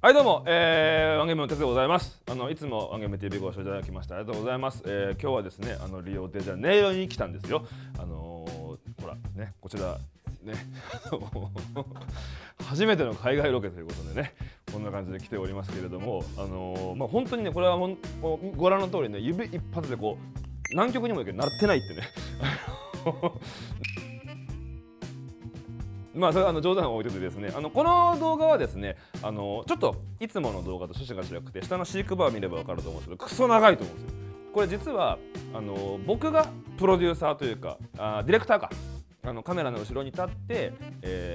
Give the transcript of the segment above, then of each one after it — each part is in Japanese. はいどうも、ワンゲームの哲でございます。いつもワンゲーム TV ご視聴いただきましてありがとうございます。今日はですね、リオデジャネイロに来たんですよ。ほらね、こちらね、初めての海外ロケということでね、こんな感じで来ておりますけれども、本当にね、これはご覧の通りね、指一発でこう南極にも行けど鳴ってないってね。まあそれ冗談を置いててですね、この動画はですね、ちょっといつもの動画と趣旨が違くて、下の飼育バーを見れば分かると思うんですけど、クソ長いと思うんですよ。これ実は僕がプロデューサーというかディレクターかカメラの後ろに立って、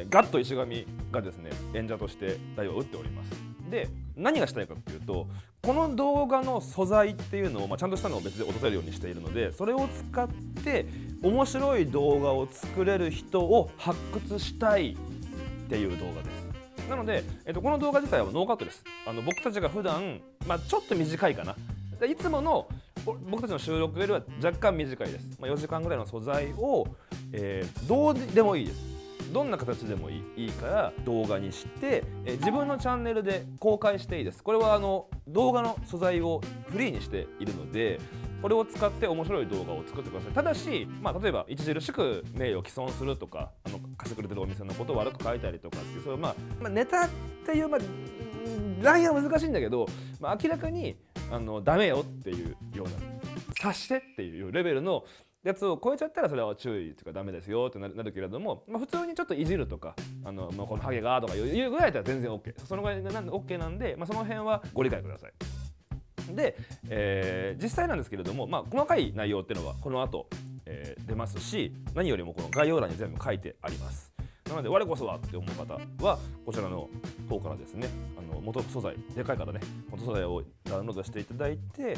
ガッと石神がですね演者として台を打っております。で何がしたいかっていうと、この動画の素材っていうのを、ちゃんとしたのを別で落とせるようにしているので、それを使って面白い動画を作れる人を発掘したいっていう動画です。なので、この動画自体はノーカットです。僕たちが普段、ちょっと短いかな。いつもの僕たちの収録よりは若干短いです。4時間ぐらいの素材を、どうでもいいです。どんな形でもいいから動画にして、自分のチャンネルで公開していいです。これは動画の素材をフリーにしているので、これを使って面白い動画を作ってください。ただし、例えば著しく名誉毀損するとか、貸してくれてるお店のことを悪く書いたりとかっていう、そういうネタっていうラインは難しいんだけど、明らかにダメよっていうような、察してっていうレベルのやつを超えちゃったら、それは注意というかダメですよってなるけれども、普通にちょっといじるとかこのハゲがとかいうぐらいだったら全然 OK、 そのぐらいなんで OK なんで、その辺はご理解ください。で、実際なんですけれども、細かい内容っていうのはこの後、出ますし、何よりもこの概要欄に全部書いてあります。なので我こそはって思う方はこちらの方からですね、元素材でかいからね、元素材をダウンロードしていただいて、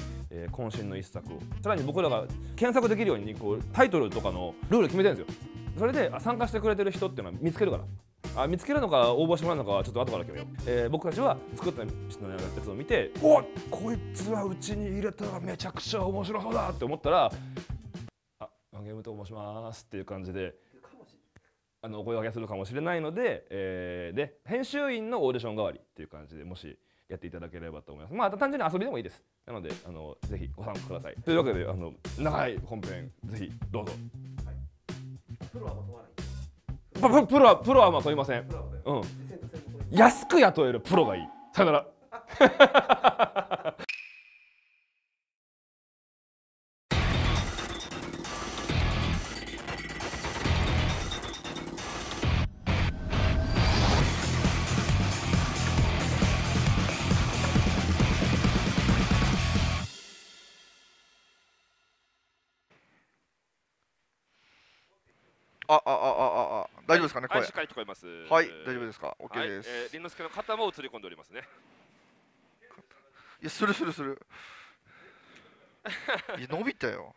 渾身の一作をさらに僕らが検索できるようにこうタイトルとかのルール決めてるんですよ。それで参加してくれてる人っていうのは見つけるから、見つけるのか応募してもらうのかはちょっと後から決めよう。僕たちは作った人のやつを見て、おっこいつはうちに入れたらめちゃくちゃ面白そうだって思ったら、あ、ワンゲームと申しますっていう感じでお声掛けするかもしれないので、で編集員のオーディション代わりっていう感じでもしやっていただければと思います。単純に遊びでもいいです。なのでぜひご参加ください。というわけで長い本編ぜひどうぞ。はい、プロは問わない。プロはまあ問いません。うん。安く雇えるプロがいい。さよなら。あ、大丈夫ですかね、これ。はい、しっかり聞こえます。はい、大丈夫ですか。OK です。凛之介の肩も映り込んでおりますね。いや、する。いや、伸びたよ。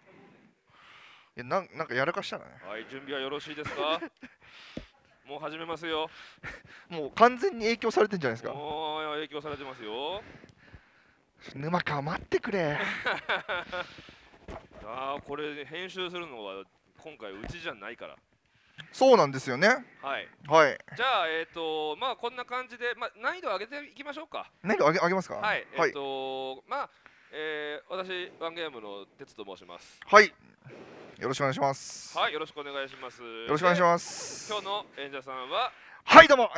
いや、なんかやらかしたね。はい、準備はよろしいですか。もう始めますよ。もう完全に影響されてんじゃないですか。もう影響されてますよ。沼か、待ってくれ。これ編集するのは今回うちじゃないから。そうなんですよね。はい。はい。じゃあこんな感じで難易度を上げていきましょうか。難易度上げますか。はい。私ワンゲームの哲と申します。はい。よろしくお願いします。はい。よろしくお願いします。よろしくお願いします。今日の演者さんは。はいどうも、ワ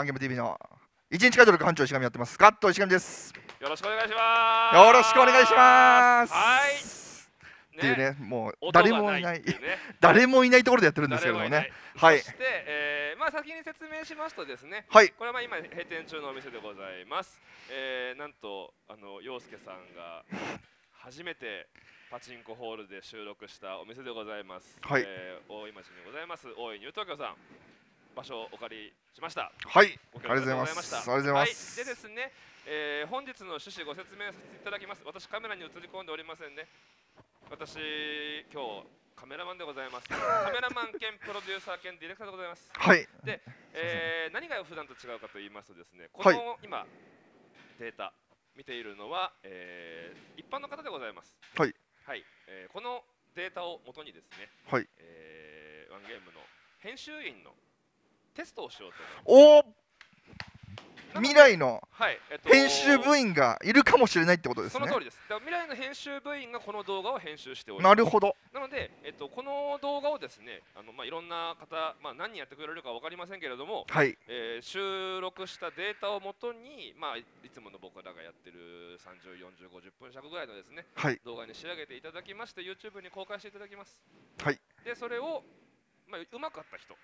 ンゲーム TV の一日海賊班長石神やってます。ガッと石神です。よろしくお願いします。よろしくお願いします。はい。っていうね、もう誰もいないところでやってるんですけどもね。はい。そして、先に説明しますとですね、はい、これは今閉店中のお店でございます。なんと陽介さんが初めてパチンコホールで収録したお店でございます。はい。大井町にございます大井ニュー東京さん、場所をお借りしました。はい。ありがとうございます。ありがとうございます。はい。でですね、本日の趣旨ご説明させていただきます。私カメラに映り込んでおりませんね。私、今日カメラマンでございます。カメラマン兼プロデューサー兼ディレクターでございます。はい。で、何が普段と違うかと言いますとですね、この今、データ見ているのは、一般の方でございます。はい。はい。このデータをもとにですね、はい。ワンゲームの編集員のテストをしようと思います。おー。未来の編集部員がいるかもしれないってことですね。その通りです。だから未来の編集部員がこの動画を編集しております。なるほど。なので、この動画をですね、いろんな方、何人やってくれるか分かりませんけれども、はい、収録したデータをもとに、いつもの僕らがやってる30、40、50分尺ぐらいのですね、はい、動画に仕上げていただきまして、YouTube に公開していただきます。はい、でそれを、うまかった人、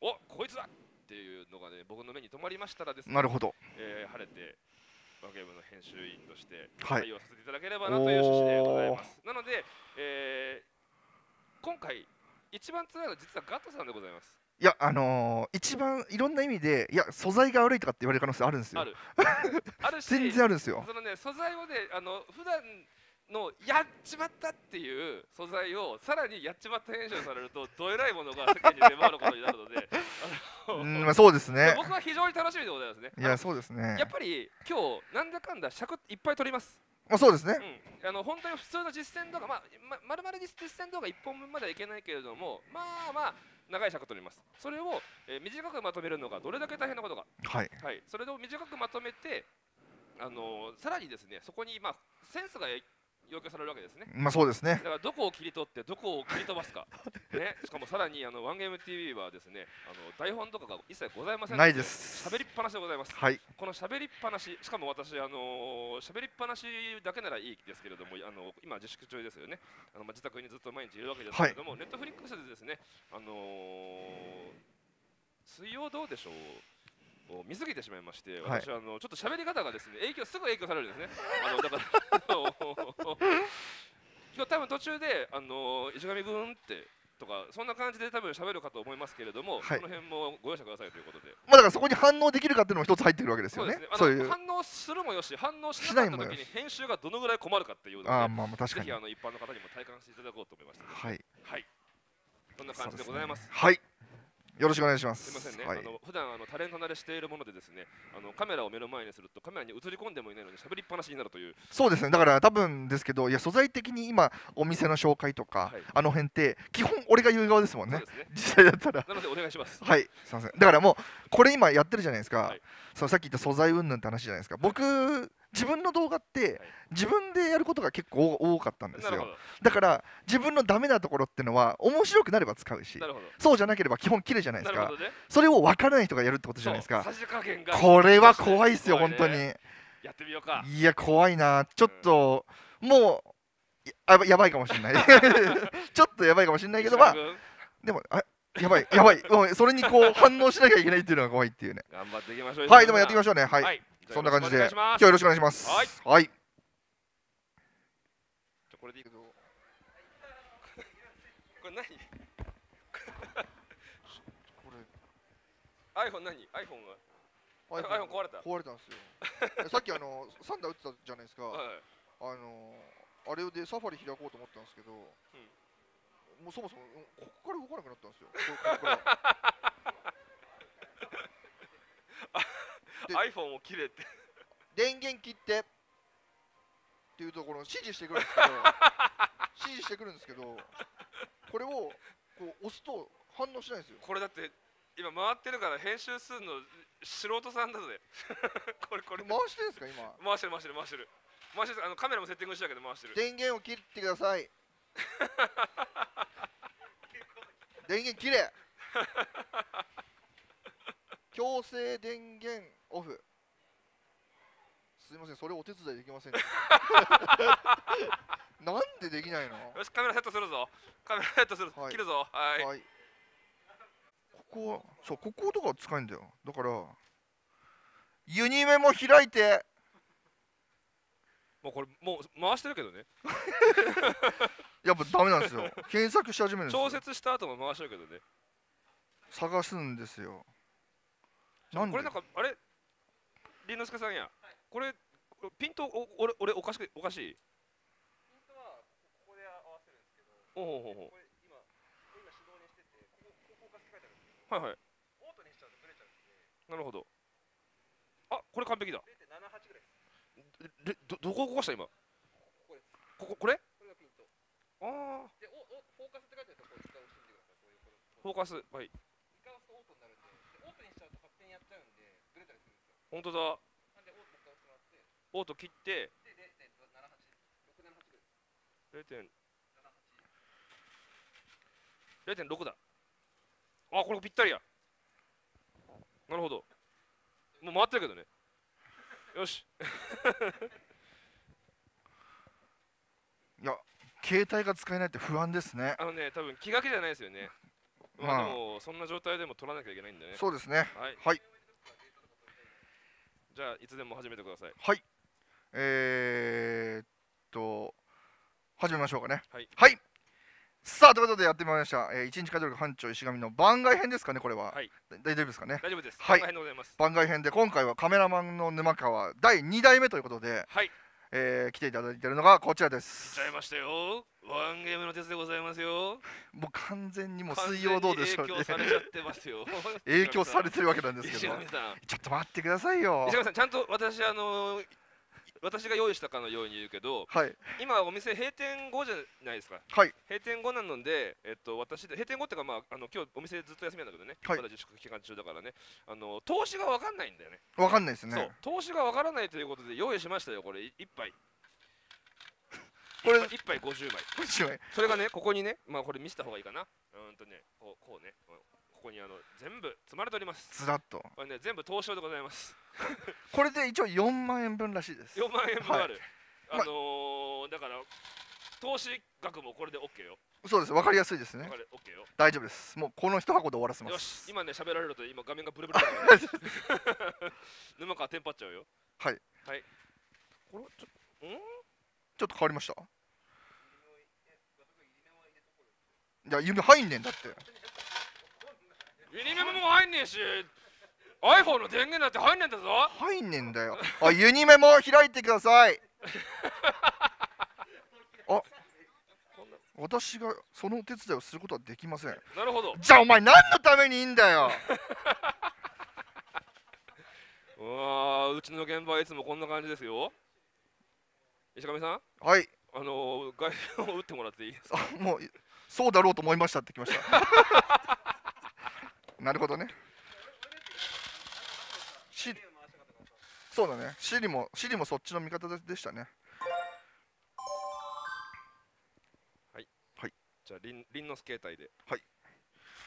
おこいつだっていうのがね、僕の目に留まりましたらですね、なるほど、晴れてワンゲームの編集員として採用させていただければなという趣旨でございます。なので、今回一番辛いのは実はガットさんでございます。いや、一番いろんな意味で、いや、素材が悪いとかって言われる可能性あるんですよ。あるし、全然あるんですよ。そのね、素材をね、普段のやっちまったっていう素材をさらにやっちまった編集されるとどえらいものが世間に出回ることになるのでそうですね、僕は非常に楽しみでございますね。いや、そうですね、やっぱり今日なんだかんだ尺いっぱい取ります。そうですね、うん、本当に普通の実践動画、まるまる実践動画1本分まではいけないけれども、長い尺取ります。それを、短くまとめるのがどれだけ大変なことか、はい、はい、それを短くまとめて、さらにですね、そこに、センスが要求されるわけですね。そうですね。だからどこを切り取ってどこを切り飛ばすかね。しかもさらにワンゲーム TV はですね、台本とかが一切ございませんので、ないです。喋りっぱなしでございます。はい。この喋りっぱなし、しかも私喋りっぱなしだけならいいですけれども、今自粛中ですよね。自宅にずっと毎日いるわけですけれども、ネットフリックスでですね、水曜どうでしょう。見過ぎてしまいまして、私はちょっと喋り方がですね、すぐ影響されるんですね。だから今日多分途中で石上君ってとかそんな感じで多分喋るかと思いますけれども、はい、この辺もご容赦くださいということで。だからそこに反応できるかっていうのも一つ入ってるわけですよね。そうですね。反応するもよし、反応しなかった時に編集がどのぐらい困るかっていうので、ぜひ一般の方にも体感していただこうと思いました。はい。はい。そんな感じでございます。はい。よろしくお願いします。すみませんね。普段タレント慣れしているものでですね、カメラを目の前にするとカメラに映り込んでもいないのに喋りっぱなしになるという。そうですね。だから多分ですけど、いや素材的に今お店の紹介とか、はい、辺って基本俺が言う側ですもんね。実際だったら。なのでお願いします。はい。すみません。だからもうこれ今やってるじゃないですか。はい、さっき言った素材云々って話じゃないですか。僕自分の動画って自分でやることが結構多かったんですよ。だから自分のダメなところってのは面白くなれば使うし、そうじゃなければ基本切れじゃないですか。それを分からない人がやるってことじゃないですか。これは怖いですよ、本当に。やってみようか。いや、怖いな。ちょっともうやばいかもしれない。ちょっとやばいかもしれないけど、でもやばいやばい、それに反応しなきゃいけないっていうのが怖いっていうね。頑張っていきましょう。はい、でもやっていきましょうね。はい、そんな感じで今日よろしくお願いします。はい。じゃこれでいいけど。これ何？これ iPhone 何？iPhone が iPhone 壊れた。壊れたんですよ。さっきサンダー打ってたじゃないですか。あれでサファリ開こうと思ったんですけど、もうそもそもここから動かなくなったんですよ。iPhone を切れって電源切ってっていうところを指示してくるんですけどこれを押すと反応しないんですよ。これだって今回ってるから編集するの素人さんだぜ。これ回してるんですか？今回してる。カメラもセッティングしたけど回してる。電源を切ってください。電源切れ。強制電源オフ。すいません、それお手伝いできません。なんでできないの？よし、カメラセットするぞ。切るぞ。はい。こことか使えんだよ。だからユニメも開いて。もうこれ回してるけどね。やっぱダメなんですよ。検索し始めるんですよ。調節した後も回してるけどね。探すんですよ。これなんかあれ凛之介さんや、これピント俺おかしい。ピントはここで合わせるんですけど、これ今手動にしてて、ここが書いてあるんですけど、はいはい、オートにしちゃうとブレちゃうんで。なるほど。あ、これ完璧だ。0.78 ぐらいです。どこを動かした今？これ？これがピント。ああ。でフォーカスって書いてあるところを使うしんでください。フォーカス、はい。使うとオートになるんで、オートにしちゃうと。やっちゃうんで、ブレたりするんですよ。本当だ。オート切って。0.6 だ。あ、これぴったりや。なるほど。もう回ってるけどね。よし。いや、携帯が使えないって不安ですね。多分気が気じゃないですよね。まあでもそんな状態でも取らなきゃいけないんだね。そうですね。はい。じゃあいつでも始めてください。はい。始めましょうかね。はい。さあということでやってまいりました。一日課長班長石上の番外編ですかね、これは。大丈夫ですかね。大丈夫です。はい。番外編で今回はカメラマンの沼川第2代目ということで。はい。来ていただいているのがこちらです。来ちゃいましたよ。ワンゲームの鉄でございますよ。もう完全にもう水曜どうでしょうね。影響されちゃってますよ。影響されてるわけなんですけど。ちょっと待ってくださいよ。石上さん、ちゃんと私が用意したかのように言うけど、はい、今お店閉店後じゃないですか。はい、閉店後なので、私閉店後っていうか、まあ今日お店ずっと休みなんだけどね。はい、まだ自粛期間中だからね。投資がわかんないんだよね。わかんないですね。そう、投資がわからないということで用意しましたよ。これ一杯。これ一杯50枚。50枚。それがね、ここにね、まあこれ見せた方がいいかな。こうね。ここに全部積まれております。ずらっと。これね、全部投資でございます。これで一応4万円分らしいです。4万円分ある。はい、だから投資額もこれで OK よ。そうです。わかりやすいですね。OK よ。大丈夫です。もうこの一箱で終わらせます。よし。今ね、喋られると今画面がブルブル。沼川テンパっちゃうよ。はい。はい。これちょっと変わりました。いや、夢入んねんだって。ミニメモも入んねえし、 iPhone の電源だって入んねえんだぞ。入んねえんだよ。あ、ユニメモ開いてください。あ、私がそのお手伝いをすることはできません。なるほど。じゃあお前何のためにいいんだよ。うちの現場はいつもこんな感じですよ。石上さん。はい。外線を打ってもらっていいですか。もうそうだろうと思いましたってきました。なるほどね。そうだね。シリもそっちの味方でしたね。はい。はい。じゃあリンの携帯で。はい。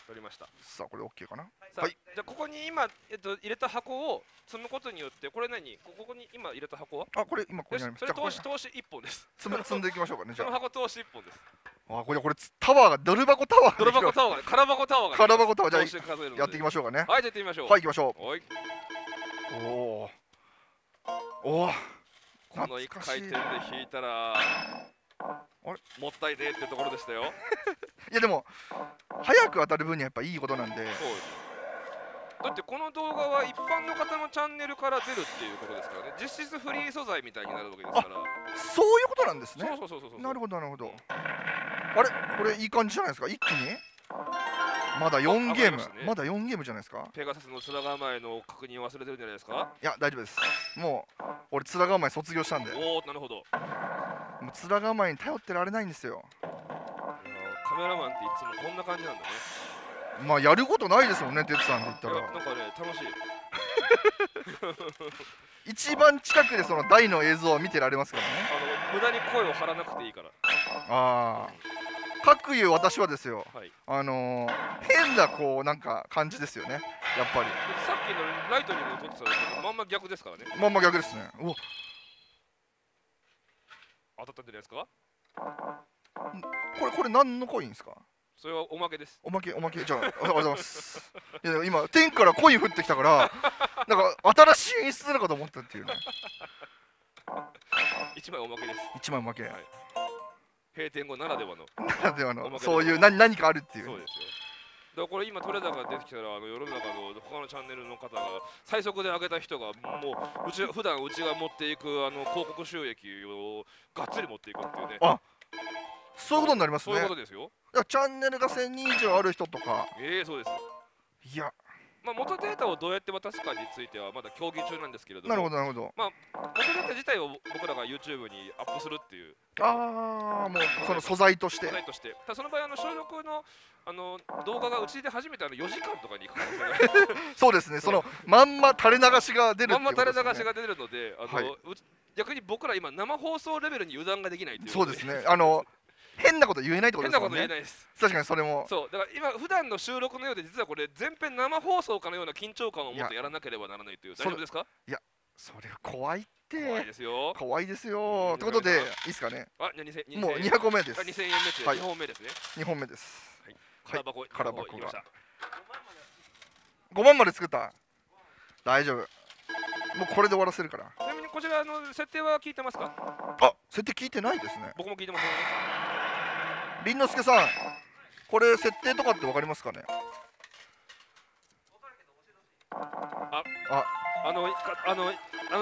取りました。さあこれ OK かな。はい。じゃあここに今入れた箱を積むことによってこれ何？ここに今入れた箱は？あ、これ今ここにあります。それ投資1本です。積んでいきましょうかね。じゃあ。この箱投資1本です。あ、これタワーがドル箱タワー空箱タワーじゃあやっていきましょうかね。はい、じゃあやってみましょう。はい、行きましょう。はい。おお。この一回転で引いたらもったいねえってところでしたよ。いやでも早く当たる分にはやっぱいいことなんで。そうです。だってこの動画は一般の方のチャンネルから出るっていうことですからね。実質フリー素材みたいになるわけですから。そういうことなんですね。そう。なるほどなるほど。あれ、これいい感じじゃないですか。一気にまだ4ゲーム、まだ4ゲームじゃないですか。ペガサスの面構えの確認を忘れてるんじゃないですか。いや大丈夫です。もう俺面構え卒業したんで。おお、なるほど。もう面構えに頼ってられないんですよ。カメラマンっていつもこんな感じなんだね。まあやることないですもんね、てつさんって言ったら。なんかね、楽しい。一番近くでその台の映像は見てられますからね。無駄に声を張らなくていいから。ああ。かくいう私はですよ、はい、変なこうなんか感じですよね、やっぱり。さっきのライトニングを撮ってたけどまんま逆ですからね。まんま逆ですね。うわ、当たったんじゃないですか。これ何のコインですか。それはおまけです。おまけじゃあありがとうございます。いや今天からコイン降ってきたからなんか新しい演出なのかと思ったっていうね。1枚おまけです。1枚おまけ、はい、閉店後ならではのそういう何かあるっていう。そうですよ。だからこれ今トレーダーが出てきたら世の中の他のチャンネルの方が最速で上げた人がもう普段うちが持っていく広告収益をがっつり持っていくっていうね。あ、そういうことになりますね。そういうことですよ。チャンネルが1000人以上ある人とか。そうです。いやまあ元データをどうやって渡すかについてはまだ協議中なんですけれども、なるほどなるほど、まあ元データ自体を僕らが YouTube にアップするっていう、ああもうその素材としてただその場合収録の動画がうちで初めて4時間とかに行く可能性がそうですね、そのまんま垂れ流しが出るっていうことですね。まんま垂れ流しが出るので、逆に僕ら今生放送レベルに油断ができないという。そうですね、変なこと言えないってことですもんね。変なこと言えないです。確かにそれもそうだから今普段の収録のようで実はこれ全編生放送かのような緊張感を持ってやらなければならないという。大丈夫ですか？いやそれ怖いって。怖いですよ。怖いですよ。ということでいいですかね。あもう200個目です。2000円目2本目ですね。2本目です。空箱が5万まで作った。大丈夫。もうこれで終わらせるから。ちなみにこちら設定は聞いてますか？あ設定聞いてないですね。僕も聞いてます。凛之介さん、これ設定とかってわかりますかね？あの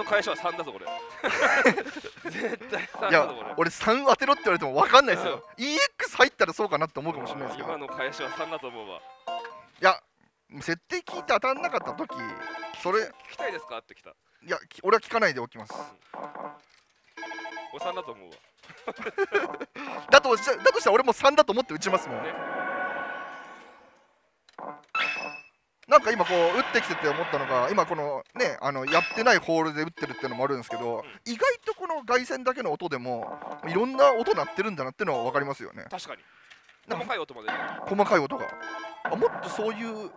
会社は3だぞこれ。絶対3だぞこれ。俺3当てろって言われてもわかんないですよ。EX 入ったらそうかなって思うかもしれないですけど。今の会社は3だと思うわ。いや設定聞いて当たんなかった時、それ聞きたいですかってきた。いや俺は聞かないでおきます。お3だと思うわ。だとしたら俺も3だと思って打ちますもんね。なんか今こう打ってきてて思ったのが、今このねやってないホールで打ってるっていうのもあるんですけど、意外とこの外線だけの音でもいろんな音鳴ってるんだなっていうのは分かりますよね。確かに細かい音まで、細かい音がもっとそういう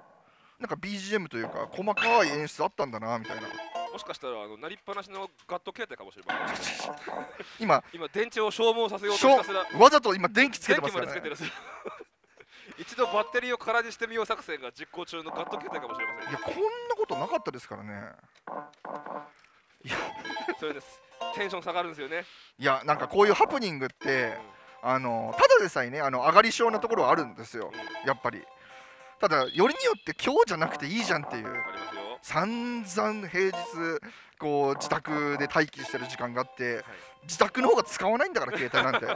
なんか BGM というか細かい演出あったんだなみたいな。もしかしたら鳴りっぱなしのガット携帯かもしれません。今電池を消耗させようとしたすらわざと今電気つけてますからね。一度バッテリーを空にしてみよう作戦が実行中のガット携帯かもしれません。いやこんなことなかったですからね。いやそれです。テンション下がるんですよね。いやなんかこういうハプニングって、ただでさえね上がり症なところはあるんですよ、やっぱり。ただよりによって今日じゃなくていいじゃんっていう。散々平日こう自宅で待機してる時間があって、はい、自宅の方が使わないんだから携帯なんて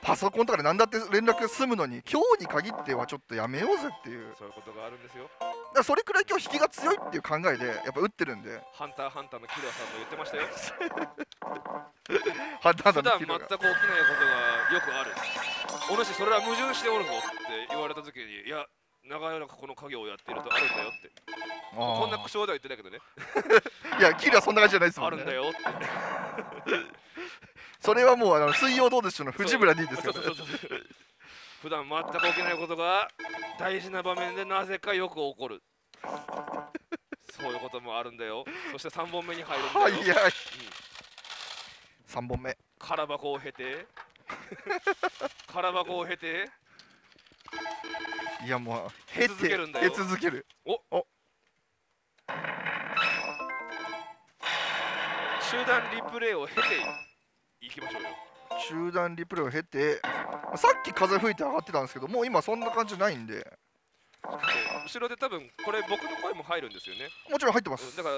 パソコンとかで何だって連絡済むのに、今日に限ってはちょっとやめようぜっていう、そういうことがあるんですよ。だからそれくらい今日引きが強いっていう考えでやっぱ打ってるんで。ハンターハンターのキラーさんも言ってましたよ。ハンターハンターのキラーが普段全く起きないことがよくある。お主それは矛盾しておるぞって言われた時に、いや長らくこの家業をやっているとあるんだよってこんな苦笑では言ってないけどね。いやキラはそんな感じじゃないですもんね。あるんだよってそれはもう水曜どうでしょうの藤村 D ですから。普段全く起きないことが大事な場面でなぜかよく起こる。そういうこともあるんだよ。そして3本目に入るんだよ。はいはい、3本目空箱を経て空箱を経て、いやもうへ続けるんだよ。へ続ける。お集団リプレイを経ていきましょうよ。集団リプレイを経て、さっき風吹いて上がってたんですけど、もう今そんな感じないんで。後ろで多分これ僕の声も入るんですよね。もちろん入ってます。だから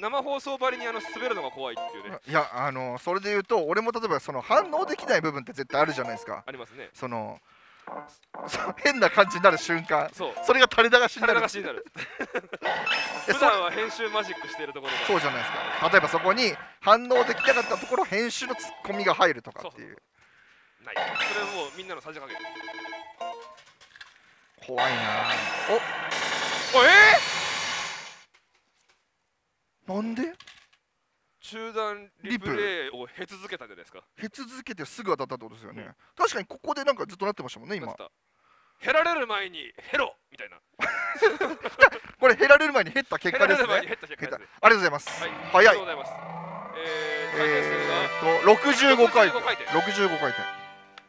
生放送ばりに滑るのが怖いっていうね。いやそれで言うと俺も例えばその反応できない部分って絶対あるじゃないですか。ありますね。その変な感じになる瞬間、 それが垂れ流しになる。普段は編集マジックしているところがそうじゃないですか。例えばそこに反応できなかったところ編集のツッコミが入るとかっていう。ないそれはもうみんなのさじ加減。怖いな。おなんで中断リプレイをへ続けたじゃないですか。へ続けてすぐ当たったってことですよね、うん、確かにここでなんかずっとなってましたもんね今。減られる前に減ろみたいな。これ減られる前に減った結果ですね。ありがとうございます。早い。65回転65回転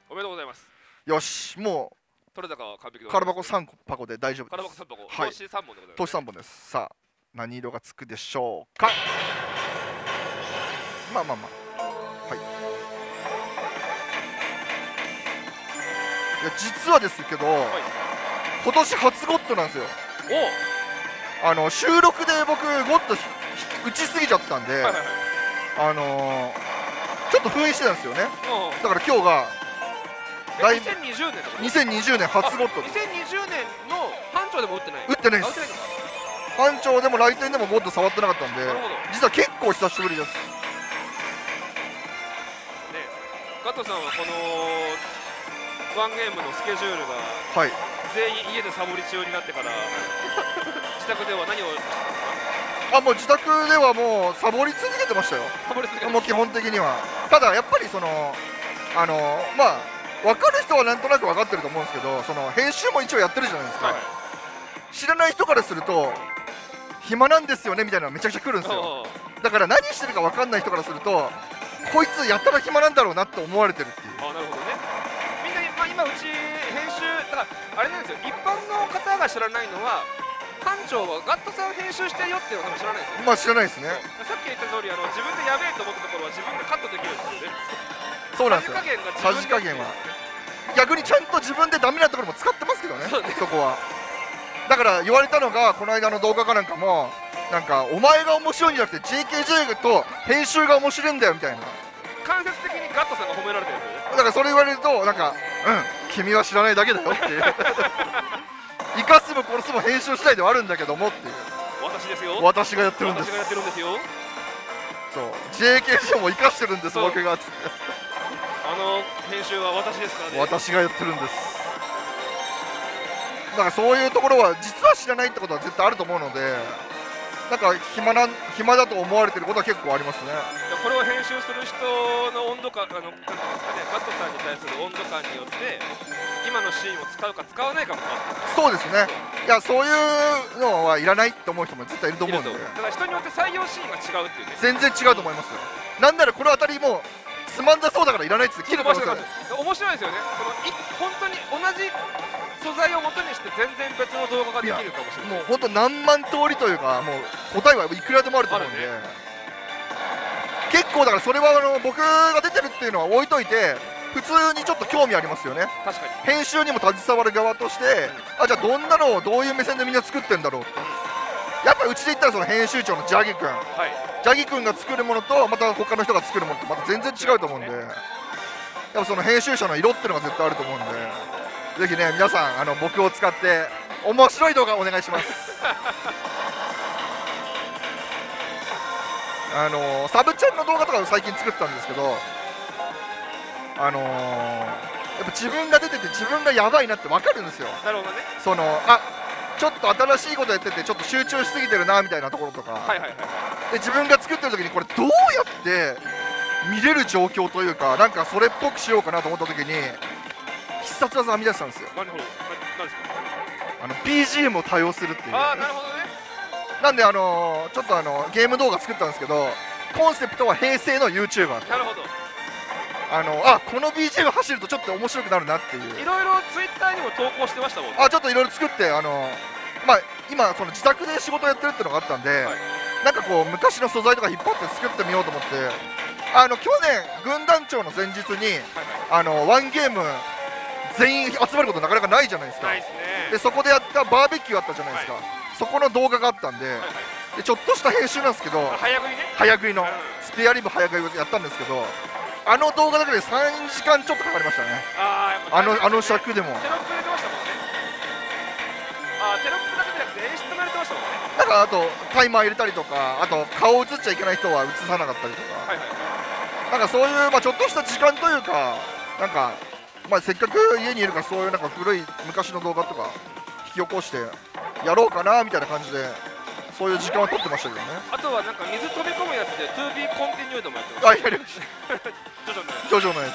おめでとうございます。よしもう取れたかは完璧です。空箱3箱で大丈夫です。空箱3箱投資3本でございます。投資3本です。さあ何色がつくでしょうか。まあはい。いや実はですけど、はい、今年初ゴッドなんですよ。収録で僕ゴッド打ちすぎちゃったんで、ちょっと封印してたんですよね。だから今日が2020年初ゴッドです。2020年の班長長でも打ってない、打ってないです。班長でも来店でもボット触ってなかったんで、実は結構久しぶりです。加藤さんはこのワンゲームのスケジュールが、はい、全員家でサボり中になってから自宅では何をしてたんですか？あ、もう自宅ではもうサボり続けてましたよ。サボり続けてもう基本的には。ただやっぱりそのまあ分かる人はなんとなく分かってると思うんですけど、その編集も一応やってるじゃないですか、はい、知らない人からすると暇なんですよねみたいなのめちゃくちゃ来るんですよ。だから何してるか分かんない人からするとこいつやったら暇なんだろうなって思われてるっていう。あ、なるほどね。みんな、まあ、今うち編集だからあれなんですよ、一般の方が知らないのは班長はガットさん編集してるよっていうのは知らないですよね。まあ知らないですね。さっき言った通り自分でやべえと思ったところは自分でカットできるんですよね。そうなんですよ、さじ加減は。逆にちゃんと自分でダメなところも使ってますけどね、そこは。だから言われたのがこの間の動画かなんかも、なんかお前が面白いんじゃなくて JKJ と編集が面白いんだよみたいな、間接的にガットさんが褒められてるんですよね。だからそれ言われるとなんか、うん、君は知らないだけだよっていう生かすも殺すも編集次第ではあるんだけどもっていう。私ですよ、私がやってるんです、私がやってるんですよ。そう、 JKJ も生かしてるんです僕がつって編集は私ですからね、私がやってるんです。だからそういうところは実は知らないってことは絶対あると思うので、なんか暇だと思われてることは結構ありますね。これを編集する人の温度感、なんていうんですかね、ガットさんに対する温度感によって今のシーンを使うか使わないかも。そうですね。いや、そういうのはいらないって思う人も絶対いると思うんで、だから人によって採用シーンが違うっていうね。全然違うと思いますよ。なんならこれ当たりもつまんだそうだからいらないっつって切るかもしれない。面白いですよね、この本当に同じ素材を元にして全然別の動画ができるかもしれない。もう本当何万通りというか、もう答えはいくらでもあると思うんで、ね、結構だからそれは僕が出てるっていうのは置いといて、普通にちょっと興味ありますよね。確かに編集にも携わる側として、うん、あ、じゃあどんなのをどういう目線でみんな作ってんだろうって。やっぱりうちで言ったらその編集長のジャギ君、ジャギ君が作るものとまた他の人が作るものとまた全然違うと思うんで、やっぱその編集者の色っていうのが絶対あると思うんで、ぜひね皆さん僕を使って面白い動画お願いしますサブちゃんの動画とかを最近作ったんですけど、やっぱ自分が出てて自分がやばいなって分かるんですよ。なるほどね。そのちょっと新しいことやっててちょっと集中しすぎてるなみたいなところとかで、自分が作ってる時にこれどうやって見れる状況というか、なんかそれっぽくしようかなと思った時に必殺技を編み出したんですよ。何ですか？ BGM を多用するっていう。ああ、なるほどね。なんでちょっとゲーム動画作ったんですけど、コンセプトは平成の YouTuber。 なるほど。この BGM 走るとちょっと面白くなるなっていう、いろいろツイッターにも投稿してましたもんね。ちょっといろいろ作って、まあ今その自宅で仕事やってるっていうのがあったんで、はい、なんかこう昔の素材とか引っ張って作ってみようと思って、去年軍団長の前日に、はい、ワンゲーム全員集まることなかなかないじゃないですか。ないですね。でそこでやったバーベキューあったじゃないですか、はい、そこの動画があったんで、はい、でちょっとした編集なんですけど、早食いね、早食いのスペアリブ早食いをやったんですけど、動画だけで3時間ちょっとかかりましたね。あの尺でもテロップ入れてましたもんね。テロップだけじゃなくて演出も入れてましたもんね。だからあとタイマー入れたりとか、あと顔映っちゃいけない人は映さなかったりとか、なんかそういう、まあ、ちょっとした時間というか、なんか、まあ、せっかく家にいるからそういうなんか古い昔の動画とか引き起こしてやろうかなみたいな感じで、そういう時間を取ってましたけどね。あとはなんか水飛び込むやつで 2B コンティニュードもやってました。やりましたジョジョのやつ、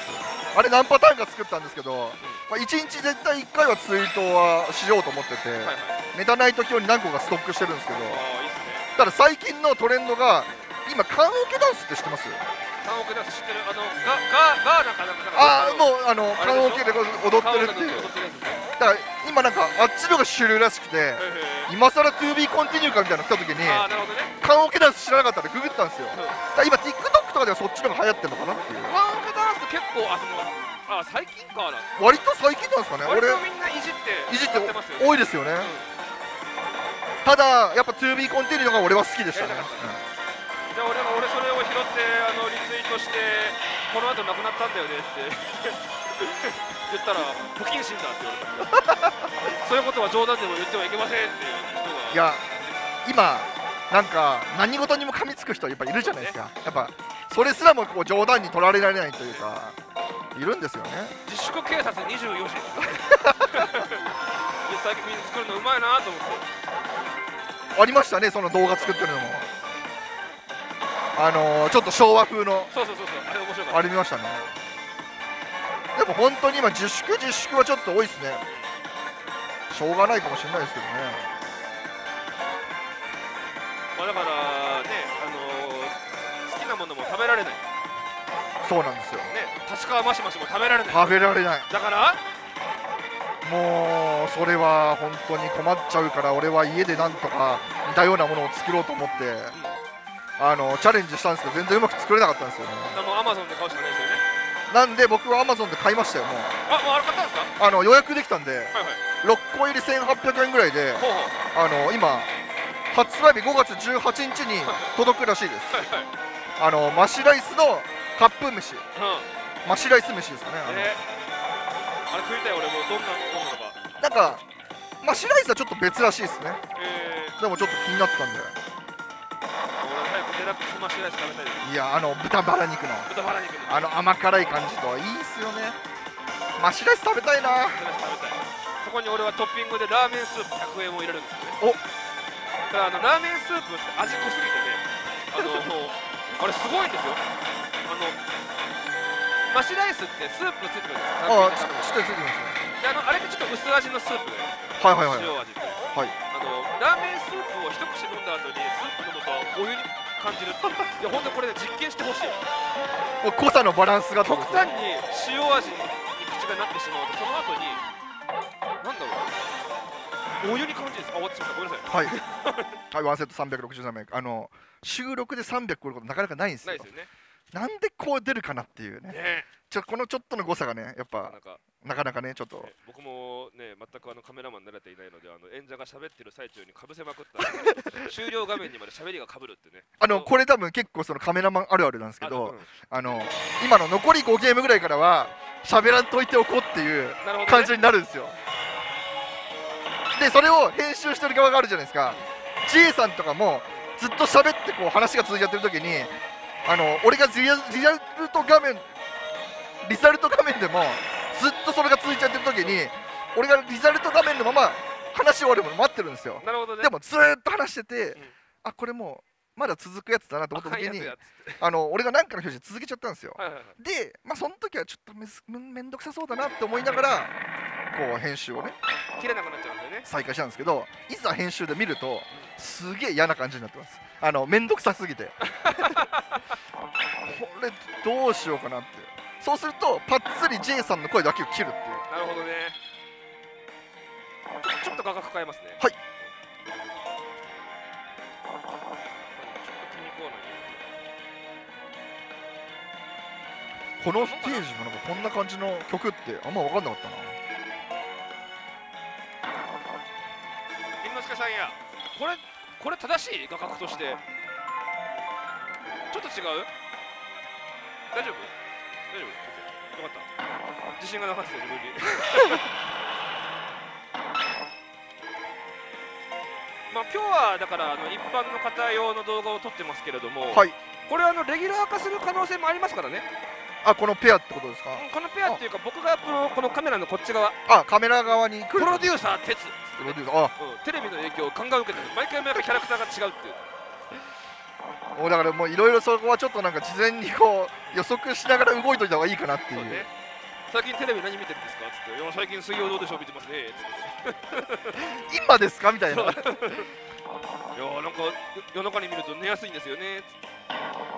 あれ何パターンか作ったんですけど、まあ、1日絶対1回はツイートはしようと思ってて、ネタない時用に何個かストックしてるんですけど、ただ最近のトレンドが今カンオケダンスって知ってます？カンオケダンス知ってる。ガーなんかもうカンオケで踊ってるっていう。だから今なんかあっちのが主流らしくて、今更 2B コンティニューかみたいなの来た時にカンオケダンス知らなかったんでググったんですよ。だから今 TikTok とかではそっちのが流行ってるのかなっていう。カンオケダンス結構最近かな、割と最近なんですかね。俺みんないじって多いですよね。ただやっぱ 2B コンティニューが俺は好きでしたね。じゃあ俺それを拾ってリツイートして、この後なくなったんだよねって言ったら「不謹慎だ」って言われたそういうことは冗談でも言ってはいけませんっていう人が、いや今なんか何事にも噛みつく人やっぱいるじゃないですか、ね、やっぱそれすらもこう冗談に取られられないというか、いるんですよね、自粛警察24時最近みんな作るのうまいなと思ってありましたね、その動画作ってるのもちょっと昭和風の、そうそうそうそう、あれ面白かった、あれ見ましたね。でも本当に今自粛はちょっと多いですね。しょうがないかもしれないですけどね。まあだからね、好きなものも食べられない。そうなんですよ。ね、立川マシマシも食べられない。食べられない。だからもうそれは本当に困っちゃうから、俺は家でなんとか似たようなものを作ろうと思って、チャレンジしたんですけど全然うまく作れなかったんですよね。もうアマゾンで買うしかないですよね。なんで僕はアマゾンで買いましたよ、もう。あ、もうあれ買ったんですか？予約できたんで、6個入り1800円ぐらいで、今、発売日5月18日に届くらしいです。マシライスのカップ飯、マシライス飯ですかね。あれ食いたい、俺もどんなものか。なんか、マシライスはちょっと別らしいですね。でもちょっと気になってたんで。いや、豚バラ肉の甘辛い感じといいっすよね。マシライス食べたいな。そこに俺はトッピングでラーメンスープ100円も入れるんですよね。おだからラーメンスープって味濃すぎてね、あれすごいんですよ。マシライスってスープついてくるんですよ。ああ、しっかりついてますね。あれってちょっと薄味のスープで、はいはいはい、塩味って、ラーメンスープを一口飲んだ後にスープ飲むとお湯に感じるっていう。いや本当にこれで実験してほしい。もう濃さのバランスが極端に塩味に口がなってしまうと、その後になんだろう、お湯に感じるんです。あ、終わってしまった、ごめんなさい。はい、ワンセット363円。収録で300超えることなかなかないんですよ。なんでこう出るかなっていうね、このちょっとの誤差がね、やっぱなかなかね、ちょっと僕もね、全くカメラマン慣れていないので、演者が喋ってる最中にかぶせまくった終了画面にまで喋りがかぶるってね、これ多分結構そのカメラマンあるあるなんですけど、今の残り5ゲームぐらいからは喋らんといておこうっていう感じになるんですよ。でそれを編集してる側があるじゃないですか。 J さんとかもずっと喋ってこう話が続いちゃってる時に、俺がリザルト画面でもずっとそれが続いちゃってる時に、俺がリザルト画面のまま話し終わるもの待ってるんですよ。なるほどね。でもずーっと話してて、あ、これもうまだ続くやつだなと思った時に、俺が何かの表示続けちゃったんですよ。で、まあその時はちょっとめんどくさそうだなって思いながらこう編集をね、切れなくなっちゃうんでね、再開したんですけど、いざ編集で見るとすげえ嫌な感じになってます。めんどくさすぎてこれどうしようかなって。そうするとパッツリ J さんの声だけを切るっていう。なるほどね。ちょっと画角変えますね。はい、ちょっと気に食わない。このステージもなんかこんな感じの曲ってあんま分かんなかったな。さんや、これ正しい画角としてちょっと違う？大丈夫？大丈夫？よかった。自信がなかった自分に。まあ今日はだから一般の方用の動画を撮ってますけれども、はい、これレギュラー化する可能性もありますからね。あ、このペアってことですか？このペアっていうか、僕がこのカメラのこっち側、カメラ側にプロデューサー鉄、テレビの影響をガンガン受けて、毎回毎回キャラクターが違うっていう。もうだからもういろいろそこはちょっとなんか事前にこう予測しながら動いといた方がいいかなっていう。最近テレビ何見てるんですかって言って、最近水曜どうでしょう見てますねって。今ですかみたいな。いやなんか夜中に見ると寝やすいんですよね。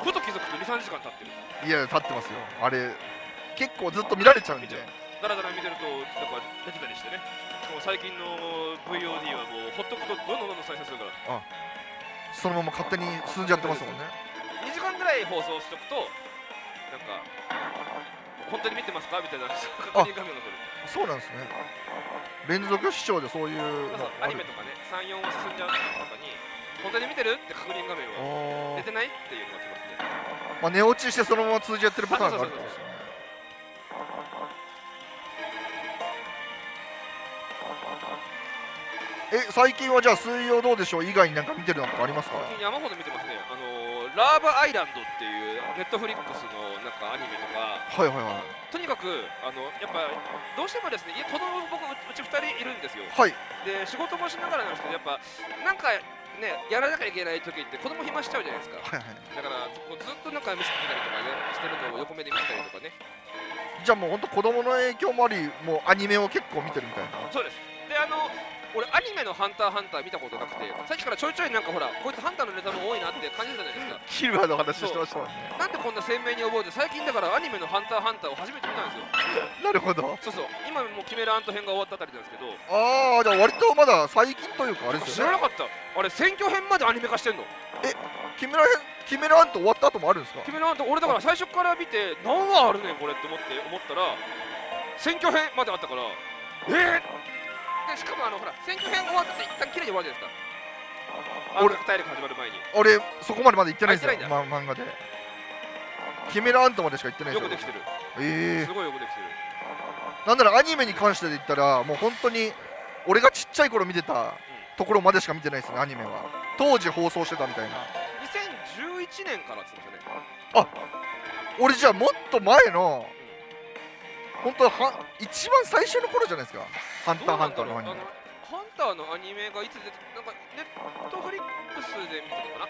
ふと気づくと2、3時間経ってる。いや経ってますよ。あれ結構ずっと見られちゃうんで。だらだら見てるとなんか出てたりしてね。もう最近の VOD はもうほっとくとどんどん再生するから。あ、そのまま勝手に進んじゃってますもんね。2時間ぐらい放送しておくとなんか本当に見てますかみたいな確認画面が来る。そうなんですね。連続視聴でそういうアニメとかね、3、4を進んじゃうとかに本当に見てるって確認画面は出てないっていうのが来ますね。まあ寝落ちしてそのまま通じやってるパターンがあるってことですよね。最近はじゃあ水曜どうでしょう以外になんか見てるのとかありますか？最近山ほど見てますね。ラーバアイランドっていうネットフリックスのなんかアニメとか、はいはいはい、とにかくやっぱどうしてもですね、子供僕うち2人いるんですよ、はい、で仕事もしながらなんですけど、やっぱなんかね、やらなきゃいけない時って子供暇しちゃうじゃないですか、はい、はい、だからこうずっとなんか見せてたりとかね、してるのを横目で見たりとかね。じゃあもう本当子供の影響もあり、もうアニメを結構見てるみたいな。そうです。で俺アニメのハンター×ハンター見たことなくて、さっきからちょいちょいなんかほらこいつハンターのネタも多いなって感じるじゃないですか。キルアの話してましたもんね。なんでこんな鮮明に覚えて、最近だからアニメのハンター×ハンターを初めて見たんですよ。なるほど。そうそう、今もうキメラアント編が終わったあたりなんですけど、ああ、じゃあ割とまだ最近というかあれですよね。知らなかった。あれ選挙編までアニメ化してんの？え、キメラアント終わった後もあるんですか？キメラアント俺だから最初から見て何話あるねんこれって思ったら選挙編まであったから、でしかもほら選挙編終わって一旦きれいに終わるじゃないですか。俺大陸始まる前に俺そこまでまだ行ってないんですよ、漫画で。キメラアントまでしか行ってないんですよ。よくできてる。すごいよくできてる。なんならアニメに関してで言ったらもう本当に俺がちっちゃい頃見てたところまでしか見てないですね、アニメは。当時放送してたみたいな2011年からって言ってましたね。あ、俺じゃあもっと前の本当は一番最初の頃じゃないですか、ハンター×ハンターのアニメ。ハンターのアニメがいつ出て、なんかネットフリックスで見てたのか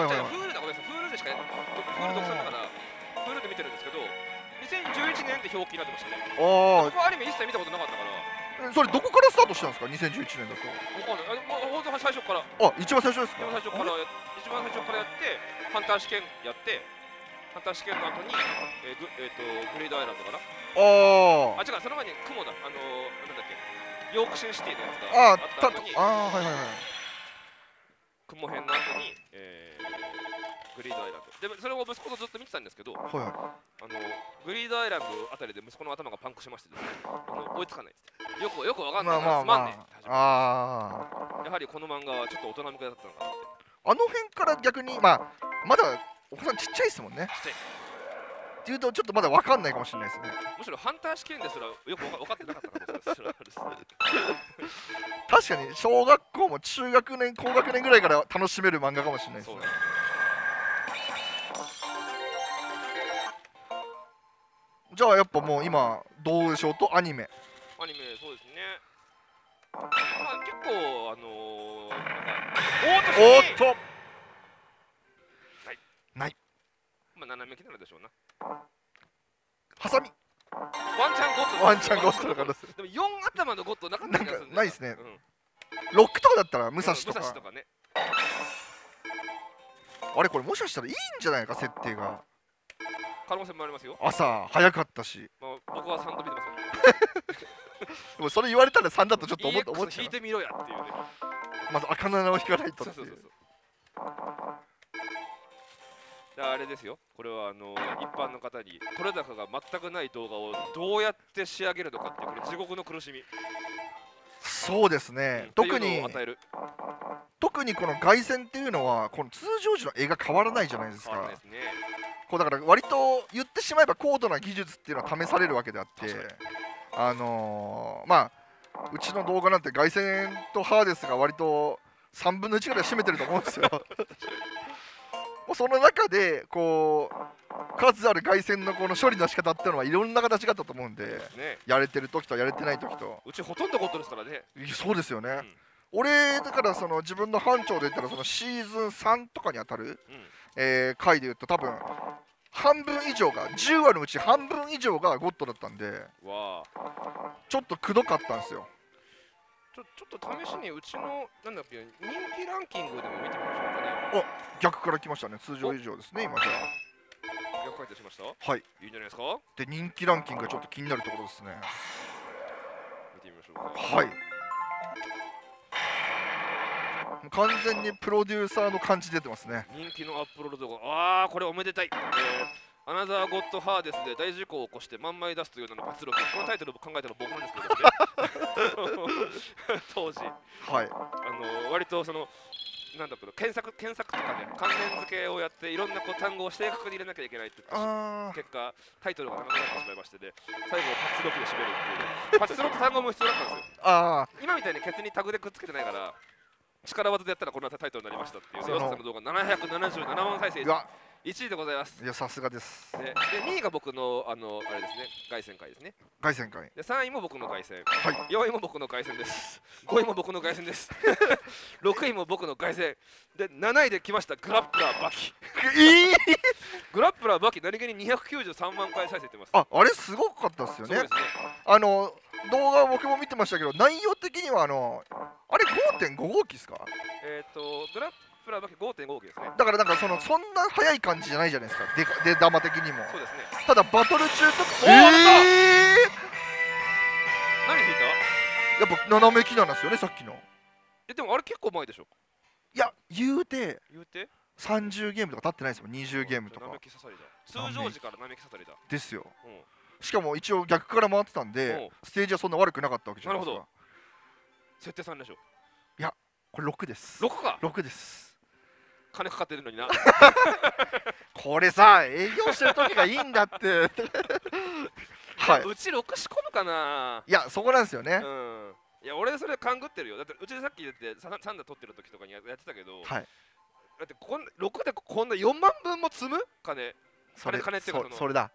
な。はいはいはい。フールだ、ごめんなさい、フールでしかやってない。フール独占だからフールで見てるんですけど、2011年って表記になってましたね。ああ。僕アニメ一切見たことなかったから。それどこからスタートしたんですか、2011年だと？わかんない。本当は最初から。あ、一番最初ですか？一番最初からやって、ハンター試験やって。ハンター試験の後に、グレードアイランドかな。あ違う、その前に雲だ、なんだっけ、ヨークシンシティのやつがあった後に、ああ、はいはいはい、雲編の後に、グリードアイランドで、それを息子とずっと見てたんですけど、はいはい、グリードアイランドあたりで息子の頭がパンクしましてですね、追いつかないです。よくわかんないからつまんねえ。やはりこの漫画はちょっと大人向けだったのかなって。あの辺から逆に、まだお子さんちっちゃいですもんね。ちっちゃいっていうとちょっとまだわかんないかもしれないですね。むしろハンター試験ですらよく分かってなかったから確かに小学校も中学年高学年ぐらいから楽しめる漫画かもしれないですね。じゃあやっぱもう今どうでしょうとアニメそうですね。まあ結構おっと斜めきなるでしょうな。ハサミ。ワンチャンゴッドだからです。でも四頭のゴッドなかった気がするんです。ないですね。ロックとかだったら武蔵とか。ね。あれこれもしかしたらいいんじゃないか設定が。可能性もありますよ。朝早かったし。僕は3度見てますよ。でもそれ言われたら3だとちょっと思っちゃう。引いてみろやっていうね。まず赤7を引かないと。あれですよ、これは一般の方に撮れ高が全くない動画をどうやって仕上げるのかっていう、これ地獄の苦しみ。そうですね、特にこの凱旋っていうのはこの通常時の絵が変わらないじゃないですか。こうだから割と言ってしまえば高度な技術っていうのは試されるわけであって、うちの動画なんて凱旋とハーデスが割と3分の1ぐらい占めてると思うんですよ。その中でこう数ある凱旋のこの処理の仕方っていうのはいろんな形があったと思うんで、やれてる時とやれてない時と、うちほとんどゴッドですからね。そうですよね、俺だからその自分の班長で言ったらそのシーズン3とかに当たる回で言うと多分半分以上が10話のうち半分以上がゴッドだったんで、ちょっとくどかったんですよ。ちょっと試しにうちのなんだっけ人気ランキングでも見てみましょうかね。あ、逆から来ましたね。通常以上ですね。今じゃあ逆回転しました。はい、いいんじゃないですか。で、人気ランキングがちょっと気になるところですね。見てみましょうか。はい、完全にプロデューサーの感じ出てますね。人気のアップロード動画、ああこれおめでたい。アナザーゴッドハーデスで大事故を起こして万枚出すというような活力、このタイトルを考えたのは僕なんですけどね。当時、はい、割とそのなんだろう、検索とかね、関連付けをやっていろんなこう単語を正確に入れなきゃいけないっていう結果タイトルが長くなってしまいましてね、最後パチスロで締めるっていう、ね、パチスロって単語も必要だったんですよ。今みたいにケツにタグでくっつけてないから力技でやったらこんなタイトルになりましたっていう。ヨウタさんの動画777万再生、1位でございます。いや、さすがです。で2位が僕のあれですね、凱旋会ですね。凱旋会で3位も僕の凱旋、4位も僕の凱旋です。5位も僕の凱旋です。6位も僕の凱旋で、7位で来ましたグラップラーバキ。グラップラーバキ、何気に293万回再生ってます。あれすごかったっすよね。そうですね、動画僕も見てましたけど、内容的にはあれ 5.5 号機ですか。グラップラーバキ 5.5 号機ですね。だからなんかそんな速い感じじゃないじゃないですか、出玉的にも。そうですね。ただバトル中とか、何引いた？やっぱ斜めキラーなんですよね、さっきの。でもあれ結構前でしょ。いや、言うて30ゲームとか経ってないですもん。20ゲームとか通常時から斜めキ刺さりだですよ。しかも一応逆から回ってたんで、ステージはそんな悪くなかったわけじゃないですか。なるほど。設定3でしょ。いや、これ6です。6か。6です。金かかってるのにな。これさ、営業してる時がいいんだって。はい、うち6仕込むかな。いや、そこなんですよね。いや、俺それ勘ぐってるよ。だってうちでさっき言って3打取ってる時とかにやってたけど、はい、だって6でこんな4万分も積む金。金ってことのそれだ。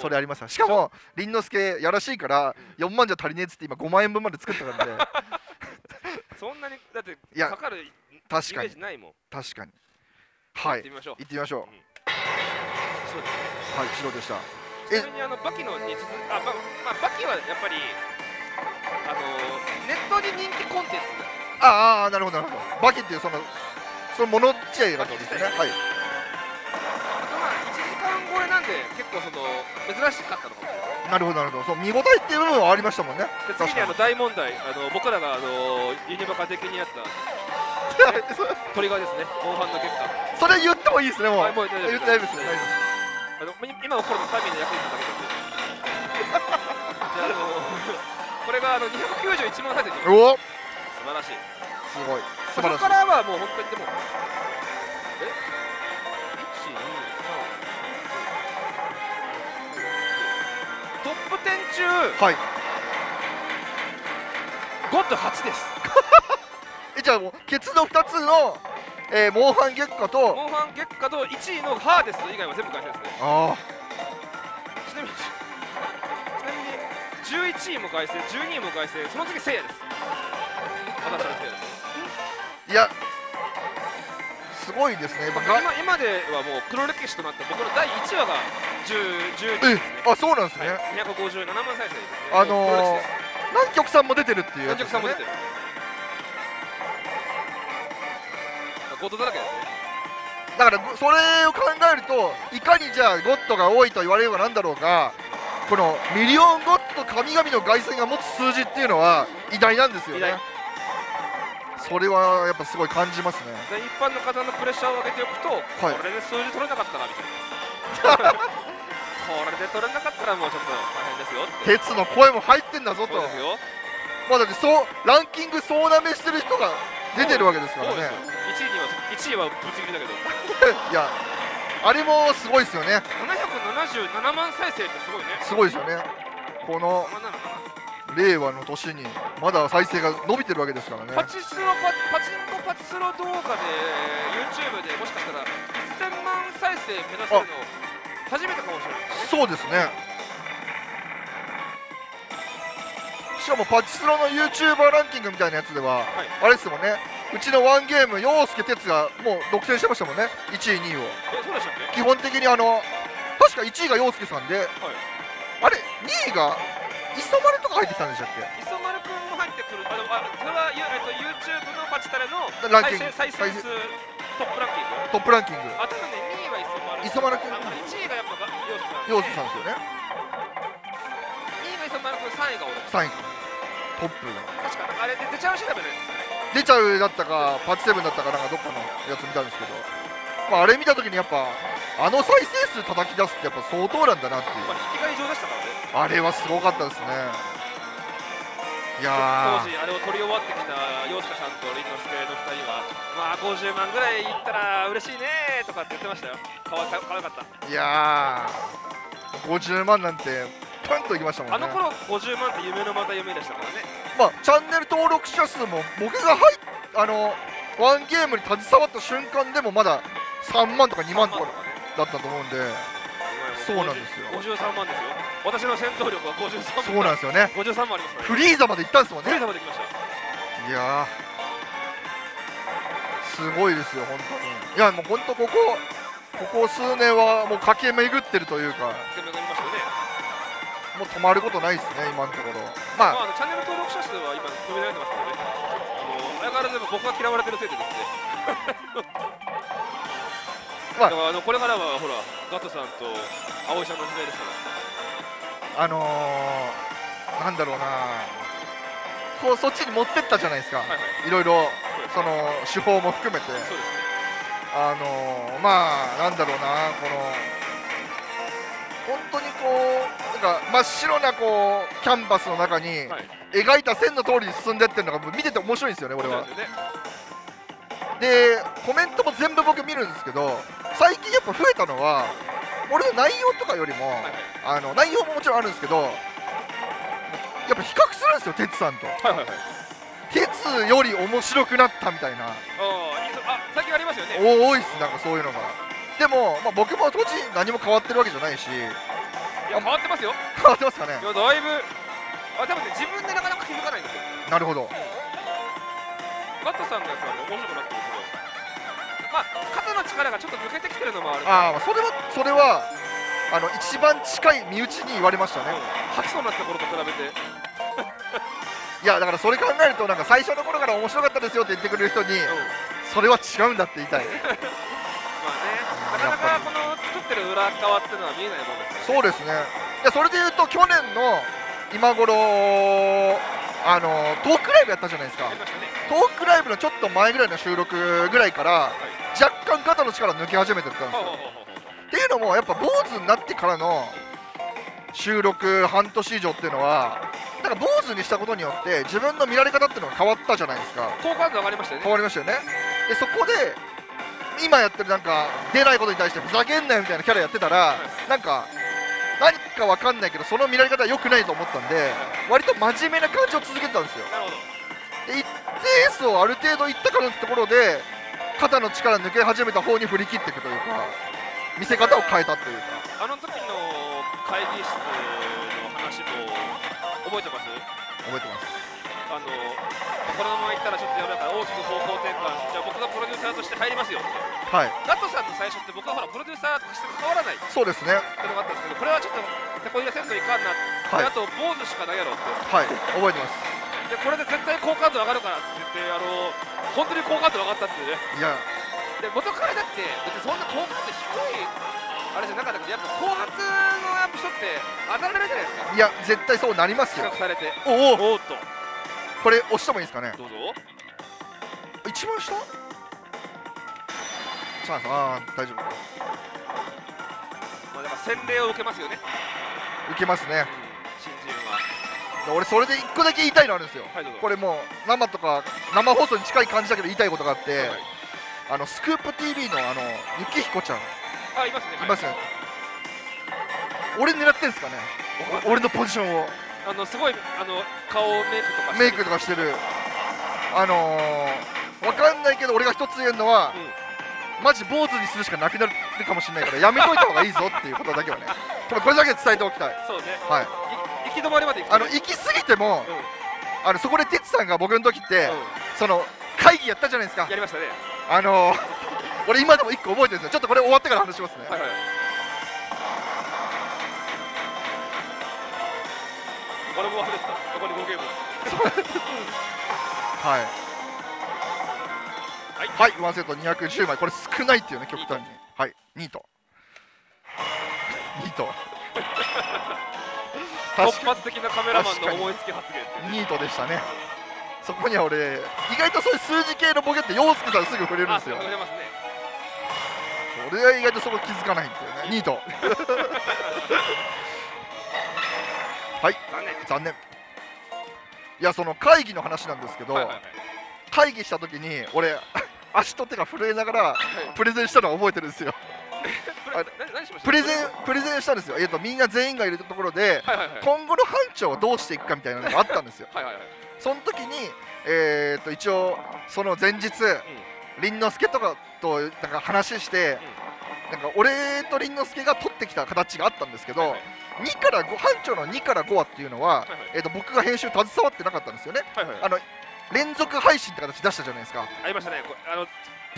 それあります。しかも凛之介やらしいから4万じゃ足りねえっつって今5万円分まで作ったからね。そんなにだってかかるイメージないもん。確かに。はい、行ってみましょう。行ってみましょう。そうですね。はい、白でした。ちなみにバキのに続く、まあバキはやっぱりネットで人気コンテンツ。なるほどなるほど。バキっていうそのもの自体がですね。はい、結構その珍しかったのかもしれない。なるほどなるほど。そう、見応えっていう部分はありましたもんね。で次に大問題、僕らがユニバカ的にやったトリガーですね。後半の結果それ言ってもいいですね。もう言ってないですね。今起こるの3名の役に立っただけだけど。これが291万再生。おお、素晴らしい。すごい、素晴らしい。そこからはもう本当にでもはい、5と8です。じゃあもうケツの2つの、モンハン月下と1位のハーです以外は全部回線ですね。ちなみに11位も回線、12位も回線、その次せいやです。私はせいやです。いや、すごいですね。今ではもう黒歴史となった僕の第1話が10、そうなんですね。257万再生です。南極さんも出てるっていう。南極さんも出てる。ゴッドだらけですね。だからそれを考えると、いかにじゃあゴッドが多いと言われればなんだろうが、このミリオンゴッド神々の凱旋が持つ数字っていうのは偉大なんですよね。それはやっぱすごい感じますね。一般の方のプレッシャーを上げておくと、はい、これで数字取れなかったなみたいな。これで取れなかったらもうちょっと大変ですよって。鉄の声も入ってんだぞと。そうですよ。まあだってランキング総なめしてる人が出てるわけですからね。1位はぶち切りだけど。いや、あれもすごいですよね。777万再生ってすごいね。すごいですよね。この令和の年にまだ再生が伸びてるわけですからね。パチンコパチスロ動画で YouTube でもしかしたら1000万再生目指せるの初めてかもしれないですね。そうですね。しかもパチスロの YouTuber ランキングみたいなやつでは、はい、あれですもんね。うちのワンゲーム陽介哲がもう独占してましたもんね、1位2位を。そうでしたっけ。基本的に確か1位が陽介さんで、はい、あれ2位が磯丸とか入ってきたんでしたっけ。磯丸くんも入ってくる。それは YouTube のパチタレの再生数トップランキング。トップランキング。あ、多分ね、2位は磯丸くん。1位がやっぱ陽介さんですよね。2位が磯丸くん、3位が俺。3位トップだ。確かあれで出ちゃうしだめですね。出ちゃうだったかパチセブンだったかなんかどっかのやつ見たんですけど、まああれ見たときにやっぱ再生数叩き出すってやっぱ相当なんだなっていう。引きが異常でしたからね。あれはすごかったですね。当時あれを取り終わってきた陽介さんと凛之介の2人は、まあ50万ぐらいいったら嬉しいねとかって言ってましたよ。かわいかった。いやー、50万なんてパンといきましたもんね。あの頃50万って夢のまた夢でしたからね。まあチャンネル登録者数も僕がワンゲームに携わった瞬間でもまだ3万とか2万とかだったと思うんで。そうなんですよ。53万ですよ。私の戦闘力は53万。そうなんですよね。53万ありますね。フリーザまで行ったんですもんね。フリーザまで行きました。いやー、すごいですよ本当に。いやもう本当ここ数年はもう駆け巡ってるというか。駆け巡りましたよね。もう止まることないですね今のところ。まあチャンネル登録者数は今伸びられてますからね。相変わらず僕が嫌われてるせいでですね。これからはほらガトさんと葵さんの時代ですから、なんだろうな、こうそっちに持ってったじゃないですか、いろいろその手法も含めて、まあなんだろうな、この本当にこうなんか真っ白なこうキャンバスの中に描いた線の通りに進んでってるのが見てて面白いんですよね、俺は。でコメントも全部僕見るんですけど、最近やっぱ増えたのは俺の内容とかよりも、内容ももちろんあるんですけど、やっぱ比較するんですよ哲さんと。哲より面白くなったみたいな。最近ありますよね。多いっす、なんかそういうのが。でも、まあ、僕も当時何も変わってるわけじゃないし。いや変わってますよ。変わってますかね。いやだいぶ。あ多分ね自分でなかなか気づかないんですよ。なるほど。ガットさんのやつは面白くなってるけど、まあ、肩の力がちょっと抜けてきてるのもある。それは一番近い身内に言われましたね。吐きそうになった頃と比べていやだからそれ考えると、なんか最初の頃から面白かったですよって言ってくれる人にそれは違うんだって言いたいまあね、なかなかこの作ってる裏側っていうのは見えないもんですね。そうですね。いやそれでいうと去年の今頃トークライブやったじゃないですか。トークライブのちょっと前ぐらいの収録ぐらいから若干肩の力抜き始めてたんですよ。っていうのもやっぱ坊主になってからの収録半年以上っていうのは、なんか坊主にしたことによって自分の見られ方っていうのが変わったじゃないですか。好感度上がりましたよね。変わりましたよね。でそこで今やってるなんか出ないことに対してふざけんなよみたいなキャラやってたら、なんか何かわかんないけどその見られ方は良くないと思ったんで、割と真面目な感じを続けてたんですよ。で一定数をある程度いったかのところで肩の力抜け始めた方に振り切っていくというか、見せ方を変えたというか。あの時の会議室の話も覚えてます？覚えてます。このままいったらちょっとやばいから大きく方向転換して、じゃあ僕がプロデューサーとして入りますよって。ガトさんの最初って僕はほらプロデューサーとして関わらないっていうのがあったんですけど、これはちょっと手こ入れせんといかんなって、あと坊主しかないやろって。はい、覚えてます。でこれで絶対好感度上がるからって言って、本当に好感度上がったっていうね。いやで元からだって別にそんな好感度低いあれじゃなかったけど、やっぱ後発のアップ人って当たられるじゃないですか。いや絶対そうなりますよ。比較されておおっと、これ押してもいいですかね。どうぞ。一番下チャンス。ああ大丈夫。まあだから洗礼を受けますよね。受けますね、新人は。俺それで1個だけ言いたいのあるんですよ。はい、これもう生放送に近い感じだけど言いたいことがあって、はい、スクープ TV のゆきひこちゃん。あいますね。いますね。俺狙ってんですかね。俺のポジションを。すごい顔メイクとかしてる。わかんないけど俺が一つ言えるのは、マジ坊主にするしかなくなるかもしれないからやめといた方がいいぞっていうことだけはね。これだけ伝えておきたい。そうね。はい。行き止まりまで行く。行き過ぎても、そこで哲さんが僕の時ってその会議やったじゃないですか。やりましたね。俺今でも一個覚えてるんですよ。ちょっとこれ終わってから話しますね。はいはい。これも忘れてた。残り5ゲーム。はい。はい、ワンセット210枚。これ少ないっていうね、極端に。はい、ニート。突発的なカメラマンの思いつき発言って。ニートでしたね。そこには俺、意外とそういう数字系のボケって陽介さんすぐ触れるんですよ。触れますね。俺は意外とそこ気づかないんだよね。ニート。はい、残念。いやその会議の話なんですけど、会議した時に俺足と手が震えながらプレゼンしたのを覚えてるんですよ。プレゼンしたんですよ。みんな全員がいるところで今後の班長をどうしていくかみたいなのがあったんですよ。その時に一応その前日凛之助とかとなんか話して、なんか俺と凛之助が取ってきた形があったんですけど、2から5、班長の2から5話っていうのは僕が編集携わってなかったんですよね。連続配信って形出したじゃないですか。ありましたね。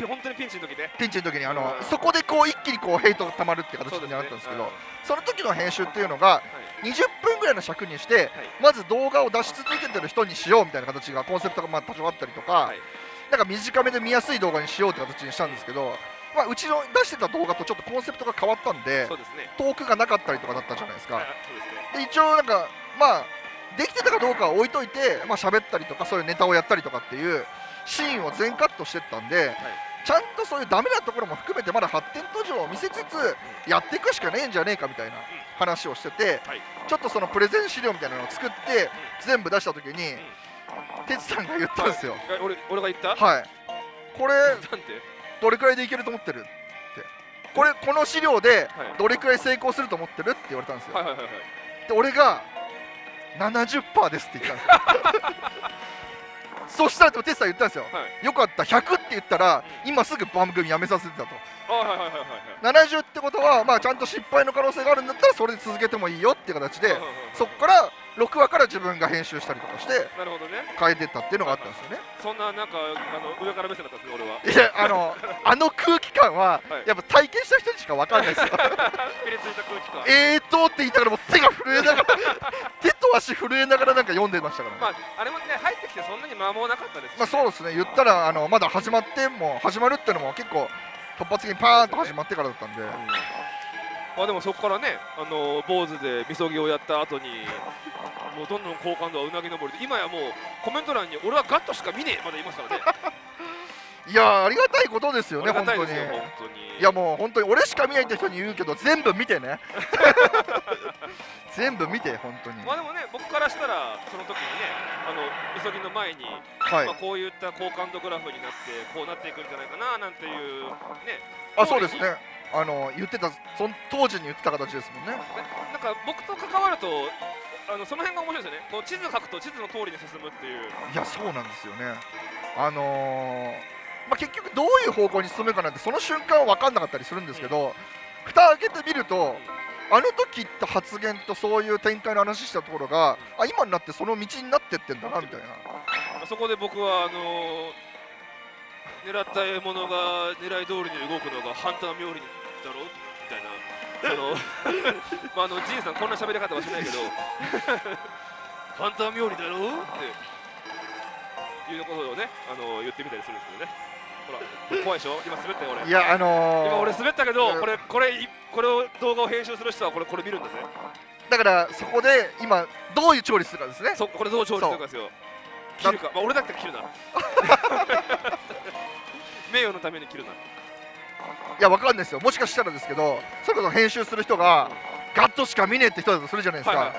本当にピンチの時ね。ピンチの時にそこでこう一気にこうヘイトがたまるって形になったんですけど、その時の編集っていうのが20分ぐらいの尺にして、まず動画を出し続けてる人にしようみたいな形がコンセプトがまあ多少あったりとか、なんか短めで見やすい動画にしようって形にしたんですけど、まあうちの出してた動画とちょっとコンセプトが変わったんで、トークがなかったりとかだったじゃないですか。で一応なんかまあできてたかどうかは置いといて、まあ喋ったりとかそういうネタをやったりとかっていうシーンを全カットしてったんで、ちゃんとそういうダメなところも含めてまだ発展途上を見せつつやっていくしかねえんじゃねえかみたいな話をしてて、ちょっとそのプレゼン資料みたいなのを作って全部出した時にてつさんが言ったんですよ。俺が言った。はい。これどれくらいでいけると思ってるって、この資料でどれくらい成功すると思ってるって言われたんですよ。で俺が70% ですって言ったんですよ。そしたらテスさん言ったんですよ、はい、よかった100って言ったら今すぐ番組やめさせてたと。70ってことは、まあ、ちゃんと失敗の可能性があるんだったらそれで続けてもいいよっていう形で、そこから6話から自分が編集したりとかして変えてったっていうのがあったんですよね。そんななんか上から目線だったんですね俺は。いやあの空気感はやっぱ体験した人にしか分かんないですよ。ピリついた空気感。って言いながらもう手が震えながら手と足震えながらなんか読んでましたからね。まああれもね入ってきてそんなに間もなかったです。まあそうですね。言ったらまだ始まっても始まるっていうのも結構突発的にパーンと始まってからだったんで。まあでもそこからね、坊主でみそぎをやった後にもうどんどん好感度はうなぎ登りで、今やもうコメント欄に俺はガッとしか見ねえまだいますからね。いやありがたいことですよね本当に。いやもう本当に俺しか見ないって人に言うけど全部見てね。全部見て本当に。まあでもね僕からしたらその時にねみそぎの前に、はい、まあこういった好感度グラフになってこうなっていくんじゃないかななんていうね。あそうですね。言ってたその当時に言ってた形ですもんね。なんか僕と関わるとその辺が面白いですよね。こう地図書くと地図の通りに進むっていう。いやそうなんですよね。まあ結局どういう方向に進むかなんてその瞬間は分かんなかったりするんですけど、蓋開けてみると、あの時って発言とそういう展開の話したところが、あ今になってその道になってってんだなみたいな。そこで僕は狙った獲物が狙い通りに動くのがハンター冥利だろみたいな。まあジンさんこんな喋り方はしないけどハンター冥利だろって。いうことをね、言ってみたりするんですけどね。ほら、怖いでしょ、今滑ったよ、俺。いや、今俺滑ったけど、これを動画を編集する人は、これ見るんですね。だから、そこで、今、どういう調理するかですね。そう、これどう調理するかですよ。切るか、まあ、俺だって切るな。名誉のために切るな。いや、わかんないですよ、もしかしたらですけど、それこそ編集する人が。ガッとしか見ねえって人だとするじゃないですか。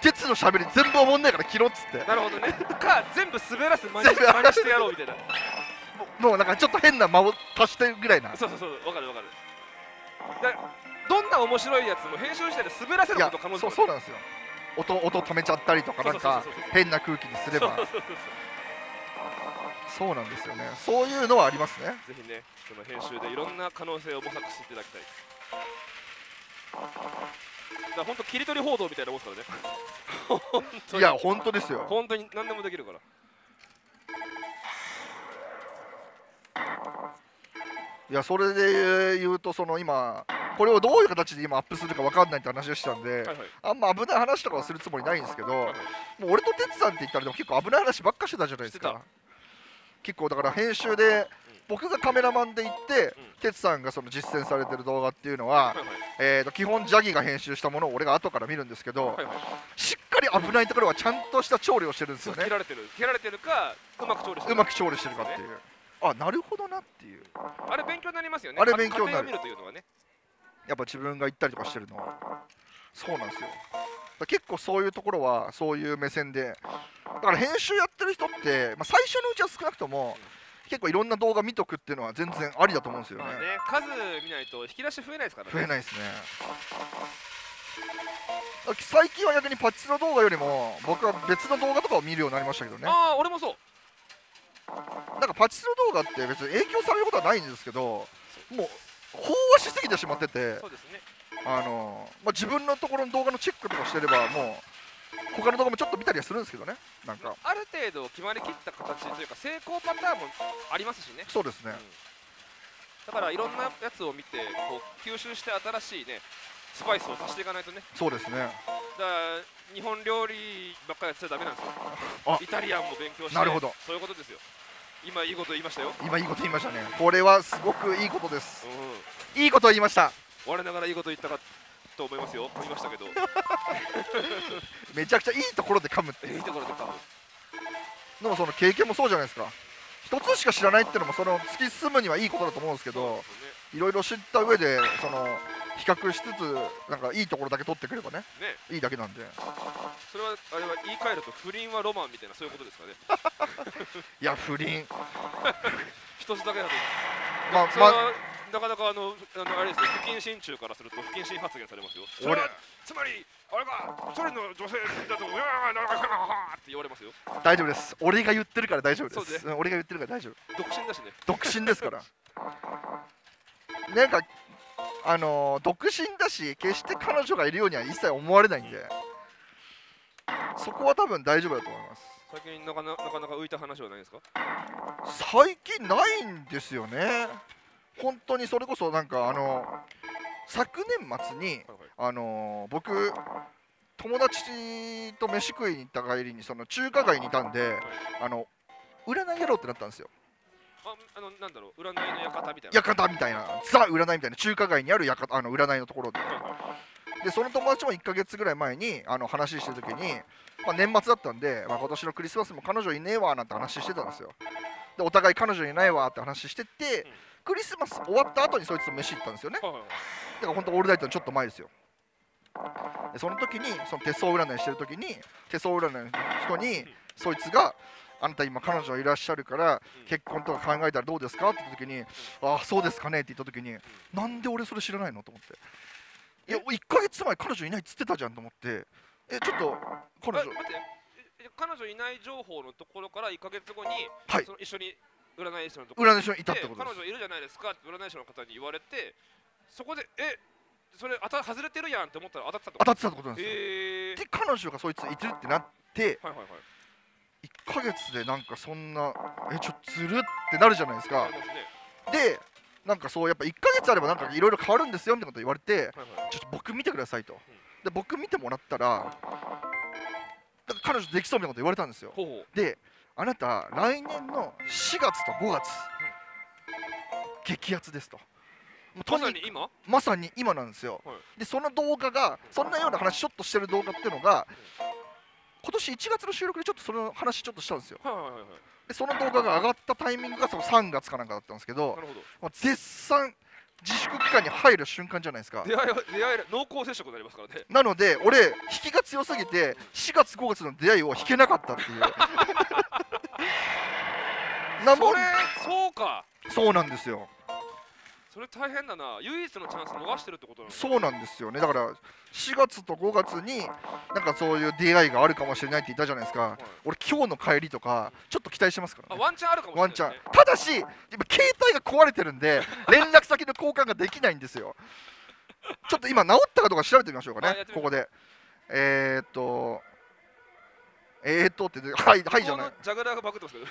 鉄のしゃべり全部おもんないから切ろっつって。なるほどね。か全部滑らす真似してやろうみたいな。もうなんかちょっと変な間を足してるぐらいな。そうそうそう、わかるわかる。どんな面白いやつも編集したら滑らせること可能性。そうなんですよ。音止めちゃったりとかなんか変な空気にすれば。そうなんですよね。そういうのはありますね。ぜひね、その編集でいろんな可能性を模索していただきたい。本当切り取り報道みたいなもんですからね。いや本当ですよ。本当に何でもできるから。いやそれで言うとその今これをどういう形で今アップするか分かんないって話をしたんで、あんま危ない話とかはするつもりないんですけど、もう俺とてつさんって言ったらでも結構危ない話ばっかしてたじゃないですか。結構だから編集で。僕がカメラマンで行って、てつさんがその実践されてる動画っていうのは、基本、ジャギが編集したものを俺が後から見るんですけど、しっかり危ないところはちゃんとした調理をしてるんですよね。切られてるか、うまく調理してるかっていう。あ、なるほどなっていう。あれ、勉強になりますよね。あれ、勉強になる。やっぱ自分が行ったりとかしてるのは、そうなんですよ。結構そういうところはそういう目線で、だから編集やってる人って、まあ、最初のうちは少なくとも結構いろんな動画見とくっていうのは全然ありだと思うんですよね。数見ないと引き出し増えないですからね。増えないですね。最近は逆にパチスロ動画よりも僕は別の動画とかを見るようになりましたけどね。ああ、俺もそう。なんかパチスロ動画って別に影響されることはないんですけど、もう飽和しすぎてしまってて、そうですね、まあ、自分のところの動画のチェックとかしてればもう他の動画もちょっと見たりはするんですけどね。なんかある程度決まりきった形というか成功パターンもありますしね。そうですね、だからいろんなやつを見てこう吸収して新しいねスパイスを足していかないとね。そうですね。だから日本料理ばっかりやっちゃダメなんですよ。イタリアンも勉強して。なるほど、そういうことですよ。今いいこと言いましたよ。今いいこと言いましたね。これはすごくいいことです、うん、いいこと言いました。我ながらいいこと言ったかと思いますよ。言いましたけどめちゃくちゃいいところで噛むっていう。いいところで噛む。でもその経験もそうじゃないですか。一つしか知らないっていうのもその突き進むにはいいことだと思うんですけど、いろいろ知った上でその比較しつつ、なんかいいところだけ取ってくれば ねいいだけなんで。それはあれは言い換えると不倫はロマンみたいな、そういうことですかねいや不倫一つだけだと、まあ、それは、なかなかあれですよ、不謹慎中からすると不謹慎発言されますよ。それはつまりあれが一人の女性だとうわーなんかって言われますよ。大丈夫です、俺が言ってるから大丈夫です。俺が言ってるから大丈夫。独身だしね。独身ですからなんか独身だし決して彼女がいるようには一切思われないんで、そこは多分大丈夫だと思います。最近なかなか浮いた話はないですか。最近ないんですよね、本当に。それこそなんか昨年末に、僕友達と飯食いに行った帰りにその中華街にいたんで、占いやろうってなったんですよ。なんだろう、占いの館みたいな、館みたいな、ザ占いみたいな、中華街にある館、占いのところでで、その友達も1ヶ月ぐらい前に話してる時に、まあ、年末だったんで、まあ、今年のクリスマスも彼女いねえわなんて話してたんですよ。でお互い彼女いないわって話してて、クリスマス終わった後にそいつと飯行ったんですよね。だから本当オールナイトのちょっと前ですよ。でその時にその手相占いしてる時に、手相占いの人にそいつがあなた今彼女いらっしゃるから結婚とか考えたらどうですかって言った時に、ああそうですかねって言った時に、なんで俺それ知らないのと思って、いや1ヶ月前彼女いないっつってたじゃんと思って、えちょっと彼女、待って、彼女いない情報のところから1ヶ月後に、はい、その一緒に占い師のところに行って、彼女いるじゃないですかって占い師の方に言われて、そこでえそれ外れてるやんって思ったら当たってたってこと。当たってたってことなんですよ。で彼女がそいついてるってなって。はいはいはい、1ヶ月でなんかそんなちょっとずるってなるじゃないですか。でなんかそうやっぱ1ヶ月あればなんかいろいろ変わるんですよってこと言われて、ちょっと僕見てくださいと、で僕見てもらったら彼女できそうみたいなこと言われたんですよ。であなた来年の4月と5月激アツですと。まさに今？まさに今なんですよ。でその動画がそんなような話ちょっとしてる動画っていうのが、今年1月の収録でちょっとその話ちょっとしたんですよ。でその動画が上がったタイミングがその3月かなんかだったんですけど、まあ、絶賛自粛期間に入る瞬間じゃないですか。出会える濃厚接触になりますからね。なので俺引きが強すぎて4月5月の出会いを引けなかったっていうなもん。そうか、そうなんですよ。それ大変だな、唯一のチャンス逃してるってことなの。そうなんですよね。だから4月と5月になんかそういう出会いがあるかもしれないって言ったじゃないですか、はい、俺今日の帰りとかちょっと期待してますから、ね、ワンチャンあるかもしれない、ね、ワンチャン。ただし今携帯が壊れてるんで連絡先の交換ができないんですよちょっと今治ったかどうか調べてみましょうかね、ここでってはいはいじゃない、ジャグラーがバグってますけど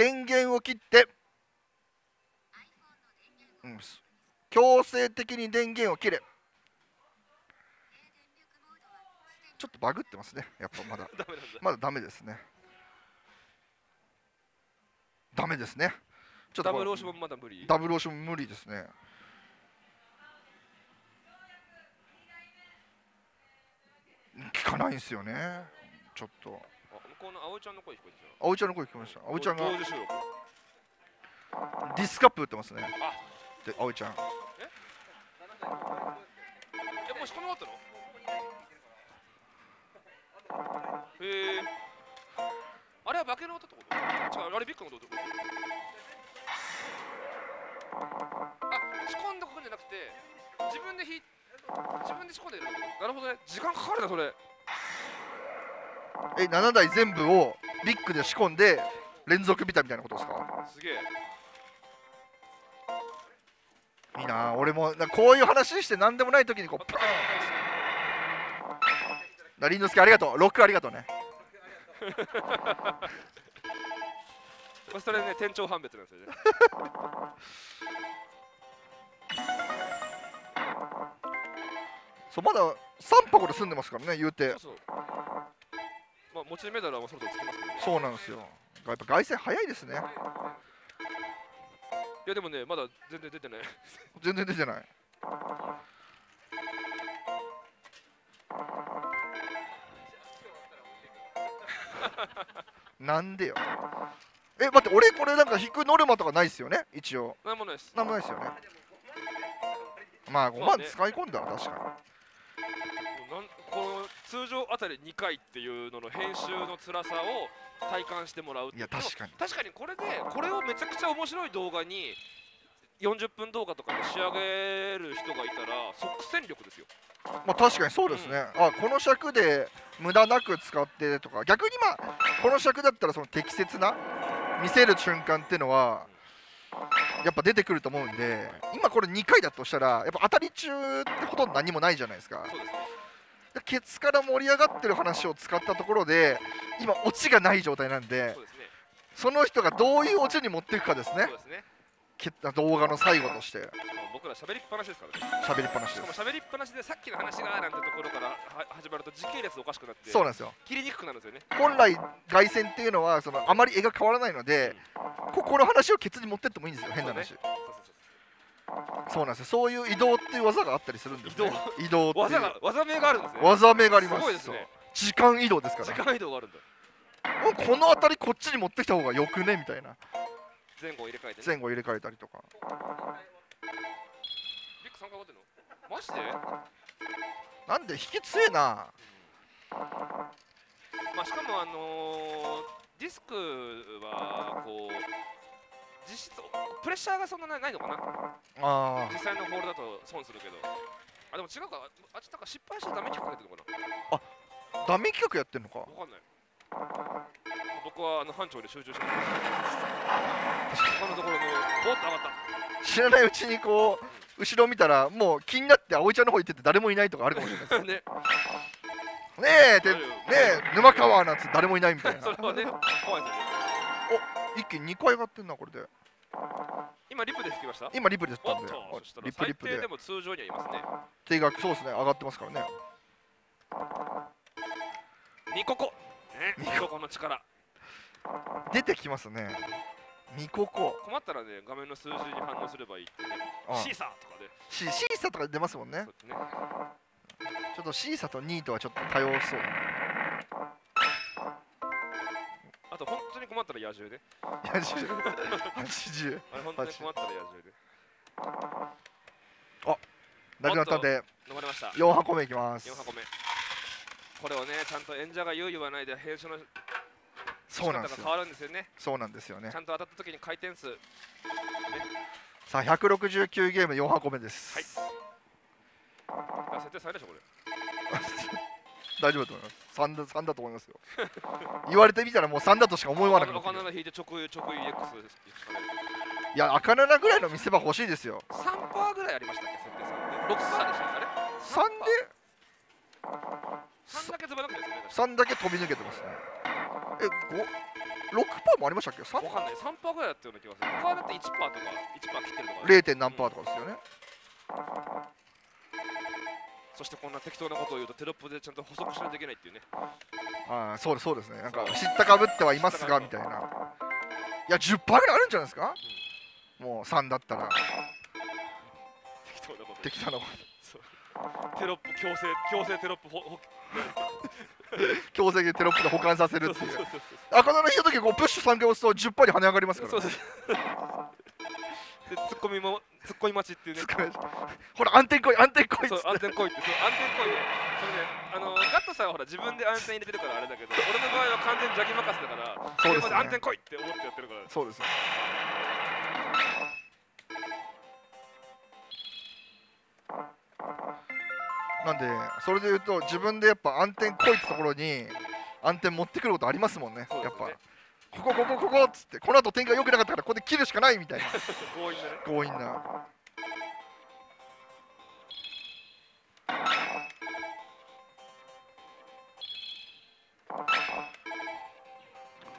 電源を切って、うん、強制的に電源を切れ。ちょっとバグってますね、やっぱまだダメですね。ダメですね。ちょっとダブルオーションもまだ無理。ダブルオーションも無理ですね。聞かないんですよね、ちょっと。この葵ちゃんの声聞こえてた。葵ちゃんの声聞こえました。葵ちゃんがディスカップ打ってますね。で葵ちゃん。もう仕込み終わったの？あれは化けの音ってこと？違う、あれビッグの音ってこと？あ、仕込んでおくんじゃなくて自分で仕込んでる。なるほどね、時間かかるなそれ。7台全部をビッグで仕込んで連続ビタみたいなことですか？すげえいいな。俺もこういう話して何でもない時にこうパーン。りんのすけありがとう、ロックありがとうね。それね、店長判別なんですよね。そう、まだ3箱で済んでますからね、言うて。そうそう、まあ持ちメダルはそろそろつきますけどね。そうなんですよ、やっぱ凱旋早いですね。いやでもね、まだ全然出てない。全然出てない。なんでよ。待って、俺これなんか引くノルマとかないっすよね、一応。なんもないっす。なんもないっすよね。まあ5万使い込んだら確かに。この通常あたり2回っていうのの編集の辛さを体感してもらうっていう。いや確かに確かに、これでこれをめちゃくちゃ面白い動画に40分動画とかで仕上げる人がいたら即戦力ですよ。まあ確かにそうですね、うん、あ、この尺で無駄なく使ってとか、逆にまあこの尺だったらその適切な見せる瞬間っていうのはやっぱ出てくると思うんで、今これ2回だとしたらやっぱ当たり中ってほとんど何もないじゃないですか。そうですね、ケツから盛り上がってる話を使ったところで今オチがない状態なんで、 そうですね、その人がどういうオチに持っていくかですね。そうですね、動画の最後として。僕ら喋りっぱなしですからね。喋りっぱなしです。しかも喋りっぱなしでさっきの話がなんてところから始まると時系列おかしくなって、そうなんですよ、切りにくくなるんですよね。本来凱旋っていうのはそのあまり絵が変わらないので、うん、この話をケツに持ってってもいいんですよ、変な話。そうなんですよ、そういう移動っていう技があったりするんですね。移動っていう技名があるんですね。技名があります。すごいですね。時間移動ですから、ね、時間移動があるんだ。この辺りこっちに持ってきた方がよくねみたいな。前後入れ替えて、ね、前後入れ替えたりとか。ビッグ3回終わってんの？マジで？なんで引き強えな。まあしかもディスクはこう。実質プレッシャーがそんなないのかな。あ実際のホールだと損するけど。あ、でも違うか、あっちなんか失敗したらダメ企画やってるのかな。あ、ダメ企画やってるのか。分かんない。僕は班長で集中してます。他のところもボーッと上がった、知らないうちにこう、うん、後ろ見たらもう気になって葵ちゃんの方行ってて誰もいないとかあるかもしれないです。 ね、 ねえって、ねえ沼川なんつって誰もいないみたいな。それはね、怖いですよね。お、一気に2回上がってんな、これで。今リプで引きました。今リプで引ったんで、リプリプで。でも通常にはいますね。定額、そうですね、上がってますからね。ミココ、ミココの力出てきますね。ミココ困ったらね、画面の数字に反応すればいいってね。シーサーとかで、シーサーとか出ますもんね。ちょっとシーサーとニートはちょっと多様そう。あと本当に困ったら野獣で、野獣、80、あれ本当に困ったら野獣で。あ、なくなったんで4箱目いきます。4箱目、これをね、ちゃんと演者が言う言わないで編集の仕方が変わるんですよね。そうなんですよね、ちゃんと当たった時に回転数、ね、さあ169ゲーム4箱目です。はい、あ、設定されるでしょこれ。大丈夫だと思います。3だと思いますよ。言われてみたらもう3だとしか思わなくなってる。赤7引いて直輸 X です。いや、赤7ぐらいの見せ場欲しいですよ。3% ぐらいありましたっけ、設定3で。6% でしたあれ。3で3だけ飛ばなくてですね。3だけ飛び抜けてますね。5 6% もありましたっけ。3わかんない。3% ぐらいだったような気がする。他だって 1% とか 1% 切ってるとか。0. 何%とかですよね。そしてこんな適当なことを言うとテロップでちゃんと補足しないといけないっていうね。ああ、そうですね。なんか知ったかぶってはいますがみたいな。いや、10%ぐらいあるんじゃないですか。うん、もう3だったら。適当なこと。テロップ強制テロップ強制テロップで保管させるっていう。赤7引いた時こうプッシュ3回押すと 10% に跳ね上がりますから。でツッコミもツッコミ待ちっていうねほら暗転来い暗転来いって、そう暗転来いって、そう暗転来いで、それねガットさんはほら自分で暗転入れてるからあれだけど、俺の場合は完全にジャギ任せだからそうですね、暗転来いって思ってやってるから、そうですね。なんでそれでいうと自分でやっぱ暗転来いってところに暗転持ってくることありますもんね、やっぱここここここっつって、この後展開良くなかったからここで切るしかないみたいな強引な。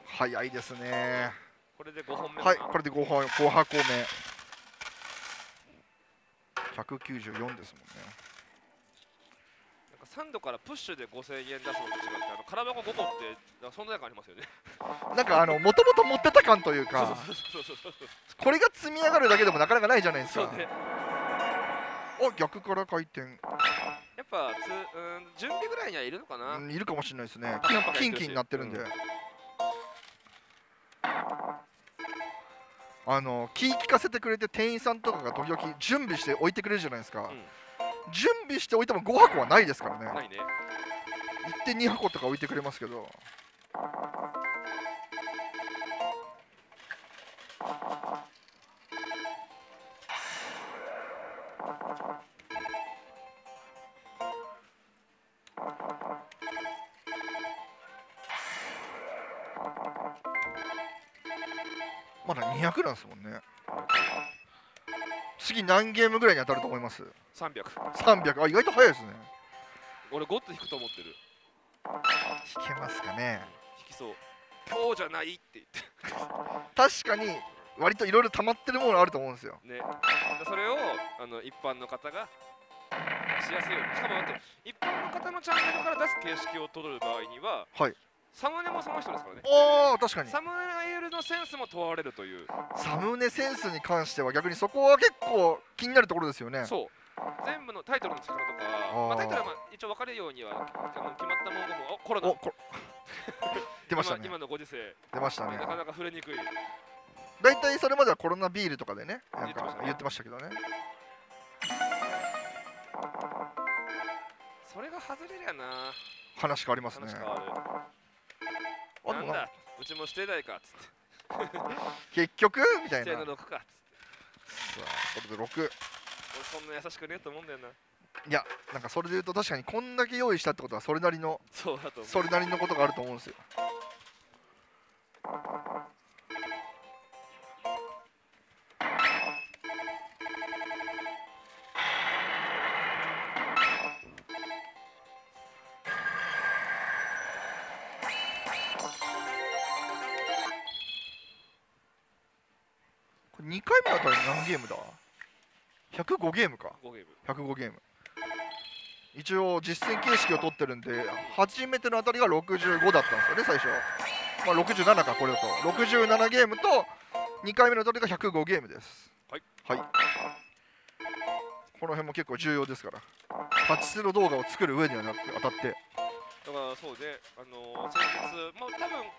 早いですね。これで5本目。はい、これで5本5箱目。194ですもんね。サンドからプッシュで5000円出すのと違って、空箱5個って存在感ありますよね。なんかもともと持ってた感というか、これが積み上がるだけでもなかなかないじゃないですか。ね、お、逆から回転。やっぱ準備ぐらいにはいるのかな、うん、いるかもしれないですね。キンキンになってるんで、うん、気利かせてくれて店員さんとかが時々準備して置いてくれるじゃないですか。うん、準備しておいても5箱はないですからね。ないね。1.2 箱とか置いてくれますけど。まだ200なんですもんね。次何ゲームぐらいに当たると思います？ 300。 300、あ、意外と早いですね。俺ゴッツ引くと思ってる。引けますかね。引きそう。今日じゃないって言って確かに割といろいろ溜まってるものあると思うんですよね。それを一般の方がしやすいように、しかも待って、一般の方のチャンネルから出す形式を取る場合には、はい、サムネもその人ですからね。ああ、確かにサムネイルのセンスも問われるという。サムネセンスに関しては逆にそこは結構気になるところですよね。そう、全部のタイトルの力とか、まあ、タイトルは一応分かるようには決まったものも、コロナ出ましたね。今のご時世出ましたね。なかなか触れにくい。大体それまではコロナビールとかでね、なんか言ってましたけどね。それが外れりゃな、話変わりますね。なんだ、うちもしてないかっつって結局みたいな。さあ、これで6。俺そんな優しくねえと思うんだよな。いや、なんかそれで言うと確かにこんだけ用意したってことはそれなりの、それなりのことがあると思うんですよ。2回目あたり何ゲームだ？ 105 ゲームか。105ゲーム。一応実戦形式を取ってるんで、初めてのあたりが65だったんですよね、最初。まあ、67か、これだと。67ゲームと、2回目のあたりが105ゲームです。はい。はい。この辺も結構重要ですから。パチスロ動画を作る上には当たって。だからそうで、先日、まあ多分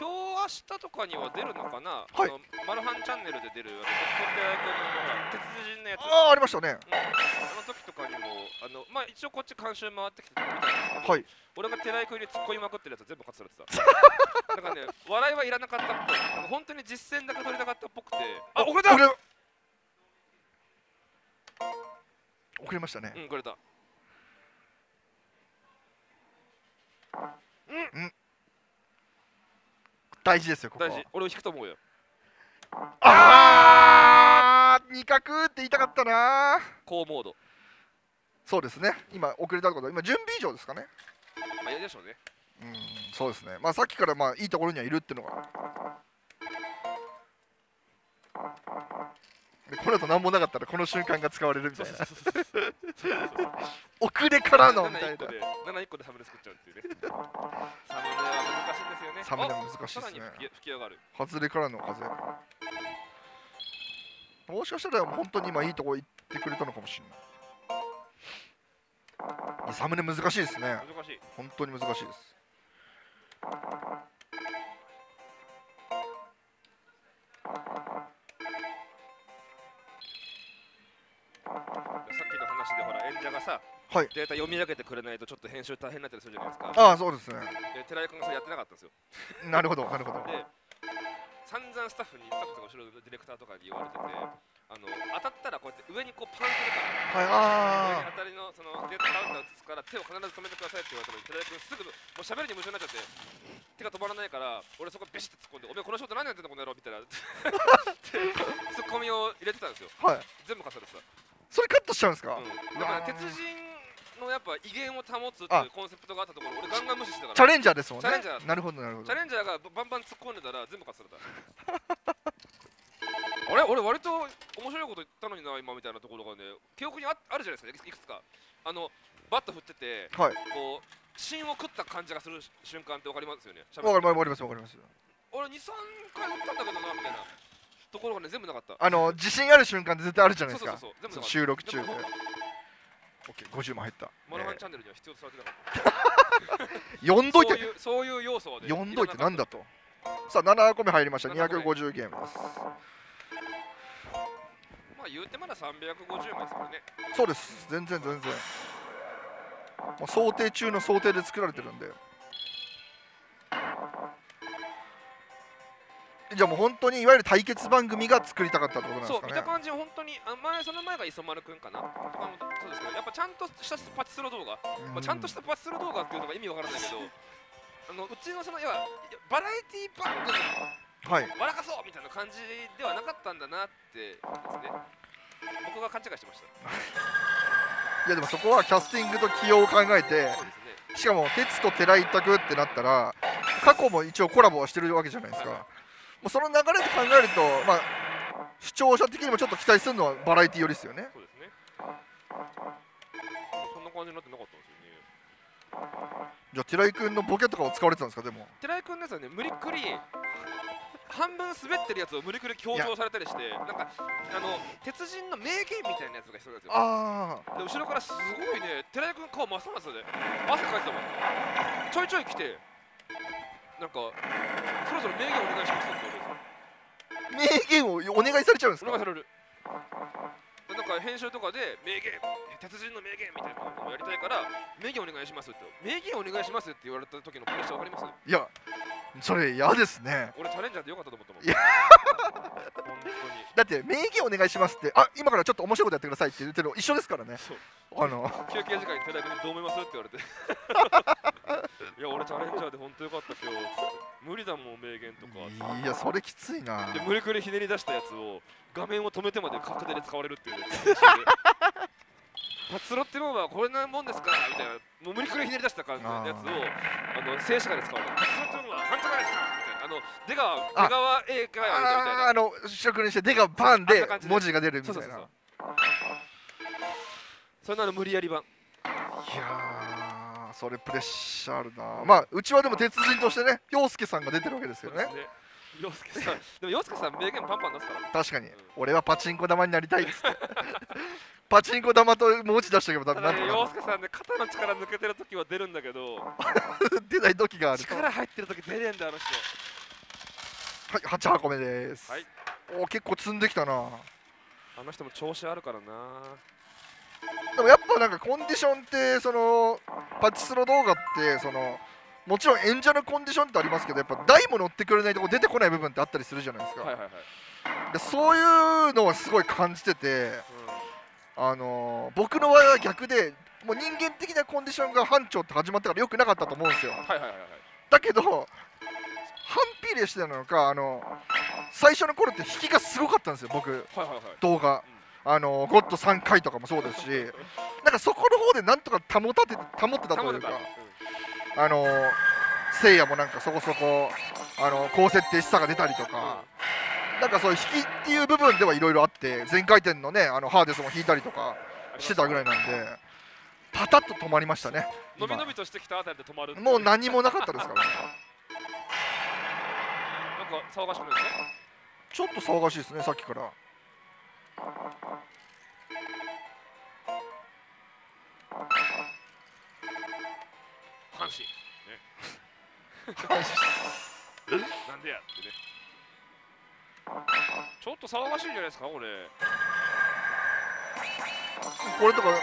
今日明日とかには出るのかな、はい、マルハンチャンネルで出る鉄人のやつ、ありましたね、うん、あの時とかにもまあ、一応こっち監修回ってきてみたんですけど、はい、俺が寺井君に突っ込みまくってるやつ全部カットされてただからね、笑いはいらなかったっぽい。なんか本当に実践だけ取りたかったっぽくて、あ、遅れた、遅れましたね。うん、遅れた。うん、うん、大事ですよ、ここは。大事。俺を引くと思うよ。ああ、二角って言いたかったな。高モード。そうですね。今遅れたこと、今準備以上ですかね。まあ、いいでしょうね。うん、そうですね。まあ、さっきから、まあ、いいところにはいるっていうのが。これだと何もなかったら、この瞬間が使われるみたいな。遅れからのみたいな。7個でサムネ作っちゃうっていうね。サムネは難しいですよね。サムネは難しいですね。吹き上がる。外れからの風。もしかしたら本当に今いいとこ行ってくれたのかもしれない。サムネ難しいですね。難しい。本当に難しいです。話でほら演者がさ、はい、データ読み上げてくれないとちょっと編集大変になったりするじゃないですか。ああ、そうですね。で寺井君がそれやってなかったんですよ。なるほどなるほど。で散々スタッフとか後ろのディレクターとかに言われてて、当たったらこうやって上にこうパンするから、はい、あー、上に当たりのそのデータカウンターを映すから手を必ず止めてくださいって言われたのに、寺井君すぐもう喋りに夢中になっちゃって手が止まらないから、俺そこビシッて突っ込んで、おめえこの仕事何やってんのこの野郎みたいなツッコミを入れてたんですよ。はい、全部カットでした。それカットしちゃうんですか。だから鉄人のやっぱ威厳を保つっていうコンセプトがあったところ、俺ガンガン無視してたから。チャレンジャーですもんね。なるほどなるほど。チャレンジャーがバンバン突っ込んでたら全部カットされた。あれ、俺割と面白いこと言ったのにな今みたいなところがね、記憶に あるじゃないですか、いくつか。バット振ってて、はい、こう芯を食った感じがする瞬間ってわかりますよね。わかります。俺2、3回打ったんだけどなみたいな。ところがね、全部なかった。自信ある瞬間って絶対あるじゃないですか。そう収録中で。オッケー、50万入った。モノハンチャンネルには必要とされてなかった。呼んどいて。そういう要素で。呼んどいてなんだと。さあ、7個目入りました。250ゲームです。まあ言うてまだ350枚ですからね。そうです。全然。まあ、想定中の想定で作られてるんで。じゃあもう本当にいわゆる対決番組が作りたかったってことなんですかね。そう見た感じ本当にその前が磯丸くんかな。そうですけど、やっぱちゃんとしたパチスロ動画、まあちゃんとしたパチスロ動画っていうのが意味わからないけど、うちのその要はバラエティ番組、はい、笑かそうみたいな感じではなかったんだなってですね。僕が勘違いしてました。いやでもそこはキャスティングと起用を考えて、ね、しかも鉄と寺井拓ってなったら過去も一応コラボはしてるわけじゃないですか。もうその流れで考えると、まあ、視聴者的にもちょっと期待するのはバラエティー寄りですよね。そうですね。そんな感じになってなかったんですよね。じゃあ寺井君のボケとかを使われてたんですか。でも寺井君のやつはね、無理くり半分滑ってるやつを無理くり強調されたりして、なんか鉄人の名言みたいなやつが必要なんですよ。ああ。で後ろからすごいね、寺井君顔真っ青なんですよね。汗かいてたもん。ちょいちょい来て、なんかそろそろ名言お願いしますって言われて、名言をお願いされちゃうんですか。お願いされる。なんか編集とかで名言、鉄人の名言みたいなのをやりたいから名言お願いしますって、名言お願いしますって言われた時のプレッシャーわかります。いや、それ嫌ですね。俺チャレンジャーでよかったと思ったもん。いや本当に。だって名言お願いしますって、あ、今からちょっと面白いことやってくださいって言ってるの一緒ですからね。そう。休憩時間に寺井君にどう思いますって言われて。いや俺チャレンジャーで本当よかった今日。無理だもん名言とか。いやそれきついな。で無理くりひねり出したやつを画面を止めてまで片手で使われるっていうね。パツロってものはこれなもんですかみたいな、もう無理くりひねり出した感じのやつを静止画で使われる。パツロってものはなんとかですかみたいな、出川 A かよみたいな、確認して出川バンで文字が出るみたいな。それなの無理やり版。いや。それプレッシャーあるな。まあうちはでも鉄人としてね、陽介さんが出てるわけですよね。陽介さん、でも陽介さん名言パンパン出すから。確かに、俺はパチンコ玉になりたいっつってパチンコ玉と文字出しておけばなんとか。陽介さんね、肩の力抜けてる時は出るんだけど出ない時がある。力入ってる時出ねえんだあの人。はい、8箱目です。はい、お、結構積んできたな。あの人も調子あるからな。でもやっぱなんかコンディションって、そのパチスロ動画って、そのもちろん演者のコンディションってありますけど、やっぱ台も乗ってくれないとこ出てこない部分ってあったりするじゃないですか。でそういうのはすごい感じてて、僕の場合は逆で、もう人間的なコンディションが班長って始まってから良くなかったと思うんですよ。だけど反比例してたのか、最初の頃って引きがすごかったんですよ僕動画。ゴッド3回とかもそうですし、なんかそこの方でなんとか保ってたというか、せいやもなんかそこそこ高設定しさが出たりとか、なんかそういう引きっていう部分ではいろいろあって、全回転のねハーデスも引いたりとかしてたぐらいなんで、パタッと止まりましたね。のびのびとしてきたあたりで止まる。もう何もなかったですからね。なんか騒がしくないですか。ちょっと騒がしいですねさっきから。阪神ね。なんでやってね。ちょっと騒がしいんじゃないですかこれ。これとかね、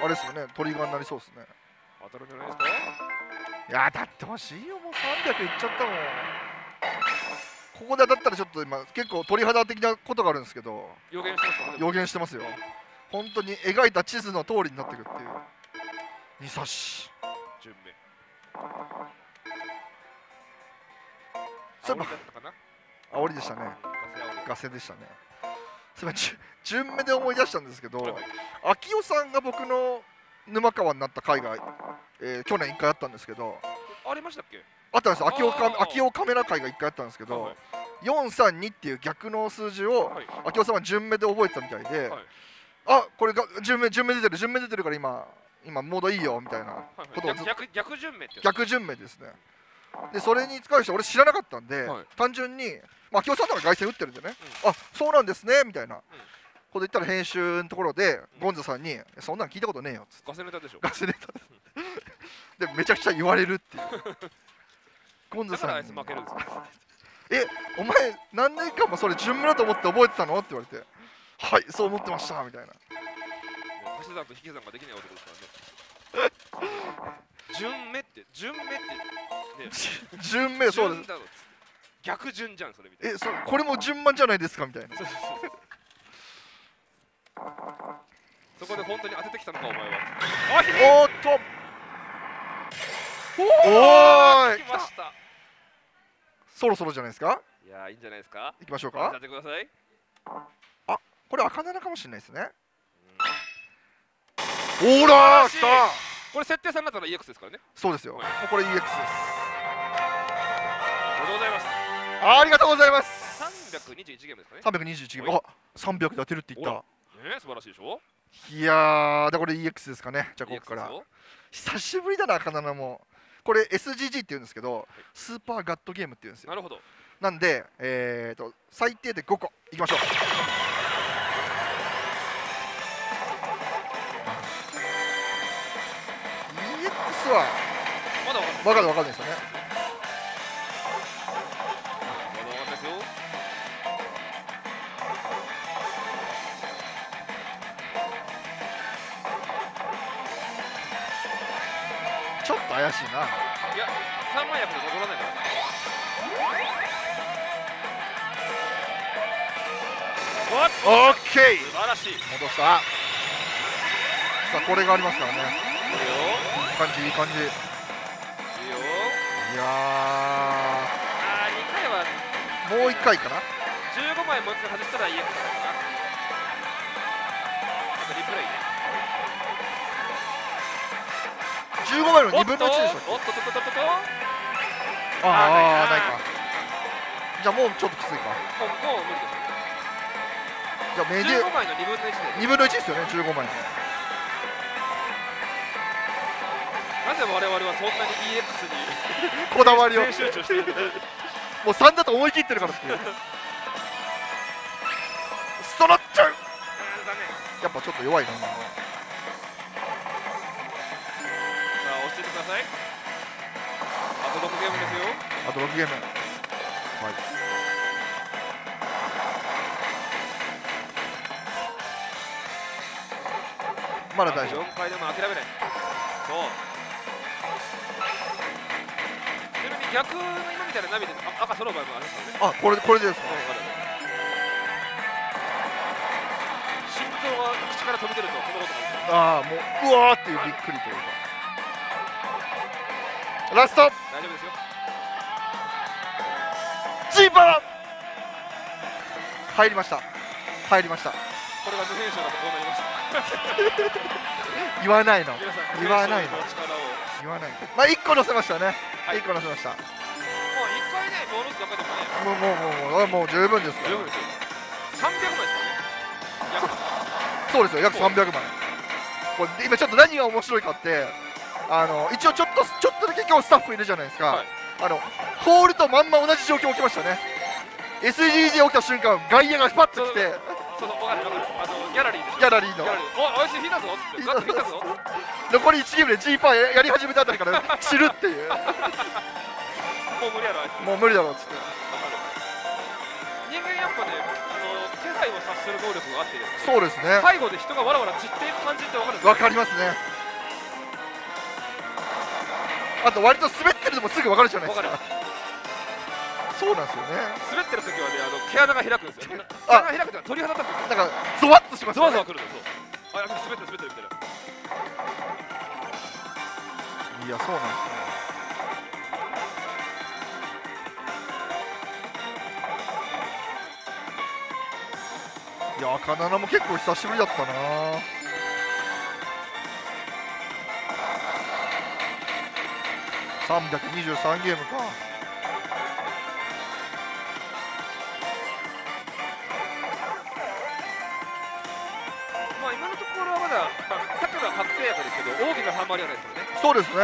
あれですよね、トリガーになりそうですね。当たるんじゃないですか。いやー、だってほしいよ、もう300いっちゃったもん。ここで当たったらちょっと今結構鳥肌的なことがあるんですけど、予言してますよ。予言してますよ。本当に描いた地図の通りになってくっていう。二差し準備そういえば煽りでしたね。合戦でしたね。そういえば順目で思い出したんですけど、秋代さんが僕の沼川になった回が、去年1回あったんですけど、ありましたっけ。あったんですよ、秋代カメラ回が1回あったんですけど、はい、432っていう逆の数字を、はい、秋代さんは順目で覚えてたみたいで、はい、あ、これが順目出てるから今モードいいよみたいなことを、はい、逆順目ですね。でそれに使う人俺知らなかったんで、はい、単純に秋代さんなら凱旋打ってるんでね、うん、あ、そうなんですねみたいな、うん、これ言ったら編集のところでゴンザさんに「そんなん聞いたことねえよ」つって、ガセネタでしょ、ガセネタでめちゃくちゃ言われるっていうゴンザさんに、あいつ負けるんですよえ、お前何年間もそれ順目だと思って覚えてたのって言われて「はい、そう思ってました」みたいな。足し算と引き算ができない男ですからね順目ってそうです。逆順じゃんそれみたいな。え、そこれも順番じゃないですかみたいな。そこで本当に当ててきたのかお前は。おっと。おーい。来ました。そろそろじゃないですか。いや、いいんじゃないですか。行きましょうか。当ててください。あ、これ赤七かもしれないですね。おらー、来た。これ設定さんだったら EX ですからね。そうですよ。もうこれ EX です。ありがとうございます。ありがとうございます。321ゲームですかね。321ゲーム。あ、300で当てるって言った。素晴らしいでしょ。いやー、だこれ EX ですかね。じゃあここから久しぶりだな、カナナも。これ SGG っていうんですけど、はい、スーパーガットゲームっていうんですよ。なるほど。なんで、最低で5個いきましょう。EX はまだ分かんないですよね。まだ分かんないですよ。ちょっと怪しいな。いや、3枚やけど戻らないからね。オッケー。素晴らしい。戻した。さあ、これがありますからね。いい感じ、いい感じ。いいよ。いやー。ああ、2回は。もう1回かな。15枚もう1回外したらいいやつだな。あとリプレイね。15枚の2分の1でしょ。おっとっとっとっとっと。ああ、ないか。じゃあもうちょっときついか。もう無理でしょ。じゃあメディア。15枚の2分の1で。2分の1ですよね、15枚。なぜ我々はそんなに EX にこだわりを。もう3だと思い切ってるからっていう。ストラッチャー。やっぱちょっと弱いな。ください。あと6ゲームですよ。あと6ゲーム。はい。まだ大丈夫。4回でも諦めない。そう。ちなみに逆の今みたいなナビで赤揃う場合もありますからね。あ、これですか。心臓が口から飛び出るとこのことなんですよ。ああ、もううわーっていうびっくりというか。ラスト。大丈夫ですよ。ジーパー。入りました。入りました。これが無編集だとこうなります。言わないの。言わないの。言わない。まあ一個乗せましたね。一個乗せました。もう一回ね、ボールスだけでもね。もう十分です。十分ですよ。300枚ですかね。そうですよ。約300枚。これ今ちょっと何が面白いかって。一応ちょっとだけ今日スタッフいるじゃないですか、はい、ホールとまんま同じ状況起きましたね。 SGG 起きた瞬間外野がパッと来て、ギャラリーでギャラリーのおいしい引いたぞって残り1ゲームで G パーやり始めたあたりから散るっていう。もう無理だろうっつって。人間やっぱね、気配界を察する能力があってですね、そうですね、背後で人がわらわら散っていく感じって分かるんですか？分かりますね。あと割と滑ってるのもすぐ分かるじゃないですか。分かる。そうなんですよね。滑ってる時はね、毛穴が開くんですよ。毛穴が開くって鳥肌立つんですよ。なんかゾワッとしますね。ゾワゾワくるんですよ。あ、やべ、滑ってるみたいな。いや、そうなんですね。いや、赤七も結構久しぶりだったな。323ゲームか。大きなハンマリはないですよね。そうですね。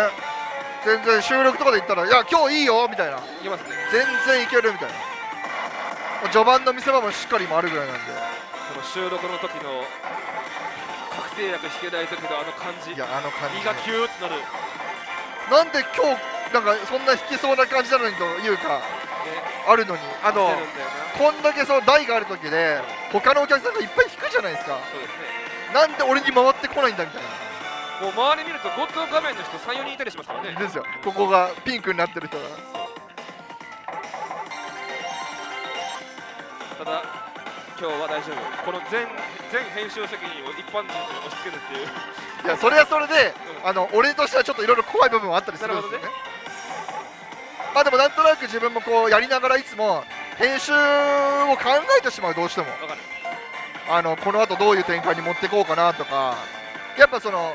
全然収録とかで言ったら、いや今日いいよみたいな。いますね。全然いけるみたいな。序盤の見せ場もしっかりもあるぐらいなんで。その収録の時の確定薬引けない時のあの感じ。いや、あの感じ。胃がキューってなる。なんで今日なんかそんな引きそうな感じなのにというか、ね、あるのに、こんだけその台がある時で他のお客さんがいっぱい引くじゃないですか。そうですね。なんで俺に回ってこないんだみたいな。もう周り見るとゴッド画面の人3、4人いたりしますからね。ですよ。ここがピンクになってる人が。ただ今日は大丈夫。この全編集責任を一般人に押し付けるっていう。いや、それはそれで、俺としてはちょっといろいろ怖い部分もあったりするんですよね。ね、まあでもなんとなく自分もこうやりながらいつも編集を考えてしまう、どうしても。分かる。この後どういう展開に持っていこうかなとか、やっぱその。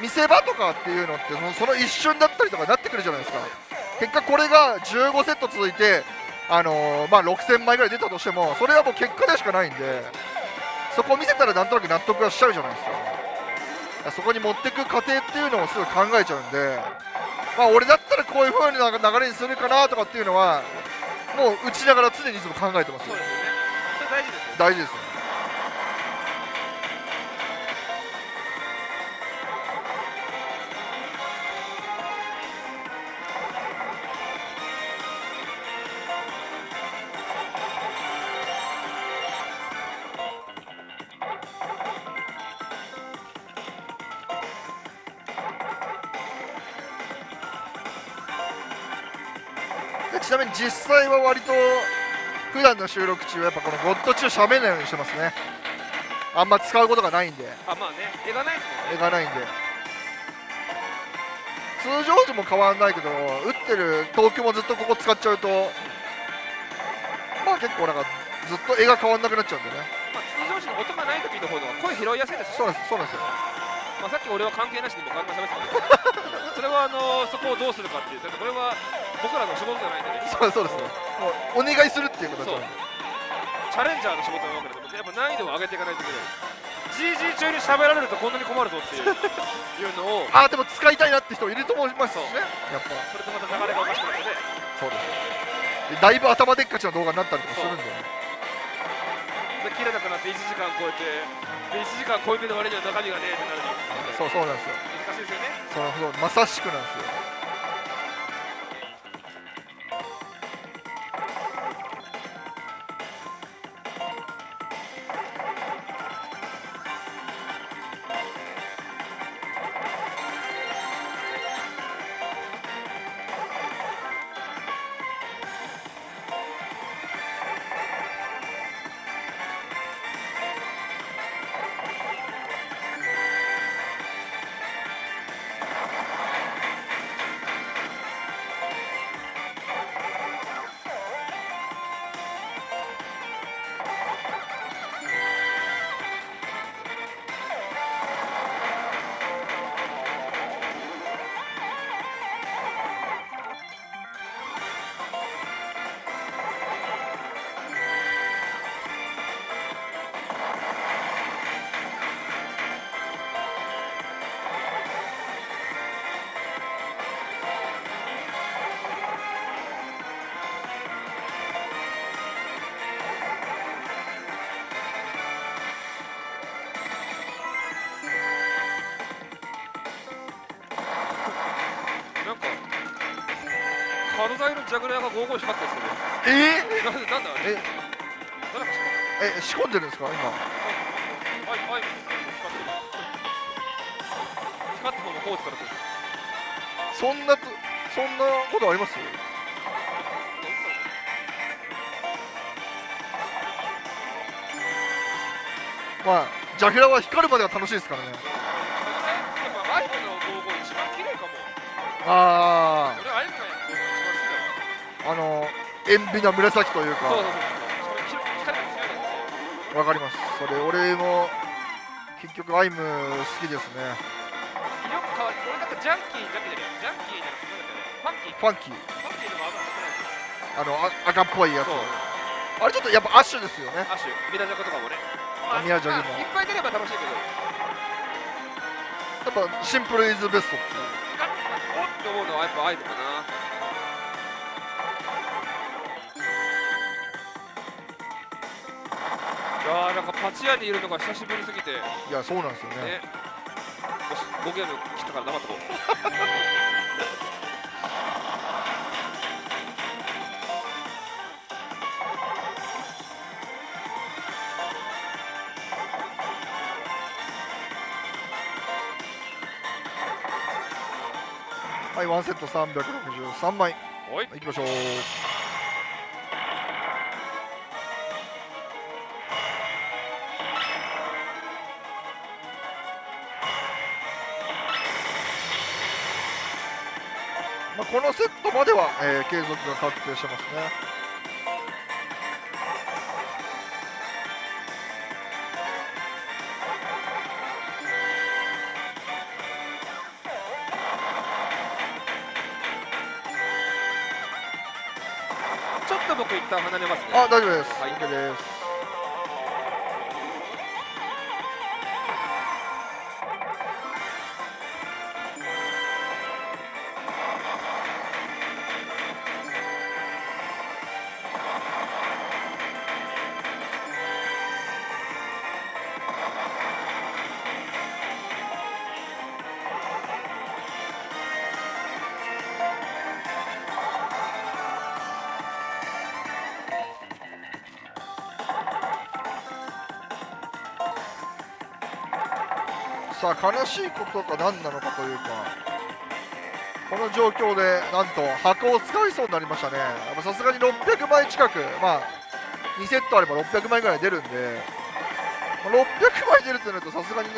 見せ場とかっていうのってその一瞬だったりとかになってくるじゃないですか。結果これが15セット続いて、6000枚ぐらい出たとしてもそれはもう結果でしかないんで、そこを見せたらなんとなく納得はしちゃうじゃないですか。そこに持ってく過程っていうのをすごい考えちゃうんで、まあ、俺だったらこういう風な流れにするかなとかっていうのはもう打ちながら常にいつも考えてますよ。大事ですね。ちなみに実際は割と普段の収録中はやっぱこのゴッド中しゃべらないようにしてますね。あんま使うことがないんで。あ、まあね、絵がないですもんね。絵がないんで通常時も変わらないけど、打ってる投球もずっとここ使っちゃうと、まあ結構なんかずっと絵が変わらなくなっちゃうんでね。まあ通常時の音がない時の方が声拾いやすいです。そうなんです、そうなんですよ。まあさっき俺は関係なしでもガンガンしゃべってたけどそれはそこをどうするかっていう、だからこれは僕らの仕事じゃないんでね。そうですね。もうお願いするっていうことだと思う。チャレンジャーの仕事なわけだと思う。やっぱ難易度を上げていかないといけない。GG 中に喋られるとこんなに困るぞっていうのを。ああ、でも使いたいなって人いると思いますね。やっぱ。それとまた流れがおかしくなって。そうですね。だいぶ頭でっかちな動画になったりとかするんだよね。切れなくなって1時間超えて、1時間超えての割には中身がねえってなるの。そうなんですよ。難しいですよね。そう、まさしくなんですよ。ジャグラーが55光ってるんですけど。なんだあれ。仕込んでるんですか今。はい、光ってるの放置されてる。そんなことあります？まあジャケラは光るまでは楽しいですからね。アイブの動画一番綺麗かも。ああ。俺アイブが一番好きだわ。塩ビな紫というか。そう。わかります。それ俺も結局アイム好きですね。よく変わる。俺なんかジャンキーじゃなくてファンキーでも赤っぽいやつ。あれちょっとやっぱアッシュですよね。アッシュ。ミラジャコとかもね。ミラジャコも。いっぱい出れば楽しいけど。やっぱシンプルイズベストって思うのはやっぱアイドルかな。いやーなんかパチ屋にいるのが久しぶりすぎて。いやそうなんですよね。5ゲーム切ったから黙っとこう。はい、ワンセット363枚。はい、行きましょう。まあ、このセットまでは、継続が確定してますね。一旦離れますね。あ、大丈夫です。はい、OK です。さあ悲しいことが何なのかというか、この状況でなんと箱を使いそうになりましたね。さすがに600枚近く、まあ、2セットあれば600枚ぐらい出るんで、まあ、600枚出るってなるとさすがにね、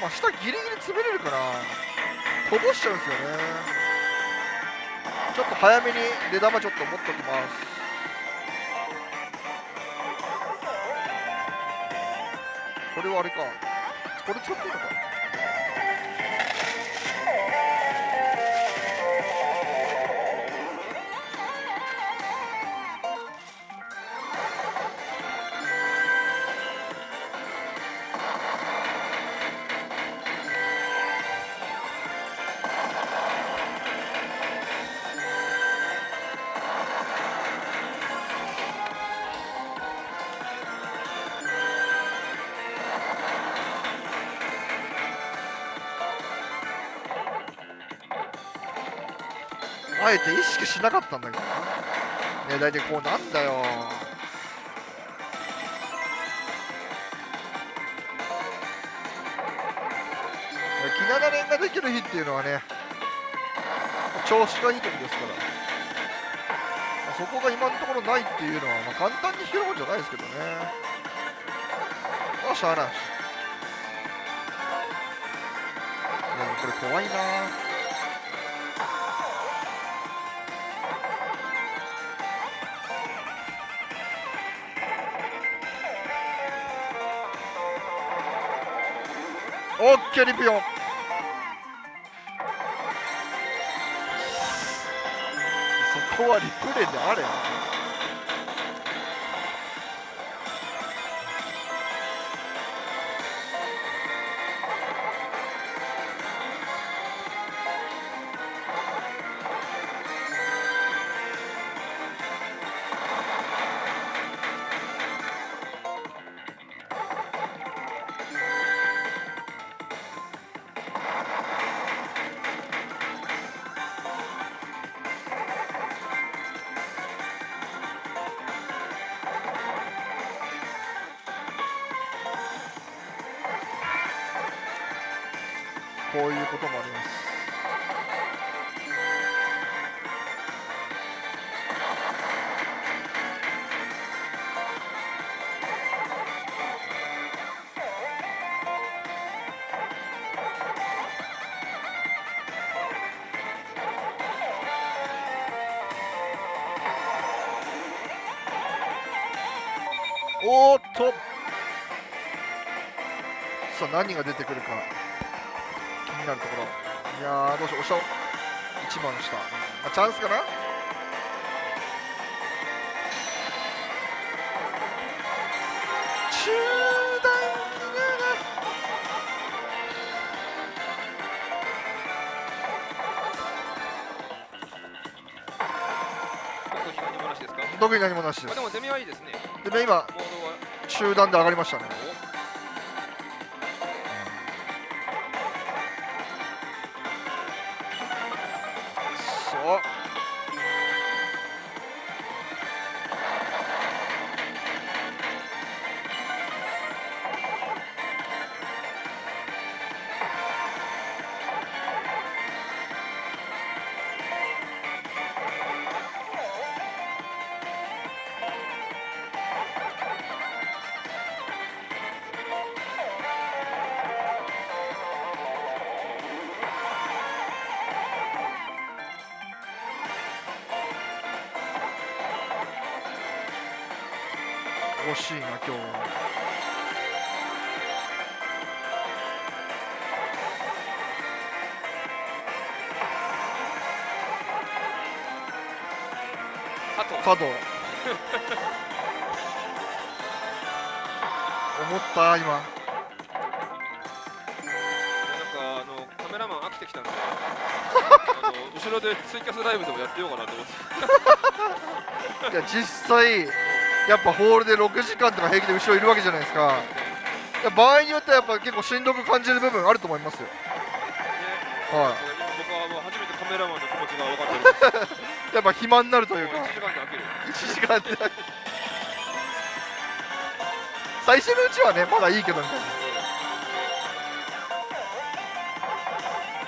まあ、下ギリギリ詰めれるからこぼしちゃうんですよね。ちょっと早めに出玉ちょっと持っておきます。これはあれか、これ使っていいのか。あえて意識しなかったんだけどね。大体こうなんだよ。気長連ができる日っていうのはね、調子がいい時ですから、そこが今のところないっていうのは、まあ、簡単に拾うんじゃないですけどね。あ、しゃあない。でもこれ怖いな。オッケーリピオン。そこはリプレイであれ。こういうこともあります。おーっと、さあ何が出てくるか気になるところ。いやー、どうしよう。押した。1番下、あ、チャンスかな。中段切れない。特に何もなしです。でも攻めはいいですね。でも今中段で上がりましたね。そう。惜しいな今日。佐藤思った今。なんかカメラマン飽きてきたんで後ろでツイキャスライブでもやってようかなと思っていや実際やっぱホールで6時間とか平気で後ろいるわけじゃないですか。場合によってはやっぱ結構しんどく感じる部分あると思いますよ。はい。僕はもう初めてカメラマンの気持ちが分かってる。やっぱ暇になるというか。1時間で飽きる。最初のうちはねまだいいけどみたい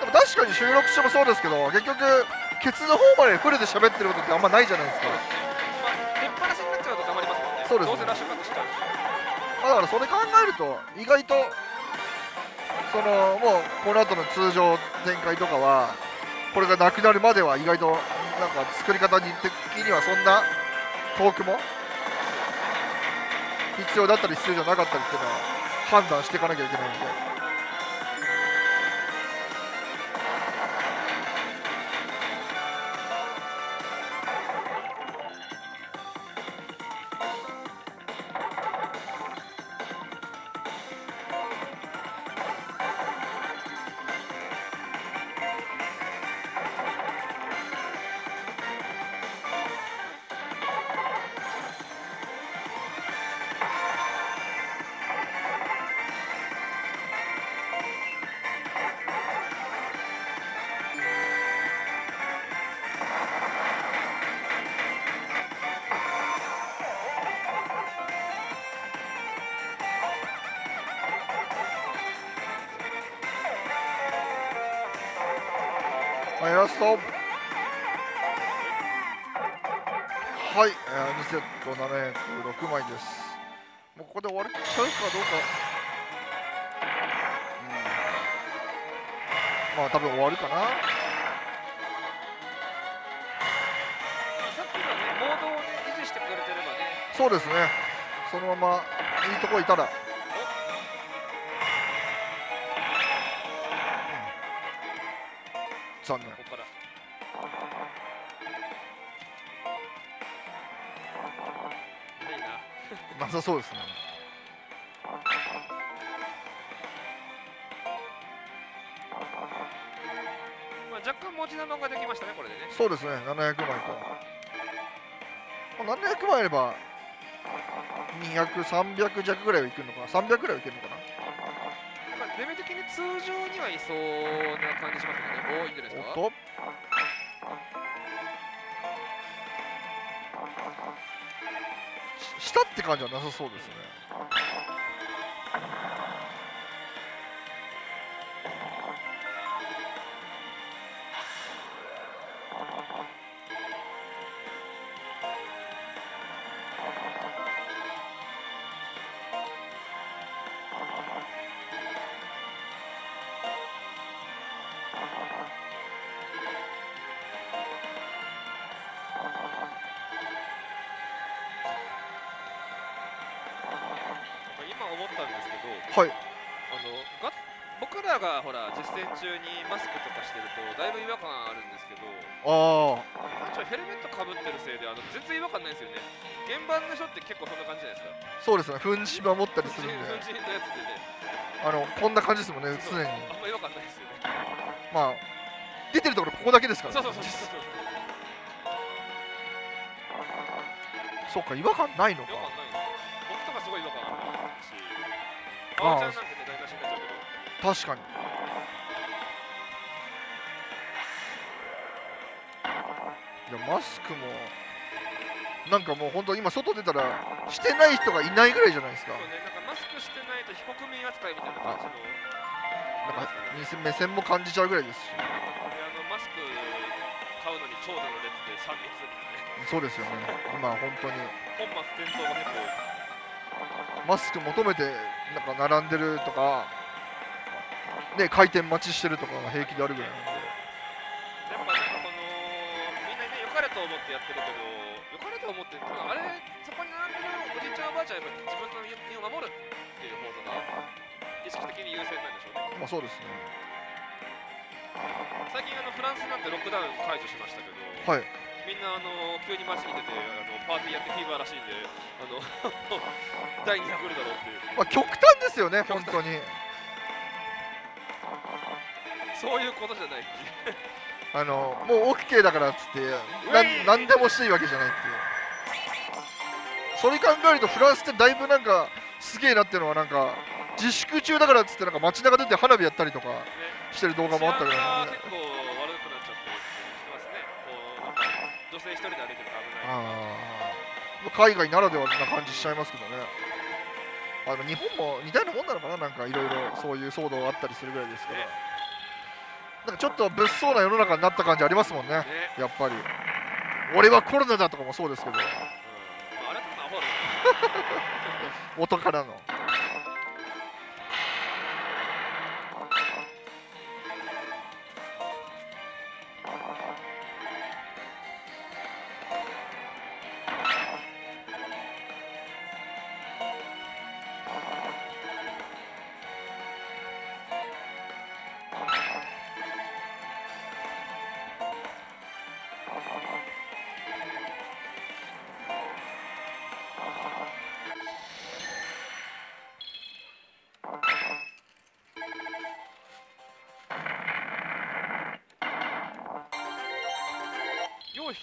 な。でも確かに収録中もそうですけど、結局ケツの方までフルで喋ってることってあんまないじゃないですか。そうですね、だからそれ考えると意外とそのもうこの後の通常展開とかはこれがなくなるまでは意外となんか作り方的にはそんなトークも必要だったり必要じゃなかったりっていうのは判断していかなきゃいけないんで。はい、2セット706枚です。もうここで終わっちゃうかどうか、まあ多分終わるかな。さっきのね、モードをね維持してくれてればね。そうですね、そのままいいとこいたら残念。なさそうですね。まあ若干持ち玉ができましたねこれでね。そうですね、700枚と。700枚あれば200、300弱ぐらいはいくのかな、300ぐらいはいけるのかな。レベル的に通常にはいそうな感じしますね。多いんじゃないですか。おっと、下って感じはなさそうですね。らがほら実践中にマスクとかしてるとだいぶ違和感あるんですけど、ヘルメットかぶってるせいで全然違和感ないんですよね。現場の人って結構そんな感じじゃないですか。そうですね、粉塵守ったりするんで、粉塵のやつでね、こんな感じですもんね、常に。あんま違和感ないですよね。まあ出てるところここだけですから、ね。そうか、違和感ないのか。僕とかすごい違和感あるし、あーちゃんなんて台無しになっちゃうけど。確かに。いやマスクもなんかもう本当今外出たらしてない人がいないぐらいじゃないですか。そうね、なんかマスクしてないと非国民扱いみたいな感じの。なんか目線も感じちゃうぐらいですし。マスク買うのに長蛇の列で3密みたいな。そうですよね。今本当に。本末転倒が結構。マスク求めてなんか並んでるとか、ね、回転待ちしてるとかが平気であるぐらいなんで。やっぱなんかこのみんなね良かれと思ってやってるけど、良かれと思ってあれそこに並んでるおじいちゃんおばあちゃんやっぱ自分の身を守るっていう方が。意識的に優先なんでしょうね。まあそうですね。最近フランスなんてロックダウン解除しましたけど、はい、みんな急に街に出てパーティーやってフィーバーらしいんで、第2波来るだろうっていう。まあ極端ですよね、本当に。そういうことじゃない。もう OK だからっつって何でもしていいわけじゃないっていう。それ考えるとフランスってだいぶなんかすげえなっていうのはなんか。自粛中だからっつってなんか街中出て花火やったりとかしてる動画もあったりとか、ね、結構悪くなっちゃってますね。こう女性一人で歩いてると危ない。海外ならではな感じしちゃいますけどね。日本も似たようなもんなのかな。なんかいろいろそういう騒動があったりするぐらいですから、ね、なんかちょっと物騒な世の中になった感じありますもんね。ね、やっぱり俺はコロナだとかもそうですけど、音からの。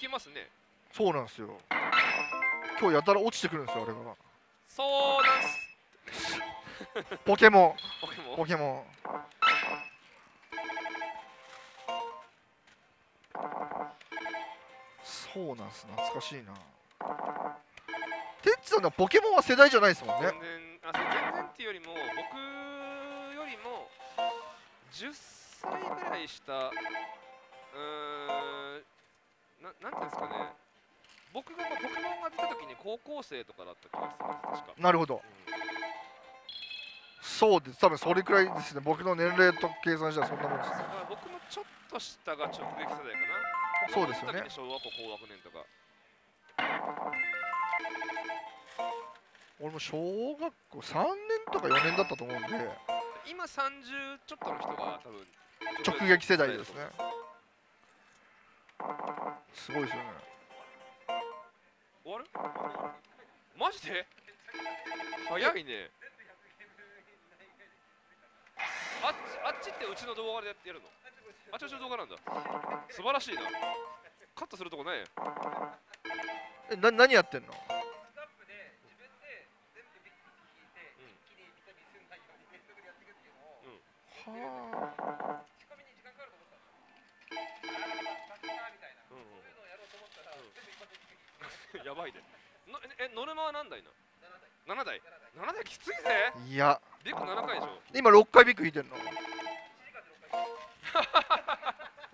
引きますね。そうなんですよ。今日やたら落ちてくるんですよ、あれが。そうなんです。ポケモン。ポケモン。そうなんです。懐かしいな。てっつさんのポケモンは世代じゃないですもんね。全然っていうよりも、僕よりも10歳ぐらい下。なんていうんですかね、僕がポケモンが出たときに高校生とかだった気がするんです、確か。なるほど、うん、そうです、多分それくらいですね、僕の年齢と計算したらそんなもんです。僕もちょっと下が直撃世代かな、そうですよね、小学校高学年とか。俺も小学校3年とか4年だったと思うんで、今30ちょっとの人が多分直撃世代ですね。すごいですよね。あれ？マジで？早いね。あっちってうちの動画でやってるの？あっちの動画なんだ。素晴らしいな。カットするとこない？何やってんの？はあ。やばいで。ノルマは何台なの？7台。7台きついぜ。いや。ビッグ7回でしょ。今6回ビッグ引いてるの。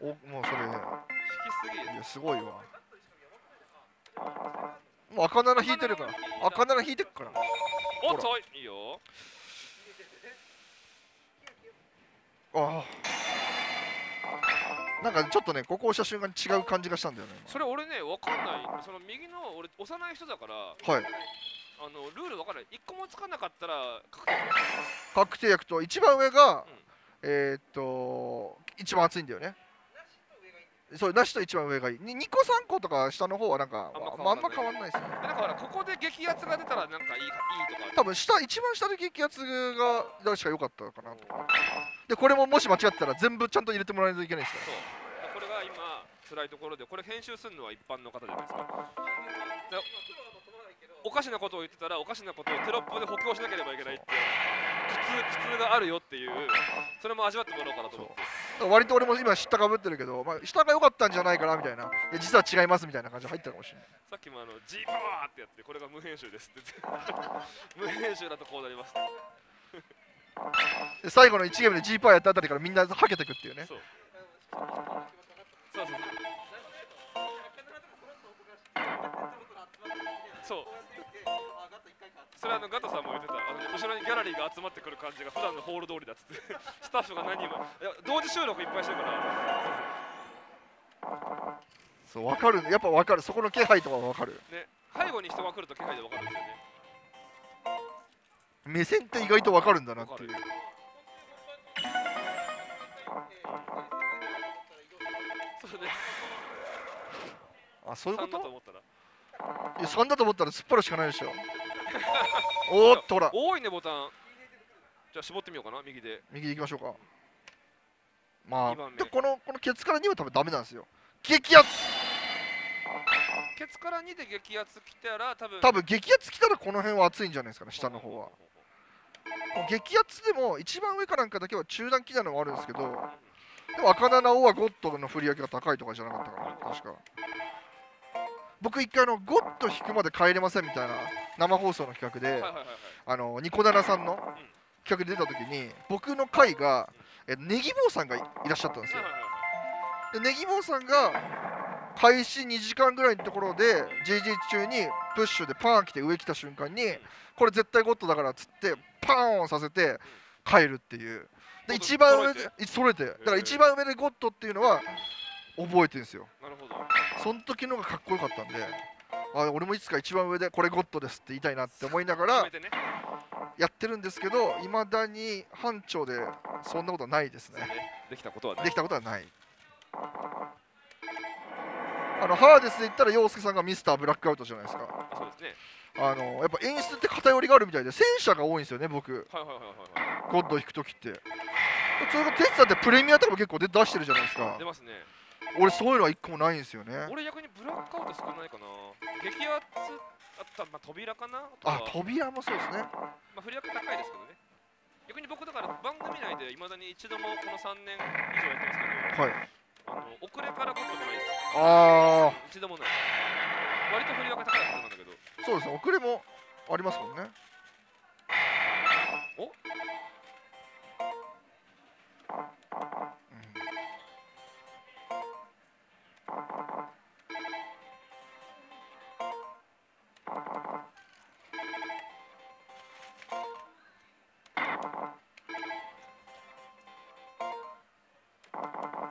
お、もうそれ。引きすぎ。いやすごいわ。もう赤7引いてるから。赤7引いてるから。おっといいよ。ああ。なんかちょっとね、ここ押した瞬間に違う感じがしたんだよね。それ俺ね、わかんない。その右の俺押さない人だから。はい。ルールわからない。1個もつかなかったら確定。確定役と一番上が一番熱いんだよね。そう、なしと一番上がいい。2個3個とか下の方はなんかあんま変わらないですよね。なんかほらここで激アツが出たらなんかいいとか、多分下、一番下で激アツが確か良かったかなと。でこれももし間違ったら全部ちゃんと入れてもらわないといけないですから。そう、これが今辛いところで、これ編集するのは一般の方じゃないですか。おかしなことを言ってたらおかしなことをテロップで補強しなければいけないって、苦痛があるよっていう、それも味わってもらおうかなと思って。割と俺も今下かぶってるけど、まあ、下が良かったんじゃないかなみたいな、いや実は違いますみたいな感じが入ったかもしれない。さっきもGパワーってやって、これが無編集ですって無編集だとこうなります最後の1ゲームで G パワーやったあたりからみんなはけてくっていうね。そうそうそうそう、それはガトさんも言ってた、後ろにギャラリーが集まってくる感じが普段のホール通りだっつってスタッフが何人も同時収録いっぱいしてるから。そう、分かるね。やっぱ分かる、そこの気配とか分かるね。背後に人が来ると気配で分かるんですよね。目線って意外と分かるんだなっていう。そうねあ、そういうこと。いや3だと思ったら突っ張るしかないでしょおーっとほら多いねボタン。じゃあ絞ってみようかな、右で。右でいきましょうか。まあでこのケツから2は多分ダメなんですよ。激アツ、ケツから2で激アツきたら多分激アツきたらこの辺は熱いんじゃないですかね、下の方は。激アツでも一番上かなんかだけは中段きたのもあるんですけど、でも赤7王はゴッドの振り上げが高いとかじゃなかったかな確か。僕一回ゴッド引くまで帰れませんみたいな生放送の企画でニコダナさんの企画で出た時に、僕の回がネギ坊さんがいらっしゃったんですよ。でネギ坊さんが開始2時間ぐらいのところで JJ 中にプッシュでパーン来て上来た瞬間に、これ絶対ゴッドだからっつってパーンさせて帰るっていう。で一番上で揃えて、だから一番上でゴッドっていうのは覚えてるんですよ。なるほど。その時のがかっこよかったんで、あ俺もいつか一番上でこれゴッドですって言いたいなって思いながらやってるんですけど、いまだに班長でそんなことはないですね。できたことはない。できたことはない。ハーデスで言ったら陽介さんがミスターブラックアウトじゃないですか。そうですね。やっぱ演出って偏りがあるみたいで、戦車が多いんですよね僕。ゴッド引く時って。それがテスタってプレミアとかも結構出してるじゃないですか。出ますね。俺そういうのは1個もないんですよね。俺逆にブラックアウト少ないかな。激アツあった、まあ、扉かな。あ扉もそうですね。まあ振り上げ高いですけどね。逆に僕だから番組内でいまだに一度もこの3年以上やってますけど、はい、遅れからゴッドもないです。ああ一度もない。割と振り上げ高いはずなんだけど、そうですね、遅れもありますもんね。お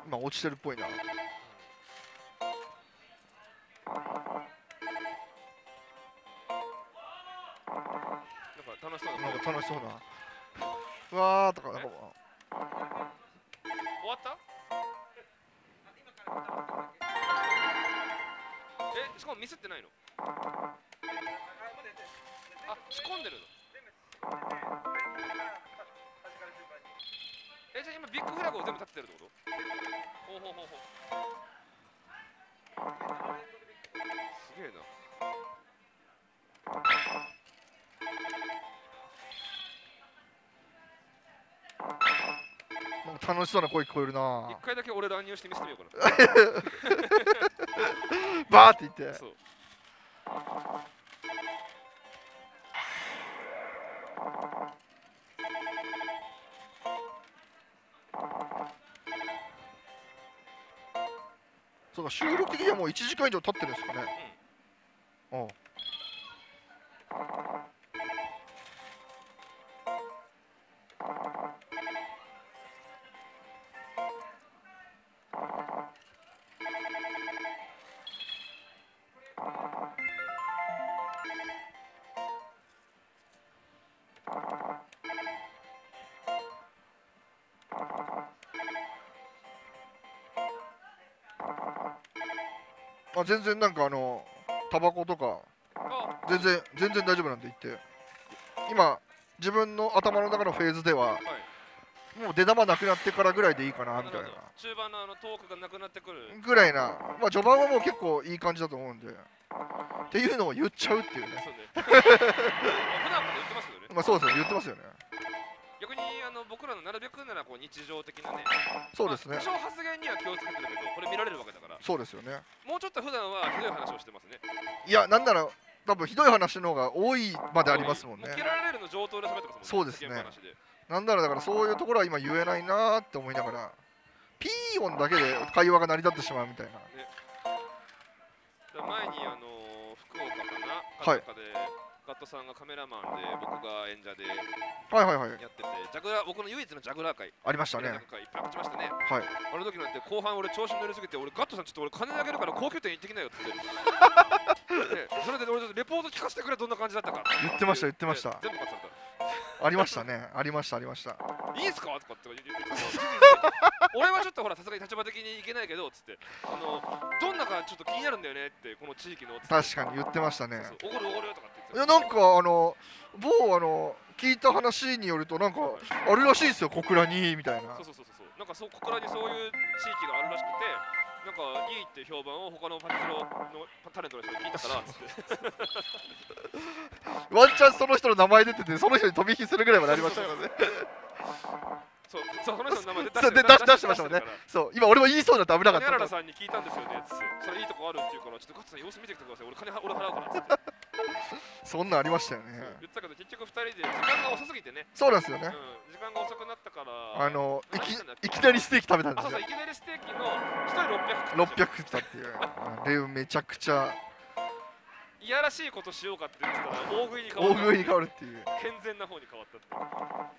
今落ちてるっぽいな。なんか楽しそうな。うわーとかなんか。終わった？え、しかもミスってないの？あ、仕込んでるの？え、じゃあ今ビッグフラグを全部立ててるってこと？ほうほうほうほう。すげえな。なんか楽しそうな声聞こえるな。一回だけ俺乱入して見せてみようかな。バーって言って。そう。そうか、収録的にはもう1時間以上経ってるんですかね。うん、あああ、全然なんかタバコとか全然大丈夫なんで言って、今自分の頭の中のフェーズでは、はい、もう出玉なくなってからぐらいでいいかなみたいな、中盤のトークがなくなってくるぐらいな、まあ序盤はもう結構いい感じだと思うんでっていうのを言っちゃうっていうね。普段から言ってますよね。まあそうですね、言ってますよね。逆に僕らのなるべくならこう日常的なね、そうですね、多少発言には気をつけてるけど、これ見られるわけだから、そうですよね。もうちょっと普段はひどい話をしてますね。いや、なんなら多分ひどい話の方が多いまでありますもんね。蹴られるの上等で喋ってますもんね。そうですね。なんならだからそういうところは今言えないなーって思いながら、ピー音だけで会話が成り立ってしまうみたいな。ね、前に福岡かな、でガットさんがカメラマンで僕が演者でやってて、ジャグラー、僕の唯一のジャグラー会ありましたね。いっぱい勝ちましたね。はい、あの時なんて後半俺調子乗りすぎて、俺ガットさんちょっと俺金あげるから高級店行ってきなよって言ってそれで俺ちょっとレポート聞かせてくれ、どんな感じだったか言ってました、言ってました。全部勝っちゃったありましたね、ありました、ありました。いいんすかとかって言って俺はちょっとほらさすがに立場的にいけないけどっつって、どんなかちょっと気になるんだよねってこの地域の、確かに言ってましたね。おごるおごるとかって言って、なんか某聞いた話によるとなんかあるらしいですよ、小倉にみたいな。そうそうそうそう、なんかそう小倉にそういう地域があるらしくて、なんかいいって評判を他のタレントの人に聞いたからっつってワンチャンその人の名前出てて、その人に飛び火するぐらいまでありましたからね。そう、その人の名前出してましたもんね。そう、今俺も言いそうだって危なかった。金原さんに聞いたんですよねっつって、それいいとこあるっていうからちょっとガッツさん様子見てきてください、俺払うからっつってそんなんありましたよね。言ったけど結局2人で時間が遅すぎてね。そうなんですよね、時間が遅くなったから、いきなりステーキ食べたんですよ。そうそう、いきなりステーキの1人600食ったっていう、でめちゃくちゃいやらしいことしようかって言ってたら大食いに変わる、大食いに変わるっていう、健全な方に変わったって。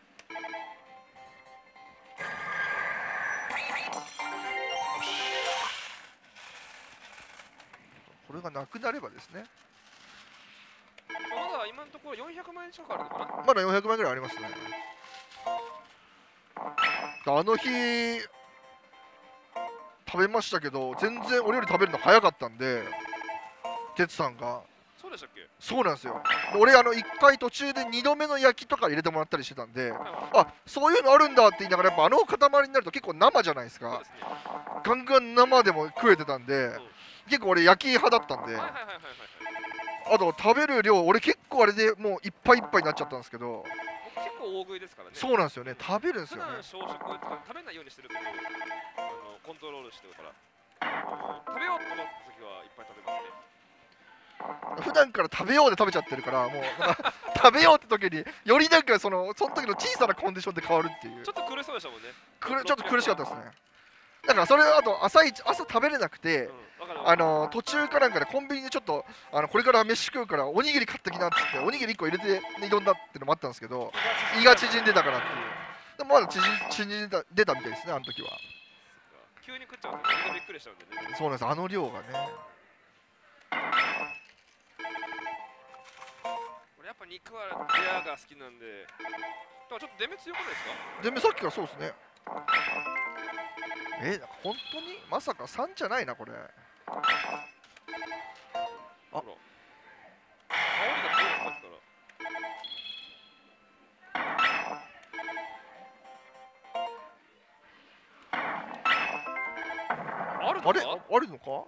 これがなくなればですね、まだ今のところ400万円近くあるのかな。まだ400万円ぐらいありますね。あの日食べましたけど、全然俺より食べるの早かったんで、哲さんが。そうでしたっけ。そうなんですよ。俺1回途中で2度目の焼きとか入れてもらったりしてたんで、あ、そういうのあるんだって言いながら、やっぱ塊になると結構生じゃないですか。ガンガン生でも食えてたんで、結構俺焼き派だったんで、あと食べる量、俺結構あれでもういっぱいいっぱいになっちゃったんですけど、結構大食いですからね。そうなんですよね、食べるんですよね。小食とか食べないようにしてるけど、コントロールしてるから、食べようと思った時はいっぱい食べますね。普段から食べようで食べちゃってるから、もう食べようって時によりなんかその時の小さなコンディションで変わるっていう。ちょっと苦しそうでしたもんね。ちょっと苦しかったですね。だからそれあと朝食べれなくて、途中かなんかでコンビニでちょっとこれから飯食うからおにぎり買ってきなって言って、おにぎり1個入れて挑んだってのもあったんですけど、胃が縮んでたからっていう。でもまだ縮んでたみたいですね、あの時は。急に食っちゃうと胃がびっくりしちゃうんでね。そうなんです、あの量がね。やっぱ肉はレアが好きなんで、ちょっと出目強くないですか。出目さっきからそうですね。なんか本当にまさか3じゃないな、これ。あ、あれあるのか。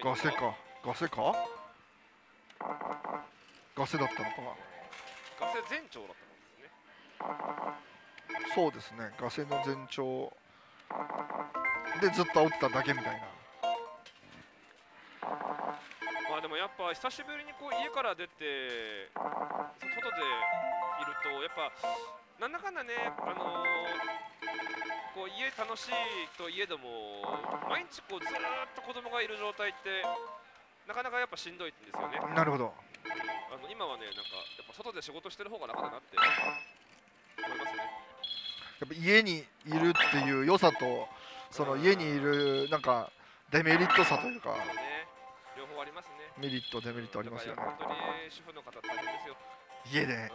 ガセか、ガセか、ガセだったのか。ガセ前兆だったんですね。そうですね、ガセの前兆でずっと煽ってただけみたいな。まあでもやっぱ久しぶりにこう家から出て外でいると、やっぱなんだかんだね、家楽しいといえども、毎日こうずっと子供がいる状態ってなかなかやっぱしんどいんですよね。なるほど。今はね、なんかやっぱ外で仕事してる方が楽だなって思いますね。やっぱ家にいるっていう良さと、その家にいるなんかデメリットさというか、そうね、両方ありますね。メリットデメリットありますよね。本当に主婦の方大変ですよ。家で。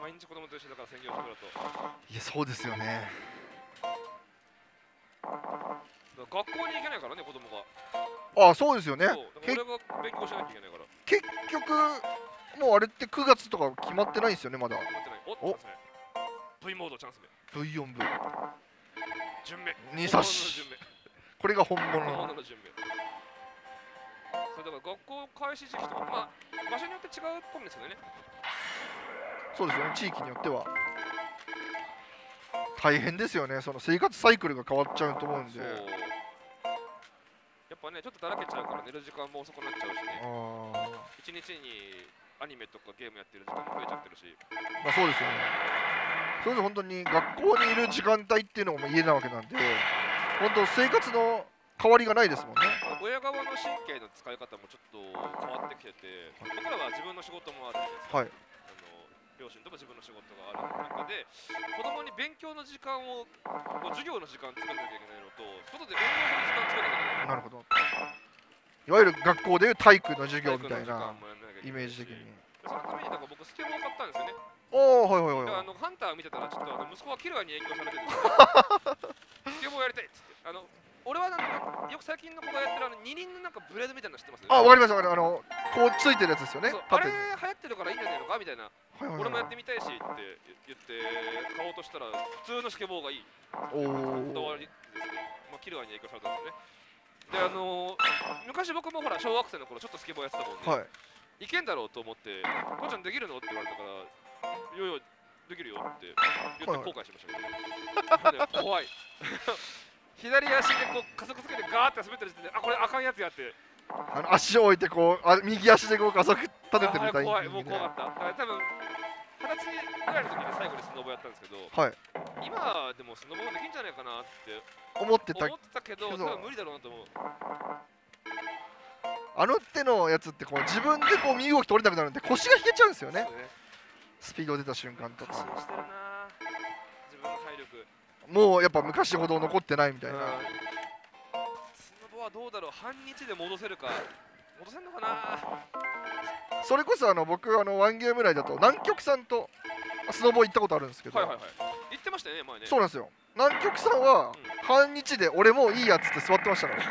毎日子供と一緒だから専業主婦だと。いや、そうですよね。学校に行けないからね、子供が。ああ、そうですよね。俺が勉強しなきゃいけないから。結局、もうあれって9月とか決まってないんですよね、まだ。決まってない。おっ、チャンス目。V モードチャンス目。V4V。順目。2差し。これが本物の順目。それだから学校開始時期とか、まあ、場所によって違うっぽいんですよね。そうですよね、地域によっては。大変ですよね、その生活サイクルが変わっちゃうと思うんで。やっぱね、ちょっとだらけちゃうから寝る時間も遅くなっちゃうしね。一日にアニメとかゲームやってる時間も増えちゃってるし。まあそうですよね。それで本当に学校にいる時間帯っていうのも家なわけなんで、本当生活の変わりがないですもんね。親側の神経の使い方もちょっと変わってきてて、僕らは自分の仕事もあるんですよ。はい。両親とも自分の仕事がある中で、子供に勉強の時間を、授業の時間作らなきゃいけないのと、外で運動の時間作らなきゃいけない。なるほど。いわゆる学校でいう体育の授業みたいなイメージ的に。そのためになんか僕スケボーを買ったんですよね。おお、はいはいはい。ハンターを見てたら、ちょっと息子はキルアに影響されてるスケボーやりたいっつって。俺はなんかよく最近の子がやってる二輪のなんかブレードみたいなの知ってます？あ、わかりました。こうついてるやつですよね。あれ流行ってるからいいんじゃないのかみたいな。俺もやってみたいしって言って買おうとしたら普通のスケボーがいい。おお。まあキルアに影響されたんですね。で、昔僕もほら小学生の頃ちょっとスケボーやってたもんで、いけんだろうと思って、父ちゃんできるのって言われたから、いよいよできるよって言って後悔しましたけど。怖い。左足でこう加速つけてガーって滑ってる時点で、あ、これあかんやつやって、足を置いてこう右足でこう加速立ててるみたいな。怖い、もう怖かった。だから多分20歳ぐらいの時に最後にスノボやったんですけど、はい、今でもスノボできんじゃないかなって思ってたけど、多分無理だろうなと思う。あの手のやつってこう自分でこう身動き取れなくなるんで腰が引けちゃうんですよね。スピード出た瞬間とか。過信してるな、自分の体力。もうやっぱ昔ほど残ってないみたいな。スノボはどうだろう、半日で戻せるか、戻せんのかな。それこそ僕ワンゲーム内だと南極さんとスノボ行ったことあるんですけど、行ってましたね前ね。そうなんですよ、南極さんは半日で俺もういいやつって座ってましたから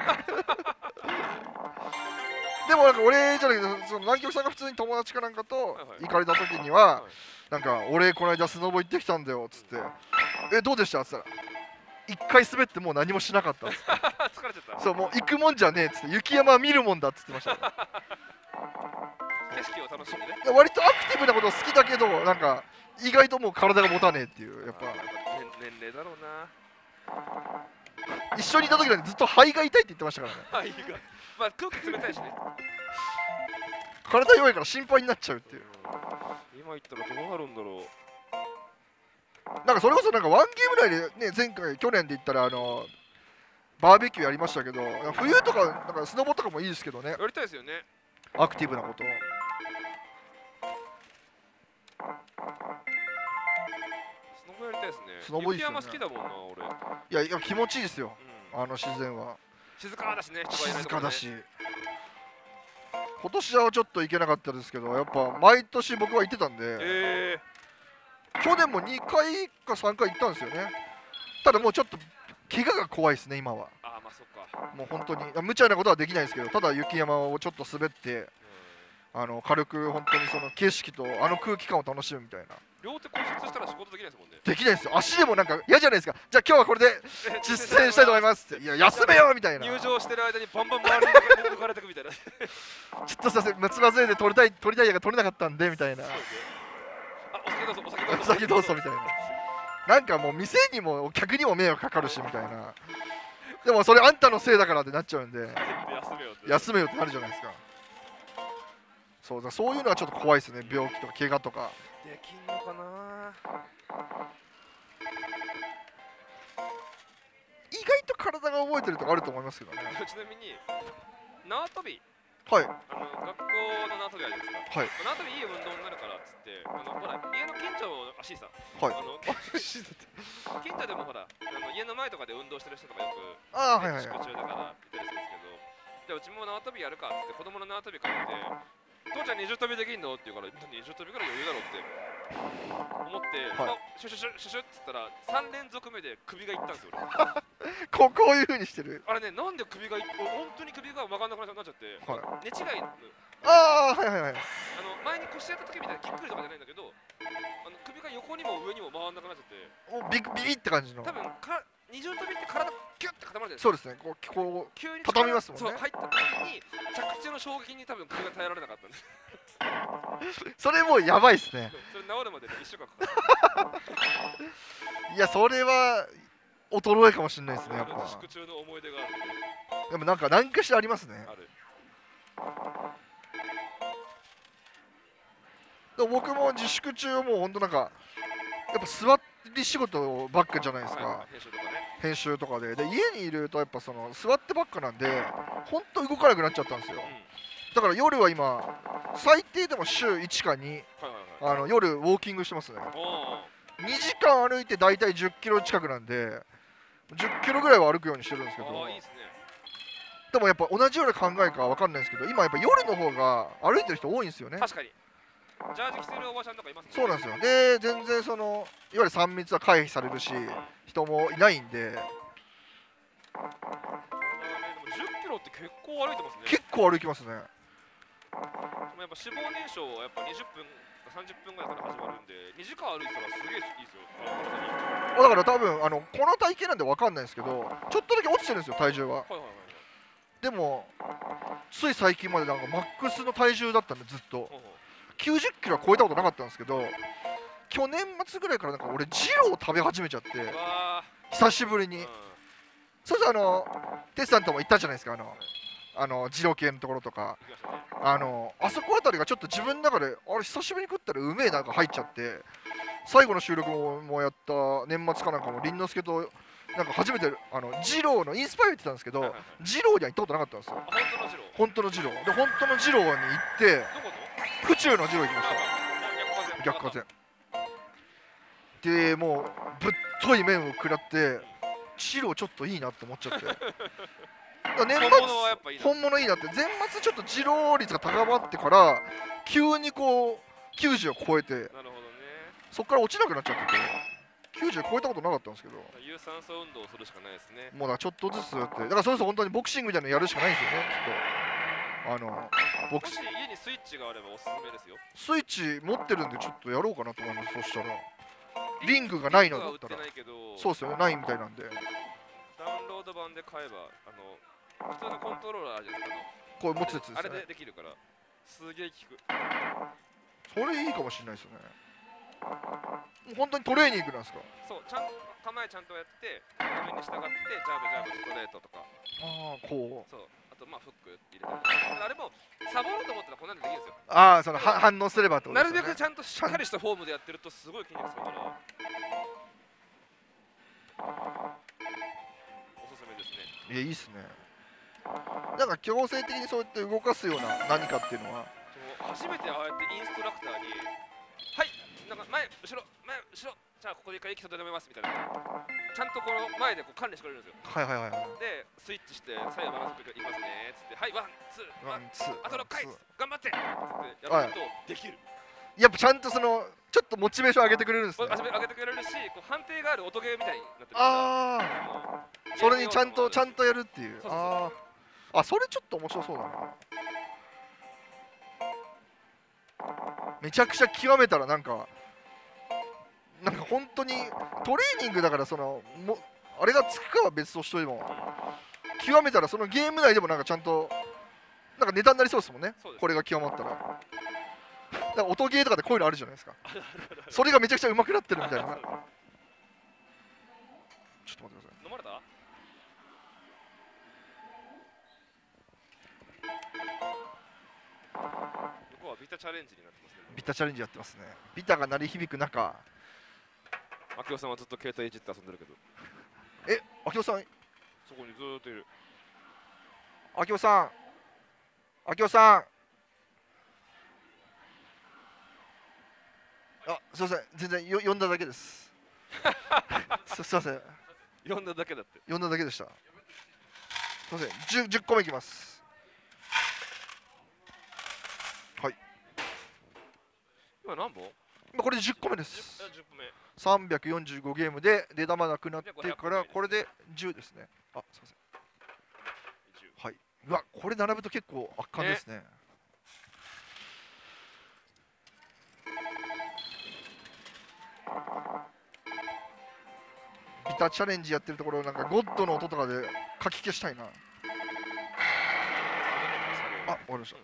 でもなんか俺じゃないけど、その南極さんが普通に友達かなんかと行かれた時には、なんか俺この間スノボ行ってきたんだよっつって、え、どうでしたって言ったら、一回滑ってもう何もしなかったっつって疲れちゃった。そう、もう行くもんじゃねえっつって、雪山は見るもんだっつってましたね景色を楽しんでね。割とアクティブなこと好きだけど、なんか意外ともう体が持たねえっていう、やっぱ年齢だろうな。一緒にいた時なんてずっと肺が痛いって言ってましたからね肺が、まあ空気冷たいしね体弱いから心配になっちゃうっていう。今行ったらどうなるんだろう。なんかそれこそなんかワンゲーム内でね、前回去年で言ったらバーベキューやりましたけど、冬とかなんかスノボとかもいいですけどね。やりたいですよね、アクティブなこと。スノボやりたいですね。スノボいいですよね。雪山好きだもんな俺。いや気持ちいいですよ、自然は。静かだしね、静かだし。今年はちょっと行けなかったですけど、やっぱ毎年僕は行ってたんで、去年も2回か3回行ったんですよね。ただもうちょっと怪我が怖いですね今は。ああ、まあそっか。もう本当に無茶なことはできないですけど、ただ雪山をちょっと滑って軽く本当にその景色と空気感を楽しむみたいな。両手骨折したら仕事できないですもんね。できないですよ。足でもなんか嫌じゃないですか。じゃあ今日はこれで実践したいと思いますって。いや休めよみたいな。入場してる間にバンバン周りに抜かれてくみたいな。ちょっとすいません、つまずいで取りたいやが取れなかったんでみたいな。お酒どうぞみたいな。なんかもう店にも客にも迷惑かかるしみたいな。でもそれあんたのせいだからってなっちゃうんで、休めよってなるじゃないですか。そうだ、そういうのはちょっと怖いですね、病気とか怪我とか。できんのかな。意外と体が覚えてるとかあると思いますけどね。ちなみに縄跳び、はい、学校の縄跳びあるじゃないですか。はい、縄跳びいい運動になるからっつって、ほら家の近所の足さ、はい、近所でもほら家の前とかで運動してる人とかよくメキシコ中だからいたりするんですけど、じゃあうちも縄跳びやるかっつって子供の縄跳び買って、父ちゃん20跳びできんのって言うから、20跳びぐらい余裕だろって思って、はい、シュシュシュシュシュって言ったら3連続目で首がいったんですよ俺こういう風にしてるあれね、なんで首がいった本当に首が曲がんなくなっちゃって、はい、寝違いのああはいはいはい前に腰やった時みたいにぎっくりとかじゃないんだけど首が横にも上にも回んなくなっちゃってビビって感じの多分か二重跳びって体ギュッて固まるじゃないですかそうですね、こう急に畳みますもんねそう、入った時に着地の衝撃に多分首が耐えられなかったんですそれもうやばいっすねそれ治るまで1週間かかるいや、それは衰えかもしれないですね、やっぱ自粛中の思い出があるでもなんか何かしらありますねあるでも僕も自粛中はもうほんとなんかやっぱ座り仕事ばっかじゃないですか、はい、編集とかで、で家にいるとやっぱその座ってばっかなんでほんと動かなくなっちゃったんですよ、うん、だから夜は今最低でも週1か2夜ウォーキングしてますね2時間歩いて大体10キロ近くなんで10キロぐらいは歩くようにしてるんですけどでもやっぱ同じような考えかわかんないですけど今やっぱ夜の方が歩いてる人多いんですよね確かにジャージ着てるおばちゃんとかいますね。そうなんですよ。で、全然そのいわゆる3密は回避されるし、人もいないんで。10キロって結構歩いてますね。結構歩きますね。やっぱ死亡燃焼はやっぱ20分、30分ぐらいから始まるんで、2時間歩いたらすげえいいですよ。だから多分この体型なんでわかんないですけど、ちょっとだけ落ちてるんですよ体重は。でもつい最近までなんかマックスの体重だったんでずっと。90キロは超えたことなかったんですけど去年末ぐらいからなんか俺ジローを食べ始めちゃって久しぶりに、うん、そうそうテスさんとも行ったじゃないですかジロー系のところとかあそこあたりがちょっと自分の中であれ久しぶりに食ったらうめえなんか入っちゃって最後の収録もやった年末かなんかも凛之介となんか初めてジローのインスパイア行ってたんですけどジローには行ったことなかったんですよ本当のジローで本当のジローに行って府中のジロー行きました逆風でもうぶっとい麺を食らってジローちょっといいなって思っちゃって年末本物いいなって前末ちょっとジロー率が高まってから急にこう90を超えて、ね、そこから落ちなくなっちゃって90超えたことなかったんですけど有酸素運動をするしかないですねもうだからちょっとずつだからそれこそ本当にボクシングみたいなのやるしかないんですよねきっともし家にスイッチがあればおすすめですよスイッチ持ってるんでちょっとやろうかなと思いますそしたらリングがないのだったらそうですよねないみたいなんでダウンロード版で買えば普通のコントローラーじゃないですかこれ持つやつですねあれでできるからすげえ効くそれいいかもしれないですよね本当にトレーニングなんですかそうちゃんと構えちゃんとやって画面に従ってジャブジャブストレートとかああこうそうまあフック入れてあれもサボろうと思ったらこんなのできるんですよああその反応すればとなるべくちゃんとしっかりしたフォームでやってるとすごい筋肉使うからおすすめですねいやいいっすねなんか強制的にそうやって動かすような何かっていうのは初めてああやってインストラクターにはいなんか前後ろじゃあここで一回息を止めますみたいなちゃんとこの前でこう管理してくれるんですよはいはいはいでスイッチして左右バランスいきますねっつってはいワンツーワンツーあと6回頑張ってってやるとできるやっぱちゃんとそのちょっとモチベーション上げてくれるんですね上げてくれるしこう判定がある音ゲーみたいになってるああそれにちゃんとやるっていうああそれちょっと面白そうだなめちゃくちゃ極めたらなんか本当にトレーニングだからそのあれがつくかは別としても極めたらそのゲーム内でもなんかちゃんとなんかネタになりそうですもんねこれが極まったらなんか音ゲーとかでこういうのあるじゃないですかそれがめちゃくちゃうまくなってるみたいなちょっと待ってください飲まれた向こうはビタチャレンジになってますねビタチャレンジやってますねビタが鳴り響く中秋夫さんはずっと携帯いじって遊んでるけどえ、秋夫さんそこにずーっといる秋夫さん秋夫さんあ、すいません、全然呼んだだけですすいません呼んだだけだって呼んだだけでしたすいません、10個目いきますはい今何本これで10個目です。345ゲームで出玉なくなってから、これで10ですね。あ、すいません。はい、うわ、これ並ぶと結構圧巻ですね。ビタチャレンジやってるところ、なんかゴッドの音とかでかき消したいな。あ、終わりました。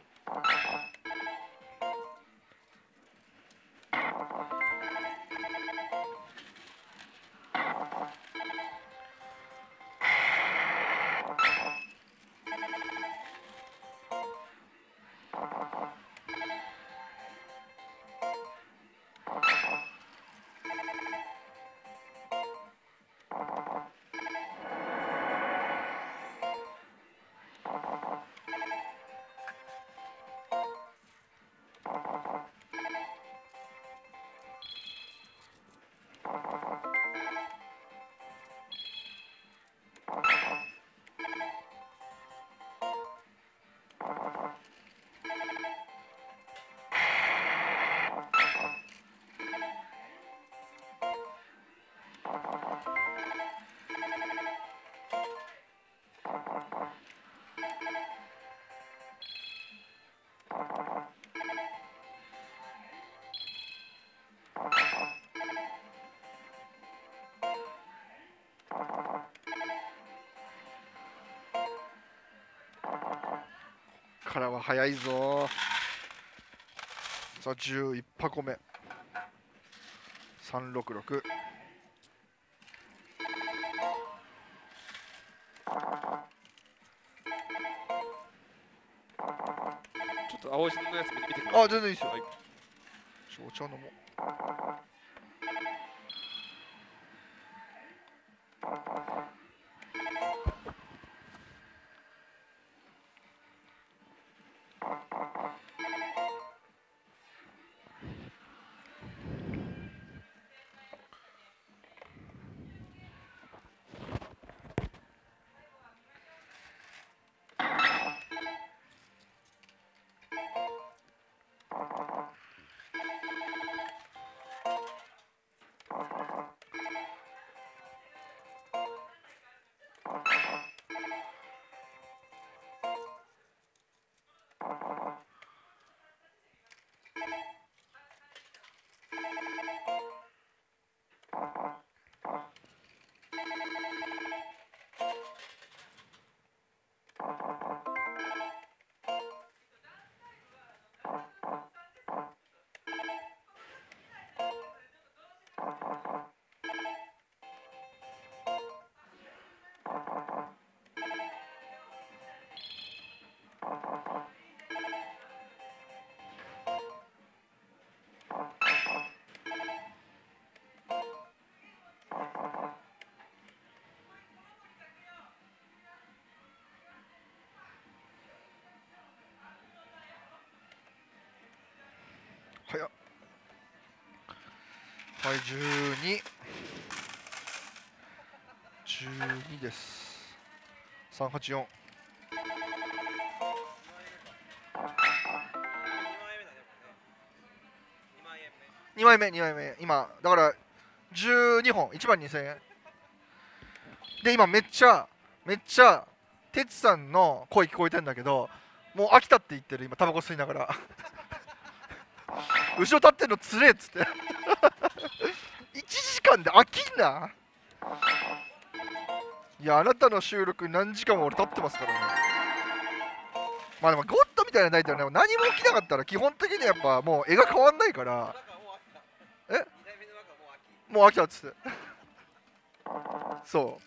からは早いぞ。さあ11箱目、366。ちょっと青い線のやつ見てください。あ、全然いいですよ。はい、お茶飲もう。はい、12です。384。2枚目。今だから12本、1万2000円で、今めっちゃてつさんの声聞こえてんだけど、もう飽きたって言ってる。今タバコ吸いながら後ろ立ってるのつれえっつって1時間で飽きんな。いや、あなたの収録何時間も俺経ってますからね。まあでもゴッドみたいなのないとね、何も起きなかったら基本的にやっぱもう絵が変わんないから、え、もう飽きたっつってそう、おっ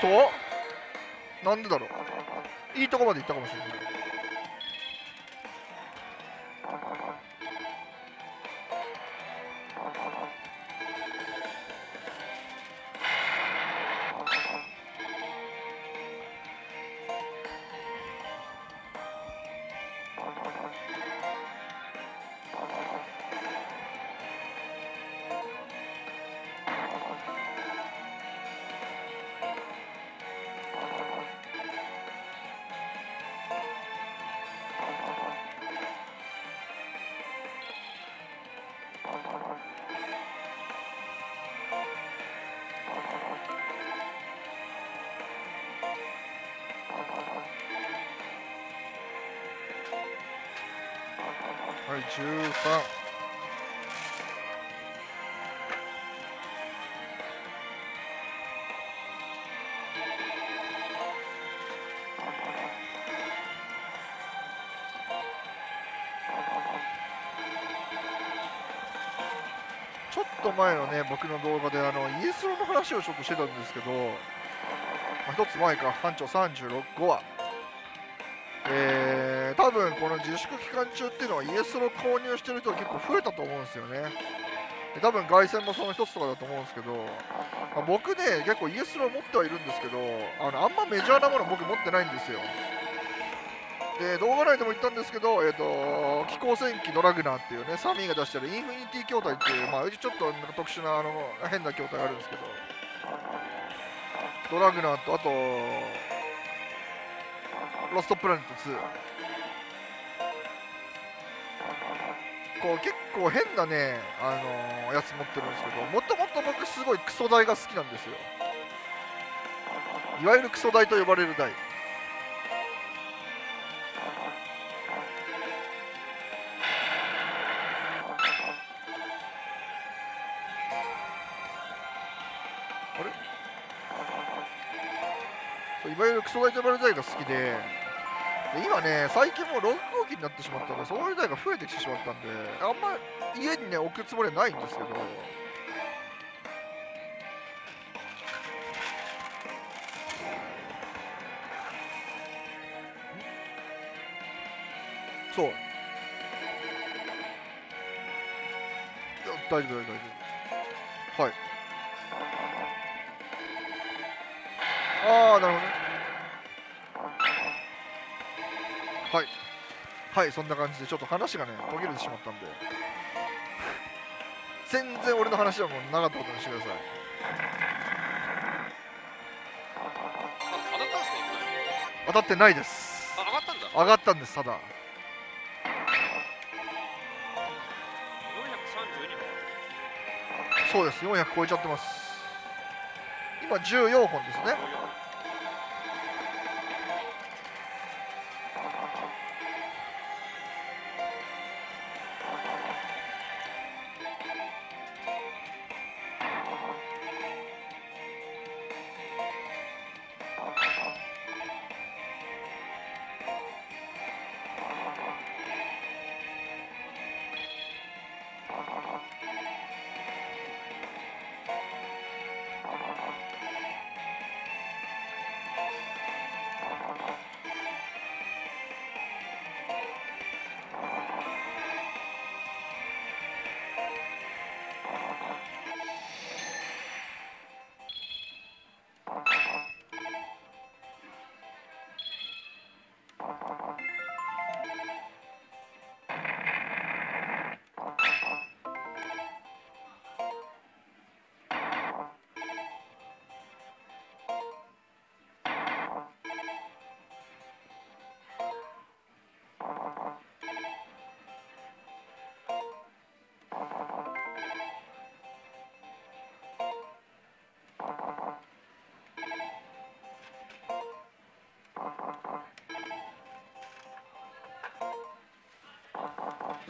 と、なんでだろう、いいとこまで行ったかもしれない。はい、13。ちょっと前のね、僕の動画でイエスロの話をちょっとしてたんですけど、1つ前か、班長36号は、多分この自粛期間中っていうのはイエスロ購入してる人が結構増えたと思うんですよね。多分凱旋もその一つとかだと思うんですけど、僕ね、結構イエスロ持ってはいるんですけど、あんまメジャーなもの僕持ってないんですよ。で、動画内でも言ったんですけど、機構戦機ドラグナーっていうね、サミーが出してるインフィニティ筐体っていう、まあ、ちょっとなんか特殊な変な筐体があるんですけど、ドラグナーと、あとロストプラネット2、こう結構変なね、やつ持ってるんですけど、もともと僕すごいクソ台が好きなんですよ。いわゆるクソ台と呼ばれる台。いわゆるクソ大と呼ばれる台が好きで、今ね、最近もう6号機になってしまったので、そういう台が増えてきてしまったんで、あんまり家にね、置くつもりはないんですけど、そう、大丈夫、大丈夫、はい。ああ、なるほどね。はいはい、そんな感じでちょっと話がね途切れてしまったんで全然俺の話はもうなかったことにしてください。当たってないです。あ、上がったんだ。上がったんです。ただ432本。そうです、400超えちゃってます。今14本ですね。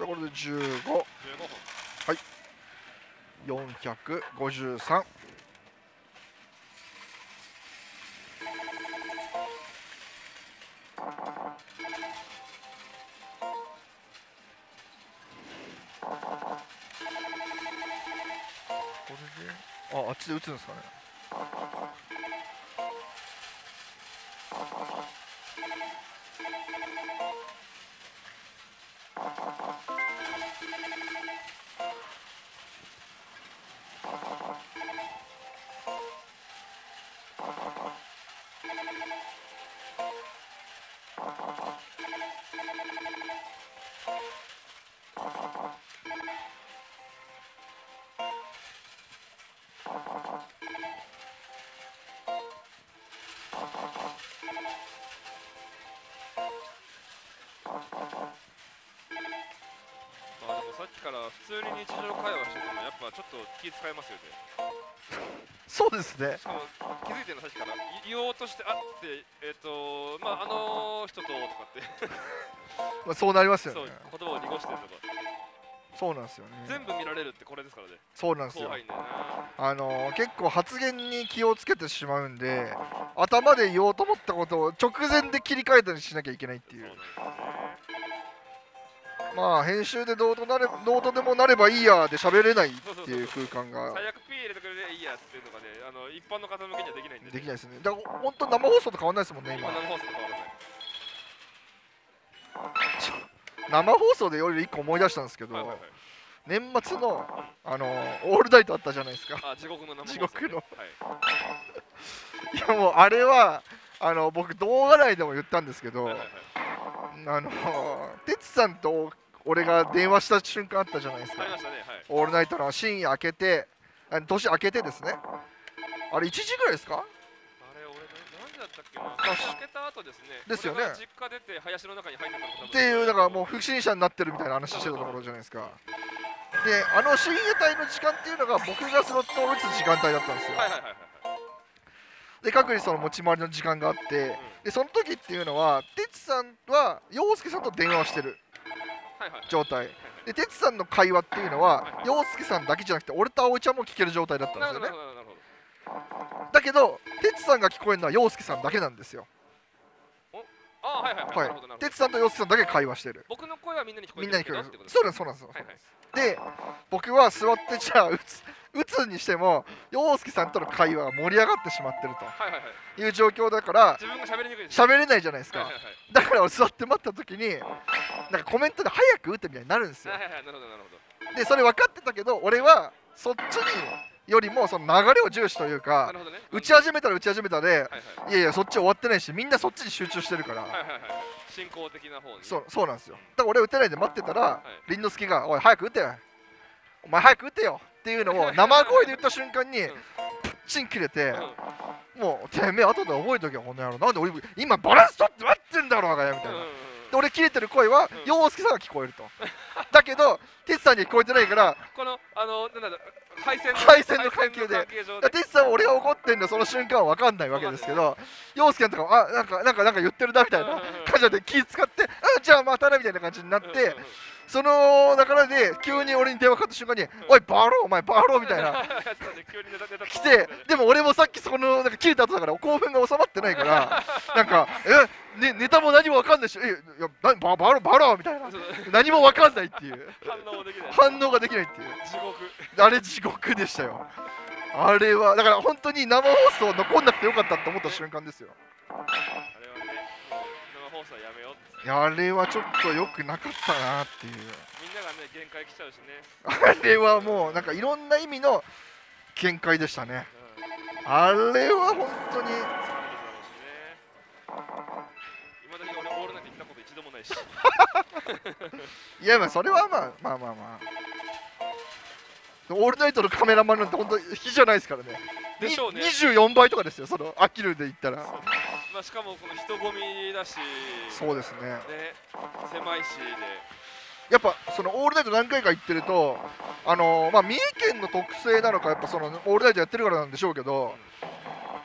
これで15、はい、453。これで、あっちで打つんですかね。さっきから普通に日常会話しててもやっぱちょっと気使いますよね。そうですね。しかも気づいてるのさっきから言おうとしてあってまあ人ととかってまあそうなりますよね。そう、言葉を濁してるとか。そうなんですよね。全部見られるってこれですからね。そうなんですよ。結構発言に気をつけてしまうんで、頭で言おうと思ったことを直前で切り替えたりしなきゃいけないっていう。まあ編集でどうとでもなればいいやで喋れないっていう空間が、最悪 P 入れてくれればいいやっていうのがね、一般の方向けにはできないんで、ね、できないですね。だから本当生放送と変わんないですもんね。今生放送と変わらない。生放送でより1個思い出したんですけど、年末のオールナイトあったじゃないですか。あ、地獄の生放送、ね、地獄の、はい、いやもうあれは僕動画内でも言ったんですけど、てつさんと俺が電話した瞬間あったじゃないですか。ありましたね、はい、オールナイトの深夜明けて、年明けてですね、あれ1時ぐらいですか。開けた後ですね。ですよね。実家出て林の中に入ってたっていう、だからもう不審者になってるみたいな話してたところじゃないですか。で、深夜帯の時間っていうのが僕がスロットを打つ時間帯だったんですよ。で、各自その持ち回りの時間があって、うん、でその時っていうのはてつさんは陽介さんと電話をしてる状態で、てつさんの会話っていうのは陽介さんだけじゃなくて俺と葵ちゃんも聞ける状態だったんですよね。だけど、てつさんが聞こえるのは陽介さんだけなんですよ。てつさんと陽介さんだけ会話してる。僕の声はみんなに聞こえるってことですね。そうなんです。で、僕は座ってじゃあ打つにしても陽介さんとの会話が盛り上がってしまってるという状況だから、自分が喋れないじゃないですか。だから座って待った時になんかコメントで早く打ってみたいになるんですよ。で、それ分かってたけど俺はそっちによりもその流れを重視というか、打ち始めたら打ち始めたで、いやいやそっち終わってないし、みんなそっちに集中してるから、進行的な方に、そうなんですよ。だから俺打てないで待ってたら凛之介が「おい早く打てよ、お前早く打てよ」っていうのを生声で言った瞬間にプッチン切れて、もうてめえ後で覚えとけよこの野郎、なんで俺今バランス取って待ってんだろうがやみたいな。で、俺切れてる声は陽介さんが聞こえると。だけどてつさんには聞こえてないから、このなんだろう、配線の関係で、てつさんは俺が怒ってんのその瞬間は分かんないわけですけど、陽介さんとか、あ、なんか言ってるなみたいな感じで気使って、あ、じゃあまたなみたいな感じになって、その流れで急に俺に電話かかった瞬間に「おいバローお前バロー」みたいな来て、でも俺もさっきそのなんか切れた後だから興奮が収まってないから、なんか「ネタも何も分かんないし、バロー」みたいな、何も分かんないっていう、反応ができないっていう、あれ地獄でしたよ。あれはだから本当に生放送残んなくてよかったって思った瞬間ですよ。あれはちょっと良くなかったなっていう。みんながね限界来ちゃうしね。あれはもうなんかいろんな意味の限界でしたね、うん、あれは本当に今だけ俺オールナイト行ったこと一度もないしいやまあそれはまあオールナイトのカメラマンなんて本当に比じゃないですからね。でしょうね。24倍とかですよ、そのアキルで言ったら。まあしかもこの人混みだし、そうですね。ね、狭いしで、やっぱそのオールナイト何回か行ってると、まあ三重県の特性なのか、やっぱそのオールナイトやってるからなんでしょうけど、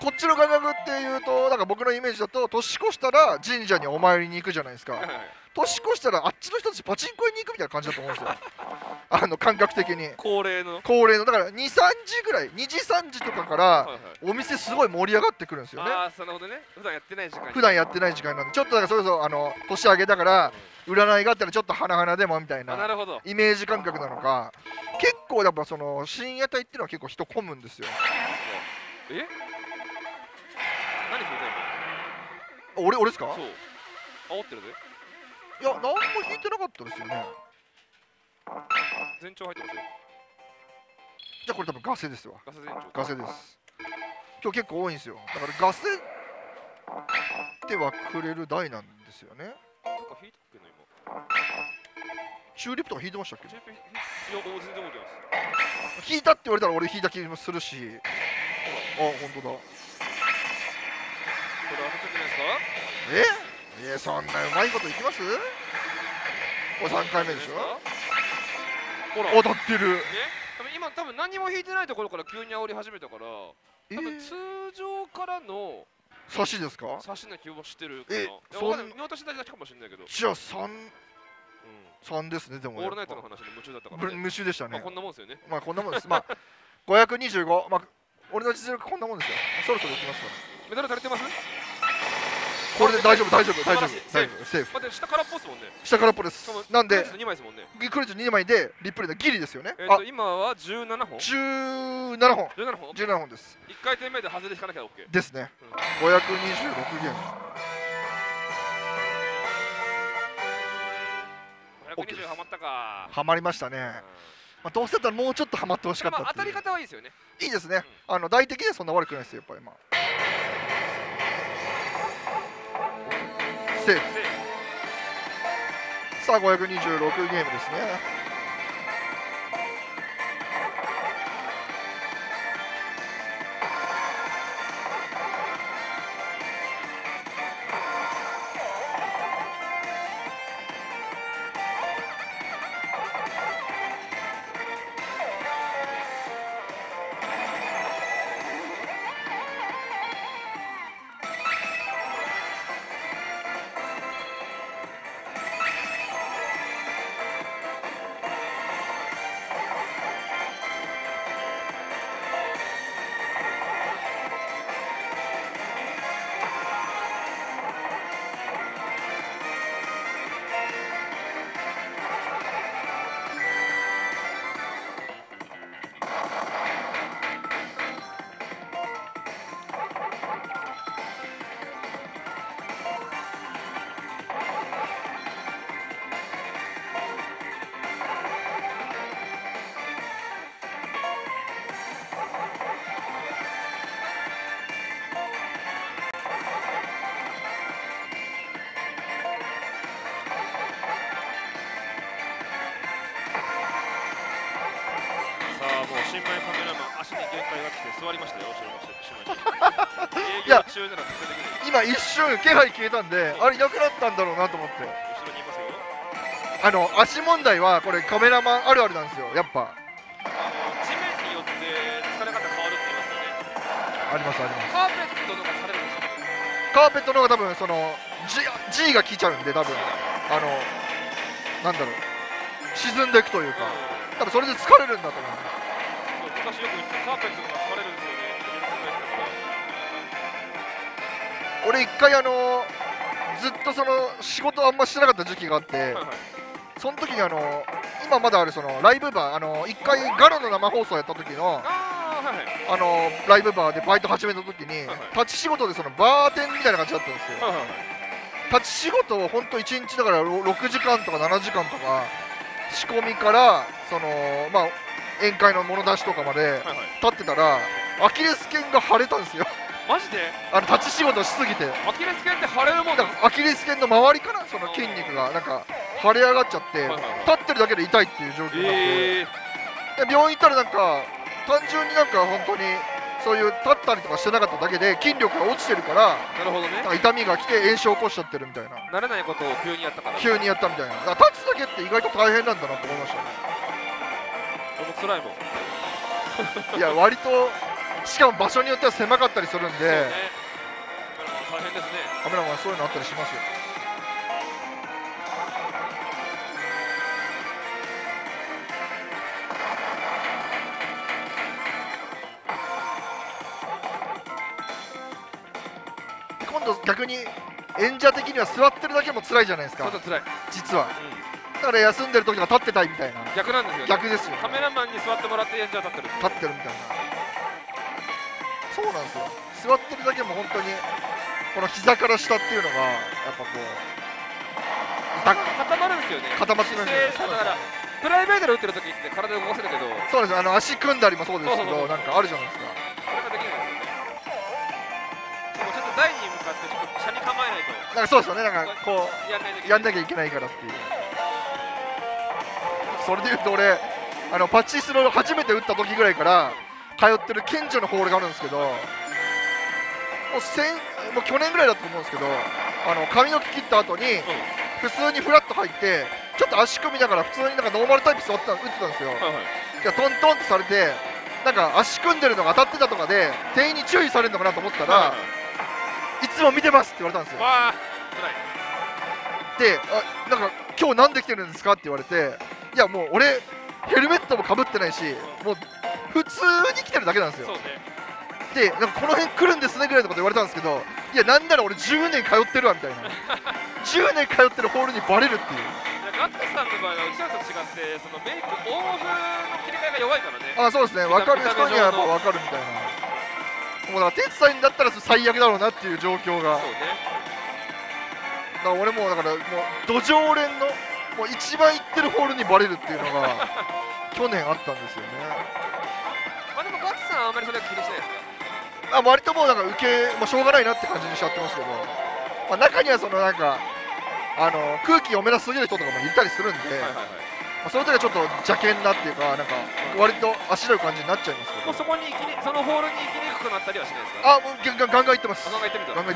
うん、こっちの感覚っていうと、なんか僕のイメージだと年越したら神社にお参りに行くじゃないですか。はい、年越したらあっちの人たちパチンコに行くみたいな感じだと思うんですよ。感覚的に恒例のだから2時ぐらい、2時3時とかからお店すごい盛り上がってくるんですよね。ああ、そのほどね、普段やってない時間なんで、ちょっとだからそれこそ年明けだから占いがあったらちょっと花々でもみたいなイメージ感覚なのか、結構やっぱその深夜帯っていうのは結構人混むんですよ。え？何聞いた今？俺ですか？そう、煽ってるで。いや、何も引いてなかったですよね。全長入ってますよ。じゃあこれ多分ガセですわ。ガセです。今日結構多いんですよ。だからガセってはくれる台なんですよね。なんか引いたっけな今。チューリップとか引いてましたっけ。引いたって言われたら俺引いた気もするし。あ、本当だ。これ当たってないですか。そんなうまいこといきます。これ3回目でしょ。ほら当たってる。今多分何も引いてないところから急に煽り始めたから、多分通常からの差しですか。差しな気をしてるかな。見落としだけかもしれないけど、じゃあ3、3ですね。でもオールナイトの話に夢中だったから、ね、夢中でしたね。まあこんなもんですよね。まあこんなもんです。まあ525、まあ俺の実力こんなもんですよ。そろそろいきますから。メダル足りてます？これで大丈夫大丈夫大丈夫セーフセーフ。待って、下からっぽですもんね。下からっぽです。なんで2枚ですもんね。クレジット2枚でリプレイのギリですよね。今は17本。17本。17本です。1回転目で外れ引かなきゃ OK。ですね。526ゲーム。120はまったか。はまりましたね。まあどうせだったらもうちょっとはまってほしかった。当たり方はいいですよね。いいですね。あの大的でそんな悪くないですよ。やっぱりまあ。セーフ。さあ526ゲームですね。新米カメラマン、足に限界が来て座りましたよ、後ろの姉妹に。いや、今一瞬気配消えたんで、あれいなくなったんだろうなと思って。後ろにいますよ。あの足問題はこれカメラマンあるあるなんですよ、やっぱ。地面によって疲れ方変わるって言いますよね。ありますあります。カーペットの方が疲れるんですか？カーペットの方が多分その G が効いちゃうんで、多分あのなんだろう、沈んでいくというか、多分それで疲れるんだと思う。昔よく言ってカーペットが疲れるんですよね。俺一回ずっとその仕事あんましてなかった時期があって、その時に今まだあるそのライブバー、一回ガロの生放送やった時のライブバーでバイト始めた時に、立ち仕事でそのバーテンみたいな感じだったんですよ。立ち仕事を本当1日だから6時間とか7時間とか仕込みからそのまあ宴会の物出しとかまで立ってたらアキレス腱が腫れたんですよ。マジで？立ち仕事しすぎてアキレス腱って腫れるもんだ。アキレス腱の周りからその筋肉がなんか腫れ上がっちゃって立ってるだけで痛いっていう状況になって、で病院行ったらなんか単純になんか本当にそういう立ったりとかしてなかっただけで筋力が落ちてるから、なるほどね、痛みがきて炎症を起こしちゃってるみたいな。慣れないことを急にやったから、急にやったみたいな。だから立つだけって意外と大変なんだなと思いましたね。辛いもん。いや割としかも場所によっては狭かったりするんで、ね、大変ですね。カメラマンそういうのあったりしますよ。今度逆に演者的には座ってるだけも辛いじゃないですか。辛い実は。うん、だから休んでる時は立ってたいみたいな。逆なんですよね。逆ですよね。カメラマンに座ってもらって演者は立ってる。立ってるみたいな。そうなんですよ。座ってるだけも本当にこの膝から下っていうのがやっぱこう固まるんですよね。固まってるんですよ。だからプライベートで打ってる時って体動かせるけど、そうです。足組んだりもそうですけど、なんかあるじゃないですか。それができないですよね。でもちょっと台に向かってちょっと車に構えないと。なんかそうですよね。なんかこうやんなきゃいけないからっていう。それでいうと俺パチスロを初めて打った時ぐらいから通ってる近所のホールがあるんですけど、もう去年ぐらいだと思うんですけど、髪の毛切った後に普通にフラッと入ってちょっと足組みだから普通になんかノーマルタイプ座って打ってたんですよ。じゃトントンってされてなんか足組んでるのが当たってたとかで店員に注意されるのかなと思ったら、いつも見てますって言われたんですよ。って「あ、なんか今日何で来てるんですか？」って言われて「いやもう俺ヘルメットもかぶってないしもう普通に来てるだけなんですよ」でなんかこの辺来るんですねぐらいのこと言われたんですけど、いやなんなら俺10年通ってるわみたいな10年通ってるホールにバレるっていう。ガッツさんの場合はうちらと違ってそのメイクオンオフの切り替えが弱いからね。あ、そうですね、分かる人にはやっぱ分かるみたいな。もうだからテツさんだったら最悪だろうなっていう状況が。そうね、だから俺もだからもう土壌連のもう一番行ってるホールにバレるっていうのが去年あったんですよね。まあでもガッツさんはあんまりそれは気にしないですか？あ、割ともうなんか受け、まあ、しょうがないなって感じにしちゃってますけど、まあ、中にはそのなんか空気読めなすぎる人とかもいたりするんで、その時はちょっと邪険なっていうか、なんか割とあしらう感じになっちゃいますけど、もうそこにそのホールに行きにくくなったりはしないですか？あ、もうガンガン行ってます。ガンガン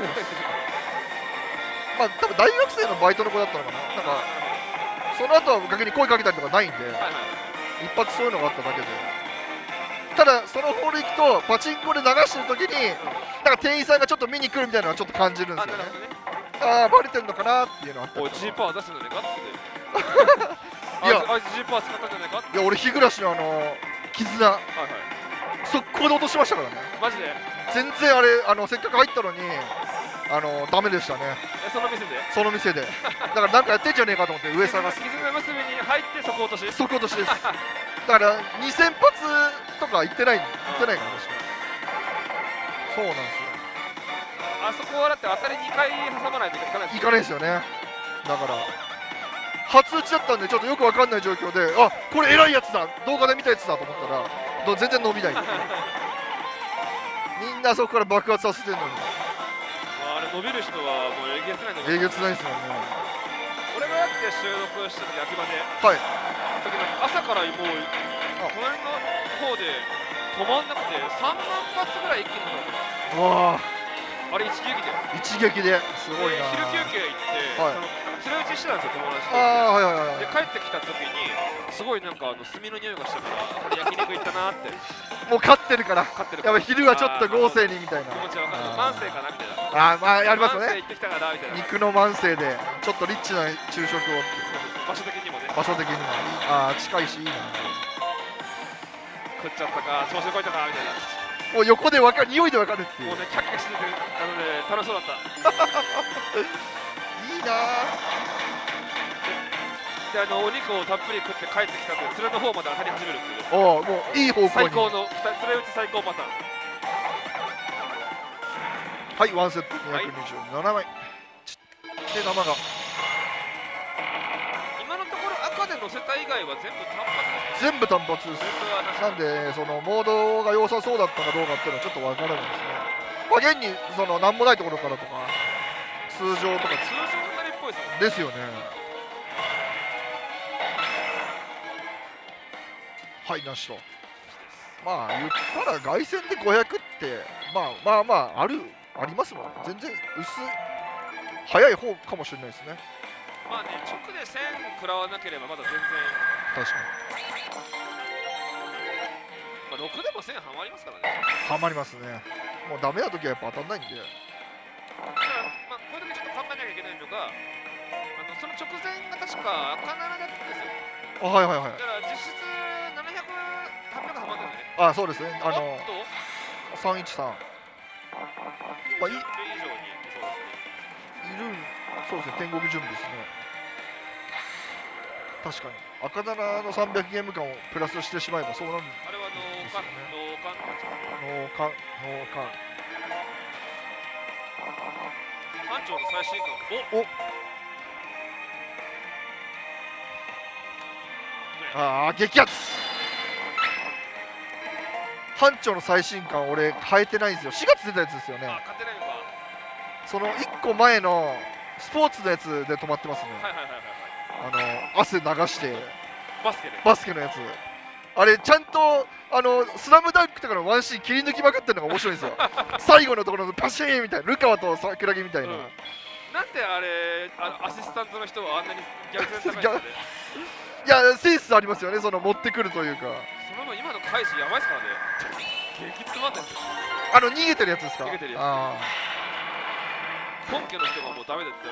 行ってみた。ガンガン行ってますまあ多分大学生のバイトの子だったのかな、なんかその後は逆に声かけたりとかないんで、一発そういうのがあっただけで。ただそのホール行くとパチンコで流してる時になんか店員さんがちょっと見に来るみたいなのはちょっと感じるんですよね。ああ、バレてんのかなっていうのあった。おい、Gパー出すんじゃないかって。いや、あいつGパー使ったんじゃないかって。いや、俺日暮の絆、速攻で落としましたからね。マジで。全然あれせっかく入ったのにダメでしたね。その店で。その店で。だからなんかやってんじゃねえかと思って上探す。絆結びに入って速落とし。速落としです。だから2000発とか行ってないから確か。そうなんですよ。あそこはだって当たり2回挟まないといかないですよね。いかないですよね。だから初打ちだったんでちょっとよくわかんない状況で、あ、これ偉いやつだ、動画で見たやつだと思ったら全然伸びないみんなあそこから爆発させてるのに、あれ伸びる人はもうえげつないの。えげつないですよね。俺がやって収録してた焼き場で、はい、朝からもう隣の方で止まんなくて3万発ぐらい一気に飛んだ。わあ、あれ一撃で、すごいな。昼休憩行って、その連れ打ちしてたんですよ、友達と。で、帰ってきた時に、すごいなんか炭の匂いがしたから、焼肉行ったなって。もう勝ってるから、やっぱ昼はちょっと豪勢にみたいな。気持ちは分かる。慢性かなみたいな。あ、まあ、やりますね。肉の慢性で、ちょっとリッチな昼食を。場所的にもね。場所的にも。ああ、近いし、いいな。食っちゃったか、調子こいたかみたいな。もう横で分かる、匂いで分かるっていう。もうね、キャッキャしてて、楽しそうだった。いいなぁ。で、お肉をたっぷり食って帰ってきたって、連れの方まで当たり始めるっていう。おお、もういい方向に。最高の、連れ打ち最高パターン。はい、ワンセット227枚。はい、で、生が。今のところ、赤で乗せた以外は全部単発です。全部単発です。なんでそのモードが良さそうだったかどうかっていうのはちょっとわからないですね。まあ現にその何もないところからとか通常とかですよね。はい、なしと。まあ言ったら凱旋で500ってまあありますもん。全然早い方かもしれないですね。まあね、直で1000食らわなければまだ全然。確かに、まあ、6でも1000はまりますからね。はまりますね。もうダメな時はやっぱ当たんないんで、まあ、これだけちょっと考えなきゃいけないのがその直前が確か赤7だったんですよ。あ、はいはいはい。だから実質700、800はまったんだね。あ、そうですね。313今以上にいる。そうですね、天国準備ですね。確かに赤7の300ゲーム間をプラスしてしまえばそうなるんですよね。あれは脳幹班長の最新刊。おっ、ああ、激アツ。班長の最新刊俺変えてないんですよ。4月出たやつですよね。あ、買ってないのか。その1個前のスポーツのやつで止まってますね。はいはいはいはい。汗流してバスケのやつ、あれちゃんとスラムダンクとかのワンシーン切り抜きまくってるのが面白いんですよ最後のところのパシーンみたいな、ルカワと桜木みたいな、なんであれアシスタントの人はあんなに逆転高いんですかね。いや、センスありますよね、その持ってくるというか。その分今の返しやばいですからね。激つまんないですよ。逃げてるやつですか。逃げてるやつ。本家の人がもうダメだって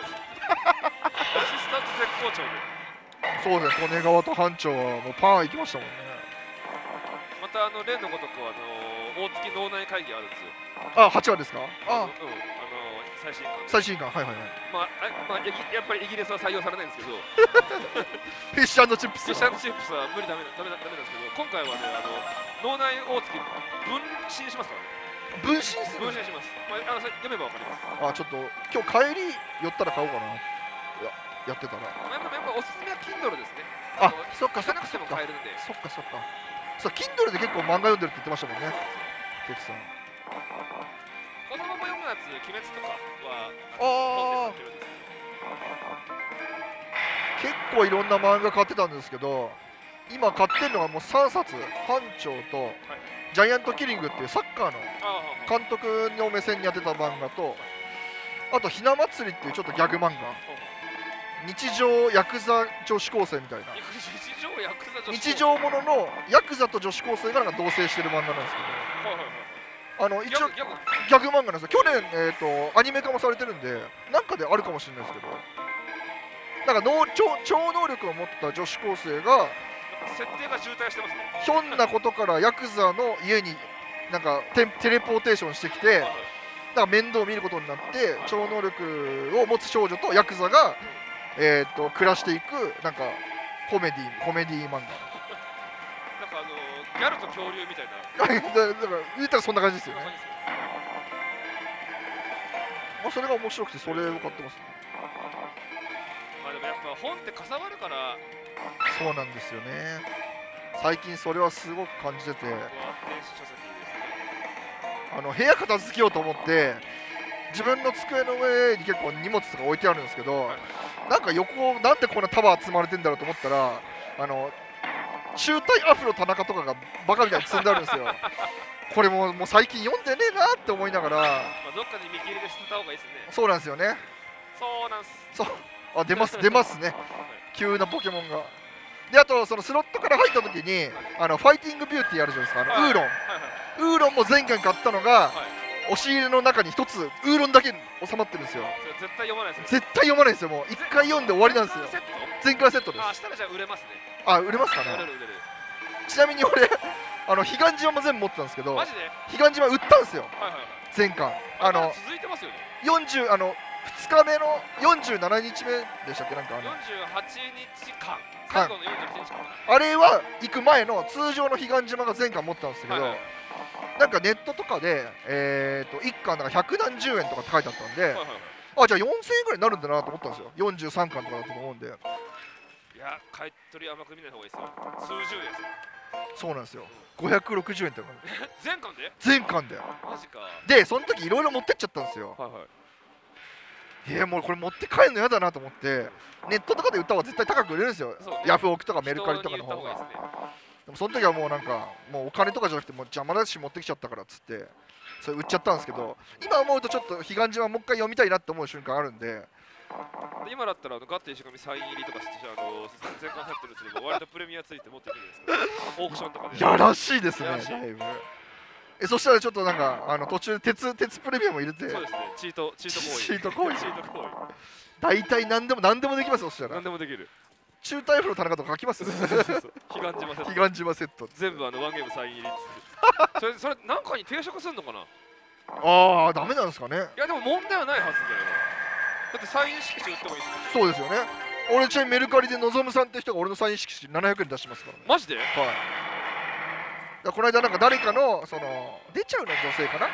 アシスタント絶好調で。そうですね、利根川と班長はもうパン行きましたもんね。また例のごとく大月脳内会議あるんですよ。あ、8話ですか。あ、うん、最新刊。最新刊、はいはいはい。まあやっぱりイギリスは採用されないんですけど。フィッシュ&チップス。フィッシュ&チップスは無理ダメなんですけど、今回はね脳内大月分身しますからね。分身する。分身します。まあ読めばわかります。あ、ちょっと今日帰り寄ったら買おうかな。やってたら。やっぱおすすめは Kindle ですね。あ、そっか。そっかそっか。そう、Kindle で結構漫画読んでるって言ってましたもんね。てつさん。子供も読むやつ、鬼滅とかは。ああ。結構いろんな漫画買ってたんですけど、今買ってるのはもう3冊、班長と。ジャイアントキリングっていうサッカーの監督の目線に当てた漫画と、あとひな祭りっていうちょっとギャグ漫画、日常ヤクザ女子高生みたいな、日常もののヤクザと女子高生が同棲してる漫画なんですけど、一応ギャグ漫画なんですよ。去年アニメ化もされてるんで、なんかであるかもしれないですけど、なんか超能力を持った女子高生が、設定が渋滞してますね。ひょんなことからヤクザの家になんかテレポーテーションしてきて、なんか面倒を見ることになって、超能力を持つ少女とヤクザが暮らしていく、なんかコメディ漫画。なんかギャルと恐竜みたいな。だから言ったらそんな感じですよね。まあそれが面白くて、それを買ってますね。まあでもやっぱ本ってかさばるから。そうなんですよね。最近それはすごく感じてて、部屋片付けようと思って自分の机の上に結構荷物とか置いてあるんですけど、なんか横なんでこんな束積まれてんだろうと思ったら、中退アフロ田中とかがバカみたいに積んであるんですよ。これもう最近読んでねえなって思いながら、どっかに見切りで捨てた方がいいですね。そうなんですよね。そうなんす。あ、出ますね。急なポケモンが。で、あとそのスロットから入った時にファイティングビューティーあるじゃないですか。ウーロンも前回買ったのが、押し入れの中に1つウーロンだけ収まってるんですよ。絶対読まないですよ。絶対読まないですよ。もう1回読んで終わりなんですよ。前回セットです。あ、したらじゃあ売れますね。あ、売れますかね。ちなみに俺彼岸島も全部持ってたんですけど、彼岸島売ったんですよ。前回続いてますよね。402日目の47日目でしたっけ、なんか48日間、最後の48日間、あれは行く前の通常の彼岸島が前回持ってたんですけど、なんかネットとかで1巻なんか170円とかって書いてあったんで、あ、じゃあ4000円ぐらいになるんだなと思ったんですよ。43巻とかだったと思うんで、いや買い取り甘く見ない方がいいですよ。数十円です。そうなんですよ。560円って前巻でマジか。でその時いろいろ持ってっちゃったんですよ。もうこれ持って帰るの嫌だなと思って、ネットとかで売った方が絶対高く売れるんですよ。ヤフオクとかメルカリとかの方が。でもその時はもうなんかもうお金とかじゃなくて、もう邪魔だし持ってきちゃったからっつってそれ売っちゃったんですけど、今思うとちょっと彼岸島もう一回読みたいなって思う瞬間あるんで、今だったらガッテ石神サイン入りとかして全巻入ってるんですけど、割とプレミアついて持ってくるんですけど、オークションとかでやらしいですね。そしたらちょっとなんか途中鉄プレミアム入れて、そうですね、チート行為。大体何でもできます。そしたら何でもできる。中台風の田中とか書きます。彼岸島セット全部ワンゲームサイン入りっつって。それ何かに抵触するのかな。ああ、ダメなんですかね。いやでも問題はないはずだよ。だってサイン色紙売ってもいいですよ。そうですよね。俺ちなみにメルカリでのぞむさんって人が俺のサイン色紙700円出しますからね。マジで。はい。この間なんか誰かの出ちゃうの女性かな、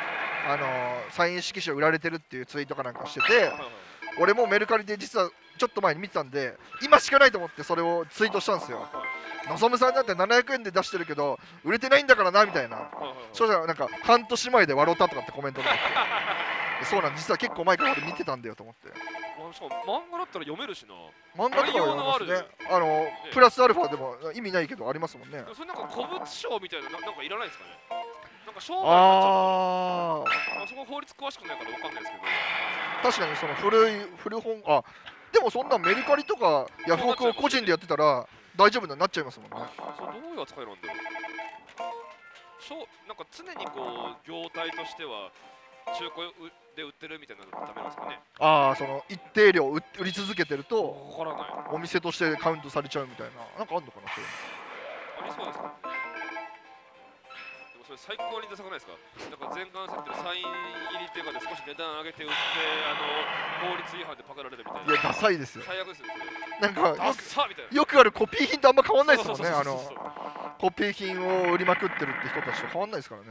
サイン色紙を売られてるっていうツイートかなんかしてて、俺もメルカリで実はちょっと前に見てたんで、今しかないと思ってそれをツイートしたんですよ。のぞむさんだって700円で出してるけど売れてないんだからなみたいな。そうしたらなんか半年前で笑ったとかってコメントがあってそうなん、実は結構前から俺見てたんだよと思って。しかも漫画だったら読めるしな。漫画とかは読めますね。プラスアルファでも意味ないけどありますもんね。それなんか古物商みたいな、なんかいらないですかね。なんか商売になっちゃう。あそこ法律詳しくないからわかんないですけど。確かにその古本、あ、でもそんなメルカリとかヤフオクを個人でやってたら大丈夫になっちゃいますもんね。そう、どういう扱いなんだろう。なんか常にこう業態としては。中古で売ってるみたいなのダメなんですかね。ああ、その一定量売り続けてると分からない、お店としてカウントされちゃうみたいな、なんかあんのかな、そういうの。ありそうですか。でもそれ最高に出さないですか。なんか全館されてるサイン入りっていうかで少し値段上げて売って、法律違反でパクられるみたいな。いや、ダサいですよ。最悪ですよ。なんかよくあるコピー品とあんま変わんないですもんね。コピー品を売りまくってるって人たちと変わんないですからね。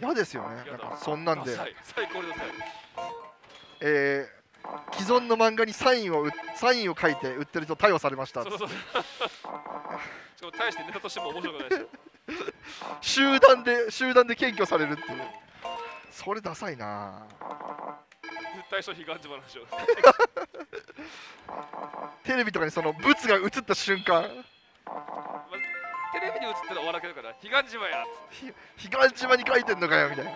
嫌ですよね、なんかそんなんで。既存の漫画にサインを書いて売ってる人逮捕されました。しかも大してネタとしても面白くないでしょ。集団で検挙されるっていう、それダサいな。絶対消費がんじまらんでしょ。テレビとかにそのブツが映った瞬間、テレビに映ってるお笑いだから、彼岸島やつって、彼岸島に書いてんのかよみたいな。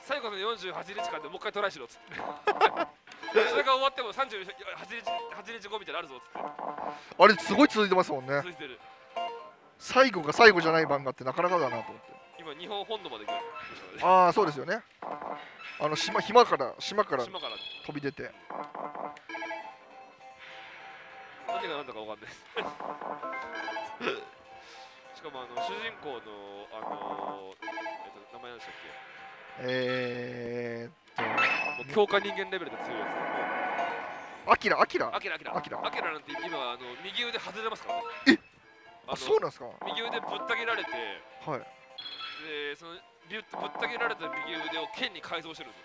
最後の48日間でもう一回トライしろっつってそれが終わっても38日後みたいなのあるぞっつって、あれすごい続いてますもんね。続いてる。最後が最後じゃない漫画ってなかなかだなと思って。今日本本土まで行く。ああ、そうですよね。島から飛び出て、何が何だか分かんないです。しかも主人公の名前なんでしたっけ。強化人間レベルで強いやつ。アキラなんて今右腕外れますからね。え、あ、そうなんですか。右腕ぶった切られて、はい。でそのぶった切られた右腕を剣に改造してるんです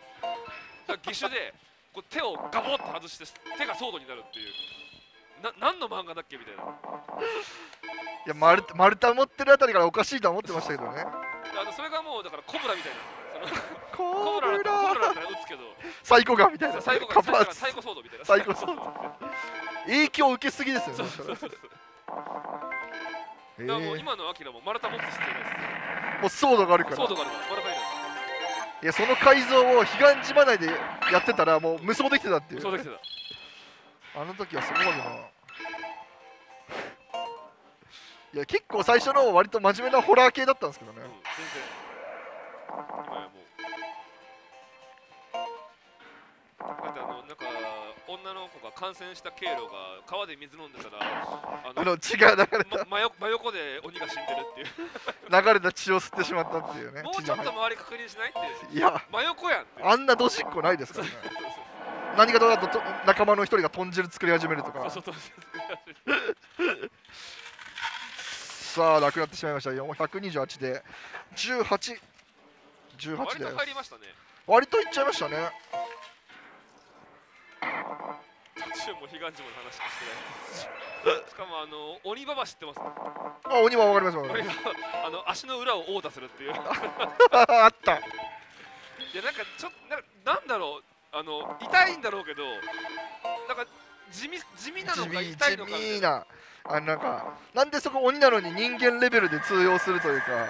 よ。義手でこう手をガボッと外して手がソードになるっていう、何の漫画だっけみたいな。いや、丸太持ってるあたりからおかしいとは思ってましたけどね。それがもうだからコブラみたいな。コブラだったら打つけど。サイコガンみたいな。サイコソードみたいな。サイコソード。影響を受けすぎですよね。だからもう今のアキラも丸太持つ必要ないです。もうソードがあるから。ソードがあるから。丸太いらない。いや、その改造を彼岸島内でやってたらもう無双できてたっていう。無双できてた。あの時はそこまでな。いや、結構最初の割と真面目なホラー系だったんですけどね。今やもうだってなんか女の子が感染した経路が川で水飲んでたら血が流れた、真横で鬼が死んでるっていう流れた血を吸ってしまったっていうね。もうちょっと周り確認しないって。いや、真横やんって。あんなドシッコないですからね。何かとだと仲間の一人が豚汁作り始めるとか。さあ、なくなってしまいました。128で18、18で割と入りましたね。割といっちゃいましたね。途中も彼岸島の話してない。しかも鬼ババ知ってます。あ、鬼はわかります。足の裏を殴打するっていう。あった。いや、なんかちょっとなんだろう。痛いんだろうけど、なんか地味なのか痛いのか、地味な、なんでそこ鬼なのに人間レベルで通用するというか、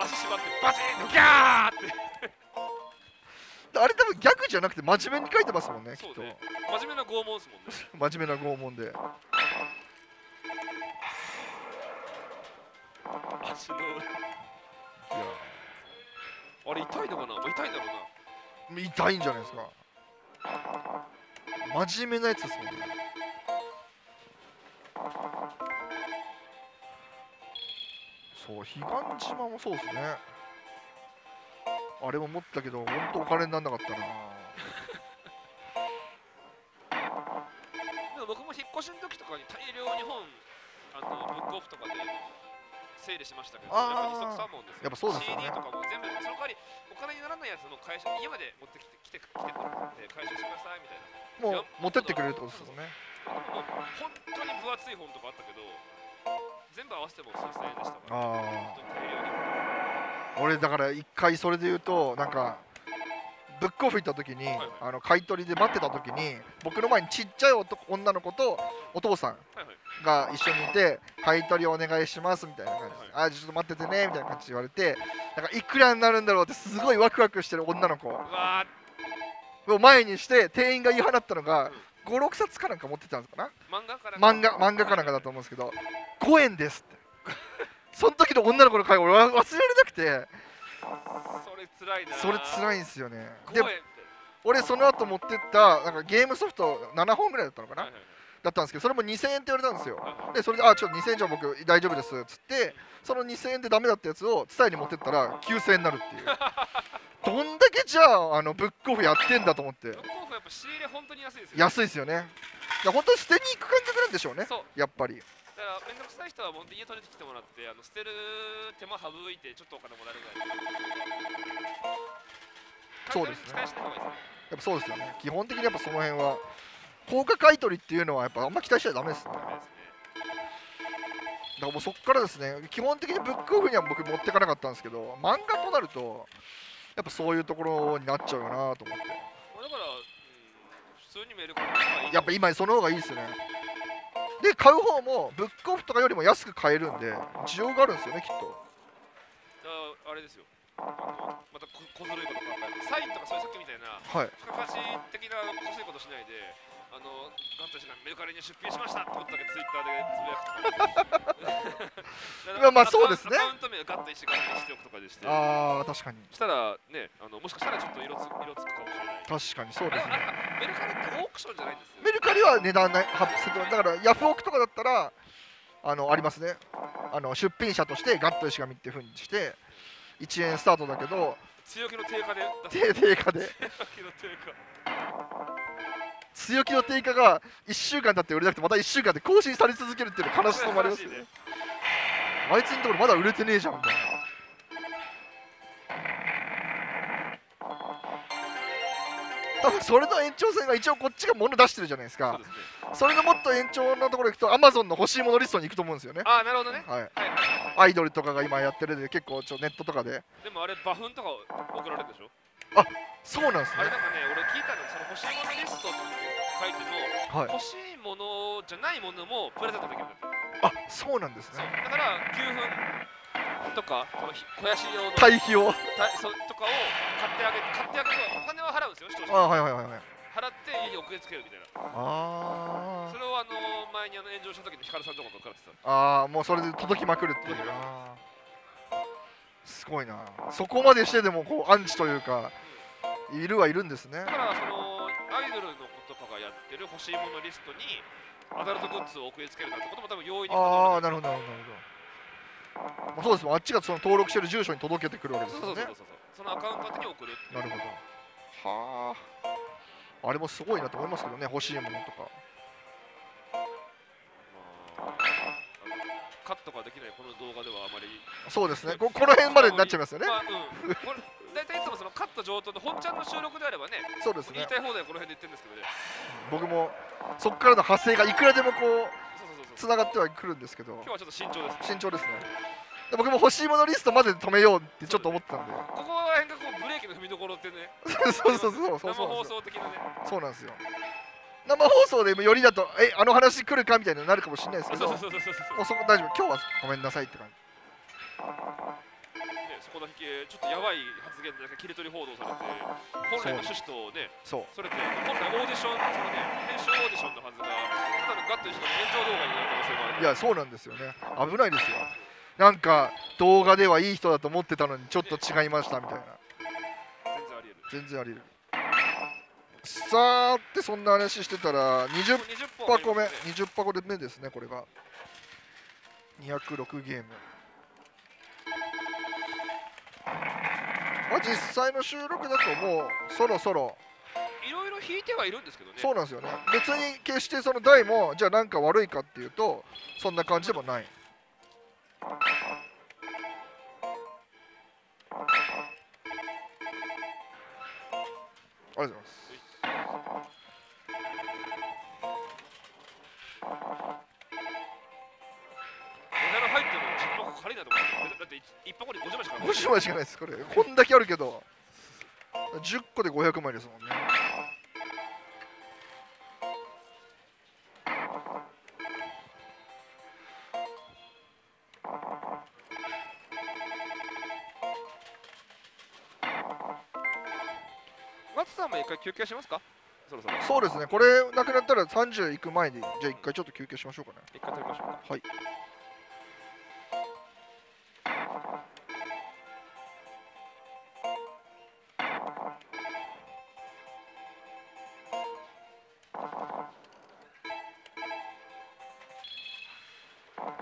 足縛ってバチンとギャーってあれ多分逆じゃなくて真面目に書いてますもんね。きっと真面目な拷問ですもんね。真面目な拷問で足の裏、いやあれ痛いのかな、まあ、痛いんだろうな。痛いんじゃないですか。真面目なやつですもんね。そう、彼岸島もそうですね。あれも持ったけど、本当お金にならなかったな。でも僕も引っ越しの時とかに大量に本、ブックオフとかで整理しましたけど、やっぱ2足3本ですよ。やっぱそうですよね。CD とかも全部、その代わりお金にならないやつの会社、家まで持ってきてくれて回収してくださいみたいな。もう持ってってくれるってことですもんね。本当に分厚い本とかあったけど、全部合わせても数千円でしたから。ああ。俺だから一回それで言うと、なんかブックオフ行った時に、買い取りで待ってた時に、僕の前にちっちゃい女の子とお父さんが一緒にいて、買い取りお願いしますみたいな感じで、ああちょっと待っててねみたいな感じで言われて、なんかいくらになるんだろうってすごいワクワクしてる女の子を前にして店員が言い放ったのが、56冊かなんか持ってたんですかな、漫画かなんかだと思うんですけど、5円ですって。その時の女の子の会話俺忘れられなくて、それつらいんですよね。で俺その後持ってったなんかゲームソフト7本ぐらいだったのかな、だったんですけど、それも2000円って言われたんですよ。でそれで「あちょっと2000円じゃ僕大丈夫です」っつって、その2000円でダメだったやつを伝えに持ってったら9000円になるっていうどんだけじゃあブックオフやってんだと思って。ブックオフやっぱ仕入れ本当に安いですよね。安いですよね。本当に捨てに行く感覚なんでしょうね。やっぱりだから面倒くさい人は本当に家取れてきてもらって、捨てる手間省いてちょっとお金もらえるぐらい。そうですね。やっぱそうですよね。基本的にやっぱその辺は高価買い取りっていうのはやっぱあんま期待しちゃダメですね。だからもうそこからですね、基本的にブックオフには僕持ってかなかったんですけど、漫画となるとやっぱそういうところになっちゃうよなと思って。だから普通にメール買うのがいい。やっぱ今その方がいいですよね。で買う方もブックオフとかよりも安く買えるんで需要があるんですよね、きっと。あれですよ、また小ずるいこと考えて、サインとかそういうさっきみたいな付加価値的な小ずるいことしないで、ガンタ氏がメルカリに出品しましたってことだけツイッターでつぶやくとかまあそうですね、アカウント名をガッタ氏がしておくとかでして、ああ確かにしたらね、もしかしたらちょっと色つくかもしれない。確かにそうですね。メルカリってオークションじゃないんですよ。メルカリは値段ない発表する。だからヤフオクとかだったらありますね、出品者としてガッタ氏が見っていうふうにして1円スタートだけど強気の定価で強気の定価が1週間経って売れなくて、また1週間で更新され続けるっていうの悲しさもありますね。あいつのところまだ売れてねえじゃんみたいな。多分それの延長線が一応こっちが物出してるじゃないですか。 それのもっと延長のところ行くと Amazon の欲しいものリストに行くと思うんですよね。ああなるほどね。はい。アイドルとかが今やってるで結構ネットとかで。でもあれバフンとか送られるでしょ。あ、そうなんですね。あれなんかね、俺聞いたの、その欲しいものリストって書いても、はい、欲しいものじゃないものもプレゼントできるんだって。あ、そうなんですね。だから9分とかこの肥やし用の堆肥をとかを買ってあげるとお金は払うんですよ。あ、はいはいはいはい。払って家に送りつけるみたいな。ああ。それを前に炎上した時のヒカルさんとかと送られてた。ああ、もうそれで届きまくるっていう。すごいな。そこまでしてでもこうアンチというか、いるはいるんですね。だからそのアイドルの子とかがやってる欲しいものリストにアダルトグッズを送りつけるなんてことも多分容易に。ああ、なるほどなるほど。まあそうですもん。あっちがその登録してる住所に届けてくるわけですよね。そのアカウント宛に送る。なるほど。はあ。あれもすごいなと思いますけどね、欲しいものとか。カットができないこの動画ではあまり。そうですね。この辺までになっちゃいますよね。大体いつもそのカット上等の本ちゃんの収録であればね。そうですね。言いたい放題この辺で言ってるんですけどね。僕もそこからの派生がいくらでもこう繋がってはくるんですけど。今日はちょっと慎重です。慎重ですね。僕も欲しいものリストまで止めようってちょっと思ったんで。ここら辺がこうブレーキの踏みどころってね。そうそうそう。生放送的なね。そうなんですよ。生放送でもよりだと話来るかみたいになるかもしれないですけど、もうそこ大丈夫、今日はごめんなさいって感じ、ね、そこだけちょっとやばい発言で切り取り報道されて本来の趣旨とね、それって本来オーディション、そのね編集オーディションのはずがただのガッと一緒の炎上動画になる可能性もある。いやそうなんですよね。危ないですよ。なんか動画ではいい人だと思ってたのにちょっと違いましたみたいな、ね、全然ありえる。さあってそんな話してたら20箱目ですね。これが206ゲーム、まあ、実際の収録だともうそろそろいろいろ引いてはいるんですけどね。そうなんですよね。別に決してその台もじゃあなんか悪いかっていうとそんな感じでもない。ありがとうございます。50枚しかないです、これ。こんだけあるけど、10個で500枚ですもんね。松さんも一回休憩しますか？そうですね、これなくなったら30いく前に、じゃあ一回ちょっと休憩しましょうかね。一回食べましょうか。はい。は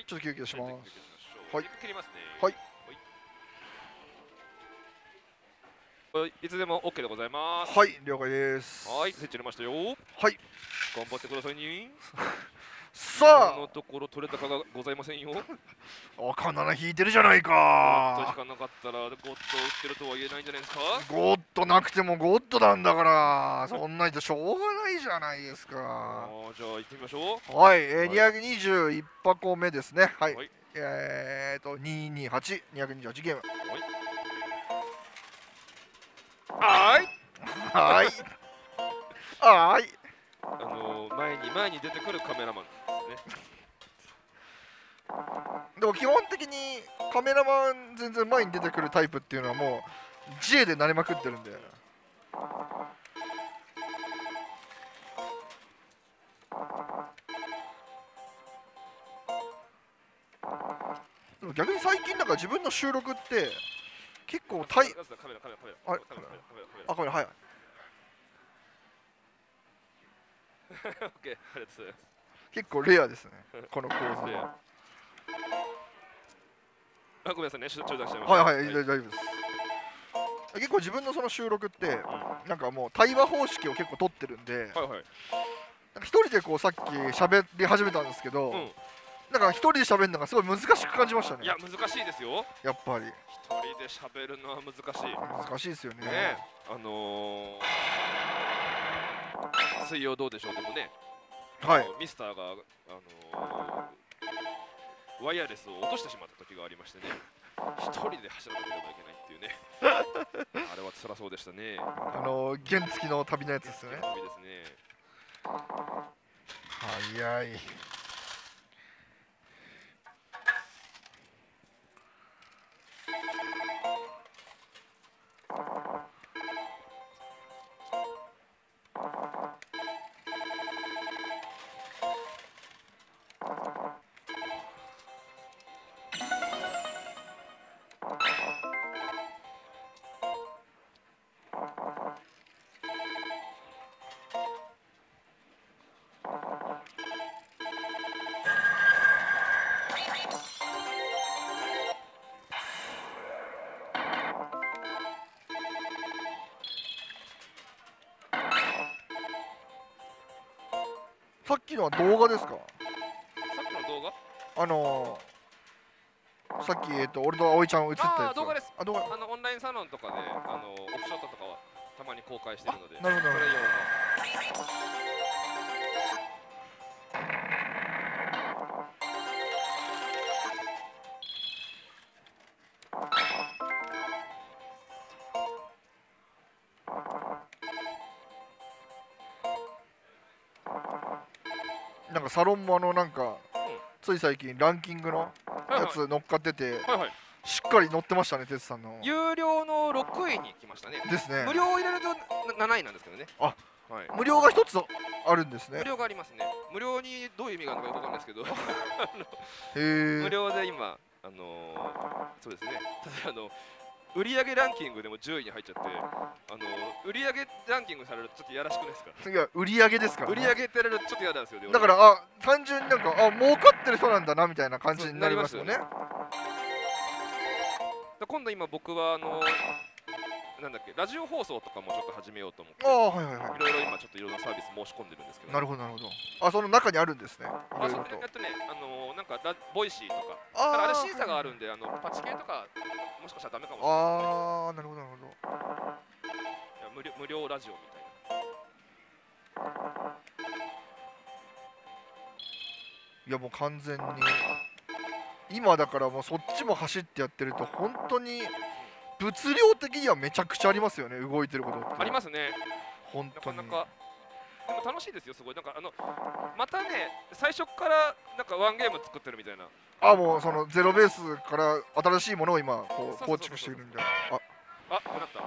い、ちょっと休憩します。はい、切りますね。はい。はい、いつでも OK でございます。はい、了解です。はい、設置入れましたよ。はい。頑張ってくださいに。さあ。このところ取れたかがございませんよ。赤7引いてるじゃないか。引かなかったらゴッド打ってるとは言えないんじゃないですか。ゴッドなくてもゴッドなんだから。そんな人しょうがないじゃないですか。じゃあ行ってみましょう。はい、221箱目ですね。はい。はい、228ゲーム。はい。はい。はい。前に出てくるカメラマンですね。でも基本的にカメラマン全然前に出てくるタイプっていうのはもう J で慣れまくってるんで。でも逆に最近なんか自分の収録って結構大…あ、カメラ早い。結構レアですね、この構図。あ、ごめんなさいね、中断しちゃいました。はいはい、大丈夫です。結構自分のその収録って、なんかもう対話方式を結構取ってるんで、一人でこうさっき喋り始めたんですけど、なんか一人で喋るのがすごい難しく感じましたね。いや、難しいですよ。やっぱり。一人で喋るのは難しい。難しいですよね。水曜どうでしょうでもね、はい、ミスターが、ワイヤレスを落としてしまった時がありましてね、一人で走らなければいけないっていうね、あれは辛そうでしたね。原付の旅のやつですよね。旅ですね。早い。さっきのは動画ですか？さっきの動画？さっき俺と葵ちゃん映ってたやつ。動画です。動画。オンラインサロンとかでオフショットとかはたまに公開してるので。なるほど。なんかサロンもなんかつい最近ランキングのやつ乗っかっててしっかり乗ってましたね。哲さんの有料の6位に来ましたね。ですね。無料を入れると7位なんですけどね。あ、無料が一つあるんですね。無料がありますね。無料にどういう意味があるのかよくわかんないですけど、無料で今そうですね、ただ売り上げランキングでも10位に入っちゃって、売り上げランキングされるとちょっとやらしくないですか？次は売り上げですから、ね、売り上げってやられるとちょっとやだんですよね。だからあ、単純になんかあ、儲かってる人なんだなみたいな感じになりますよね。今度今僕はなんだっけ、ラジオ放送とかもちょっと始めようと思って、いろいろ今ちょっといろんなサービス申し込んでるんですけど、ね、なるほどなるほど。あ、その中にあるんですね。あ、そうやってね、なんかボイシーとか、あれ審査があるんで、パチ系とかもしかしたらダメかもしれない。ああ、なるほどなるほど。いや、無料ラジオみたいな。いやもう完全に今だからもうそっちも走ってやってると本当に。物量的にはめちゃくちゃありますよね、動いてることって。ありますね。本当に。なかなかでも楽しいですよ、すごい。なんかまたね、最初からなんかワンゲーム作ってるみたいな。あ、もうそのゼロベースから新しいものを今こう構築しているんで。あ、あ、なった。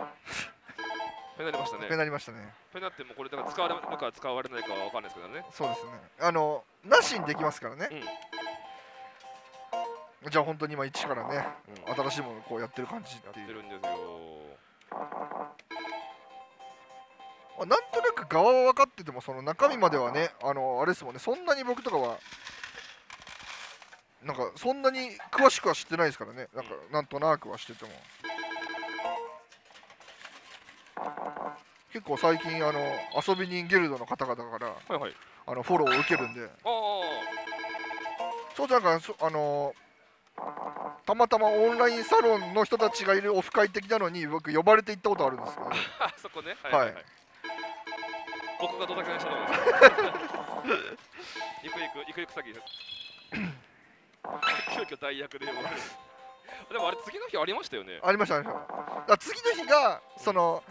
ペナりましたね。ペナりましたね。ペナってもうこれだから使われるか使われないかはわかんないですけどね。そうですね。なしにできますからね。じゃあ本当に今一からね、新しいものをこうやってる感じっていう。やってるんですよ。なんとなく側は分かっててもその中身まではね、あれですもんね。そんなに僕とかはなんかそんなに詳しくは知ってないですからね。なんかなんとなくはしてても。結構最近遊び人ギルドの方々から、はい、フォローを受けるんで、そうなんかたまたまオンラインサロンの人たちがいるオフ会的なのに僕呼ばれて行ったことあるんですけど、あそこね、はい、僕がドタキャンしたのです行く詐欺急遽代役で呼ばれる。でもあれ次の日ありましたよね。ありました、ありました。次の日がその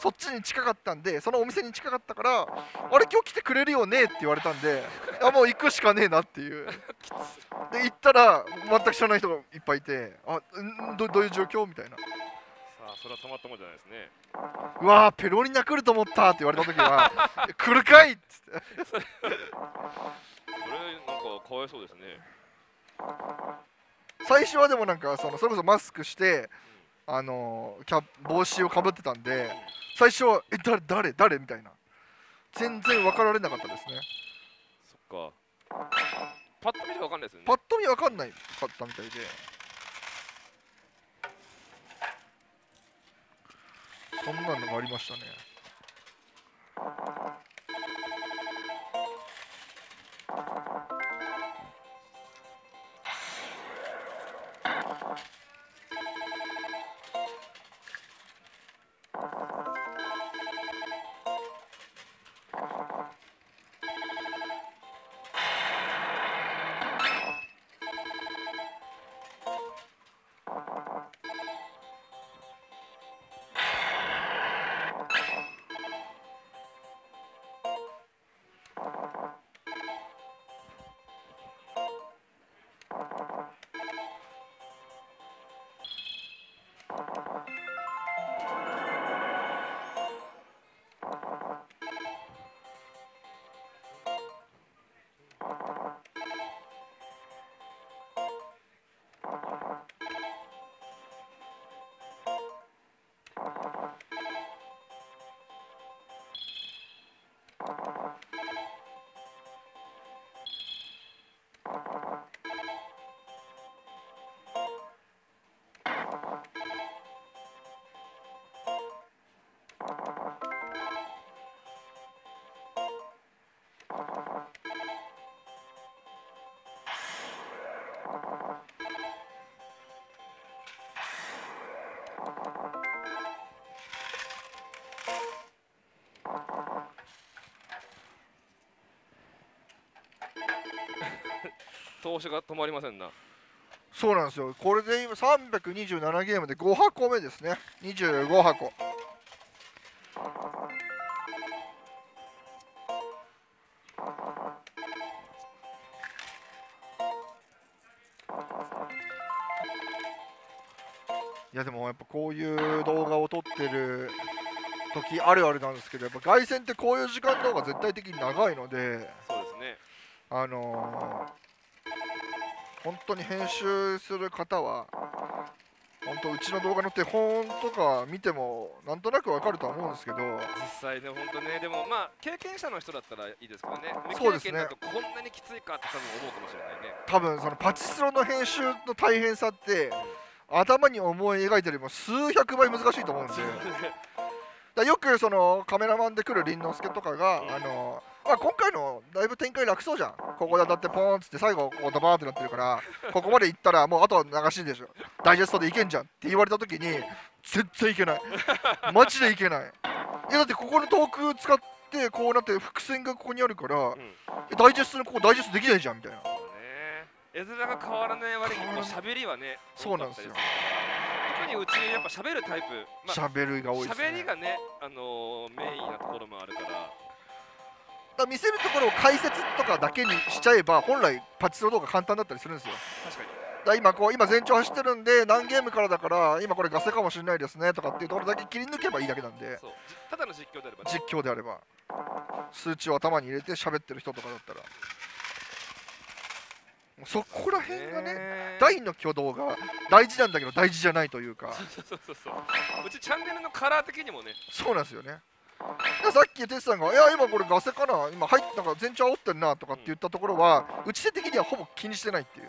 そっちに近かったんで、そのお店に近かったからあれ今日来てくれるよねって言われたんであもう行くしかねえなっていうで行ったら全く知らない人がいっぱいいて、あどういう状況みたいな。さあそれはたまったもんじゃないですね。うわーペロリナ来ると思ったって言われた時は来るかいっつってそれなんかかわいそうですね。最初はでもなんかそれこそマスクして、帽子をかぶってたんで、最初は「え誰?」みたいな、全然分かられなかったですね。そっか、パッと見分かんないですよね。パッと見分かんないかったみたいで、そんなのがありましたね。投資が止まりませんな。そうなんですよ。これで今327ゲームで5箱目ですね。25箱。いやでもやっぱこういう動画を撮ってる時あるあるなんですけど、やっぱ凱旋ってこういう時間の方が絶対的に長いので、そうですね。本当に編集する方は本当うちの動画の手本とか見てもなんとなくわかるとは思うんですけど、実際ね本当ね、でもまあ経験者の人だったらいいですけどね。そうですね。こんなにきついかって多分思うかもしれないね。多分そのパチスロの編集の大変さって、頭に思い描いてよりも数百倍難しいと思うんですよ。だよくそのカメラマンで来る凛之介とかが、今回のだいぶ展開楽そうじゃん、ここでだってポーンっつって最後こうドバーってなってるからここまでいったらもうあとは流しでしょ、ダイジェストでいけんじゃんって言われた時に絶対いけない、マジでいけない。だってここのトーク使ってこうなって伏線がここにあるから、ダイジェストのここダイジェストできないじゃんみたいな。絵面が変わらない割に喋りはね、そうなんですよ。特にうちやっぱ喋るタイプ、喋りが多いですね。喋りがね、メインなところもあるから。見せるところを解説とかだけにしちゃえば、本来パチスロ動画簡単だったりするんですよ。確かに。今全長走ってるんで何ゲームからだから今これガセかもしれないですねとかっていうところだけ切り抜けばいいだけなんで、ただの実況であれば、数値を頭に入れて喋ってる人とかだったらそこら辺がね、第2の挙動が大事なんだけど大事じゃないというか、うちチャンネルのカラー的にもね、そうなんですよね。さっきテツさんが「いや今これガセかな、今入ったから全長煽ってんな」とかって言ったところは、打ち手的にはほぼ気にしてないっていう、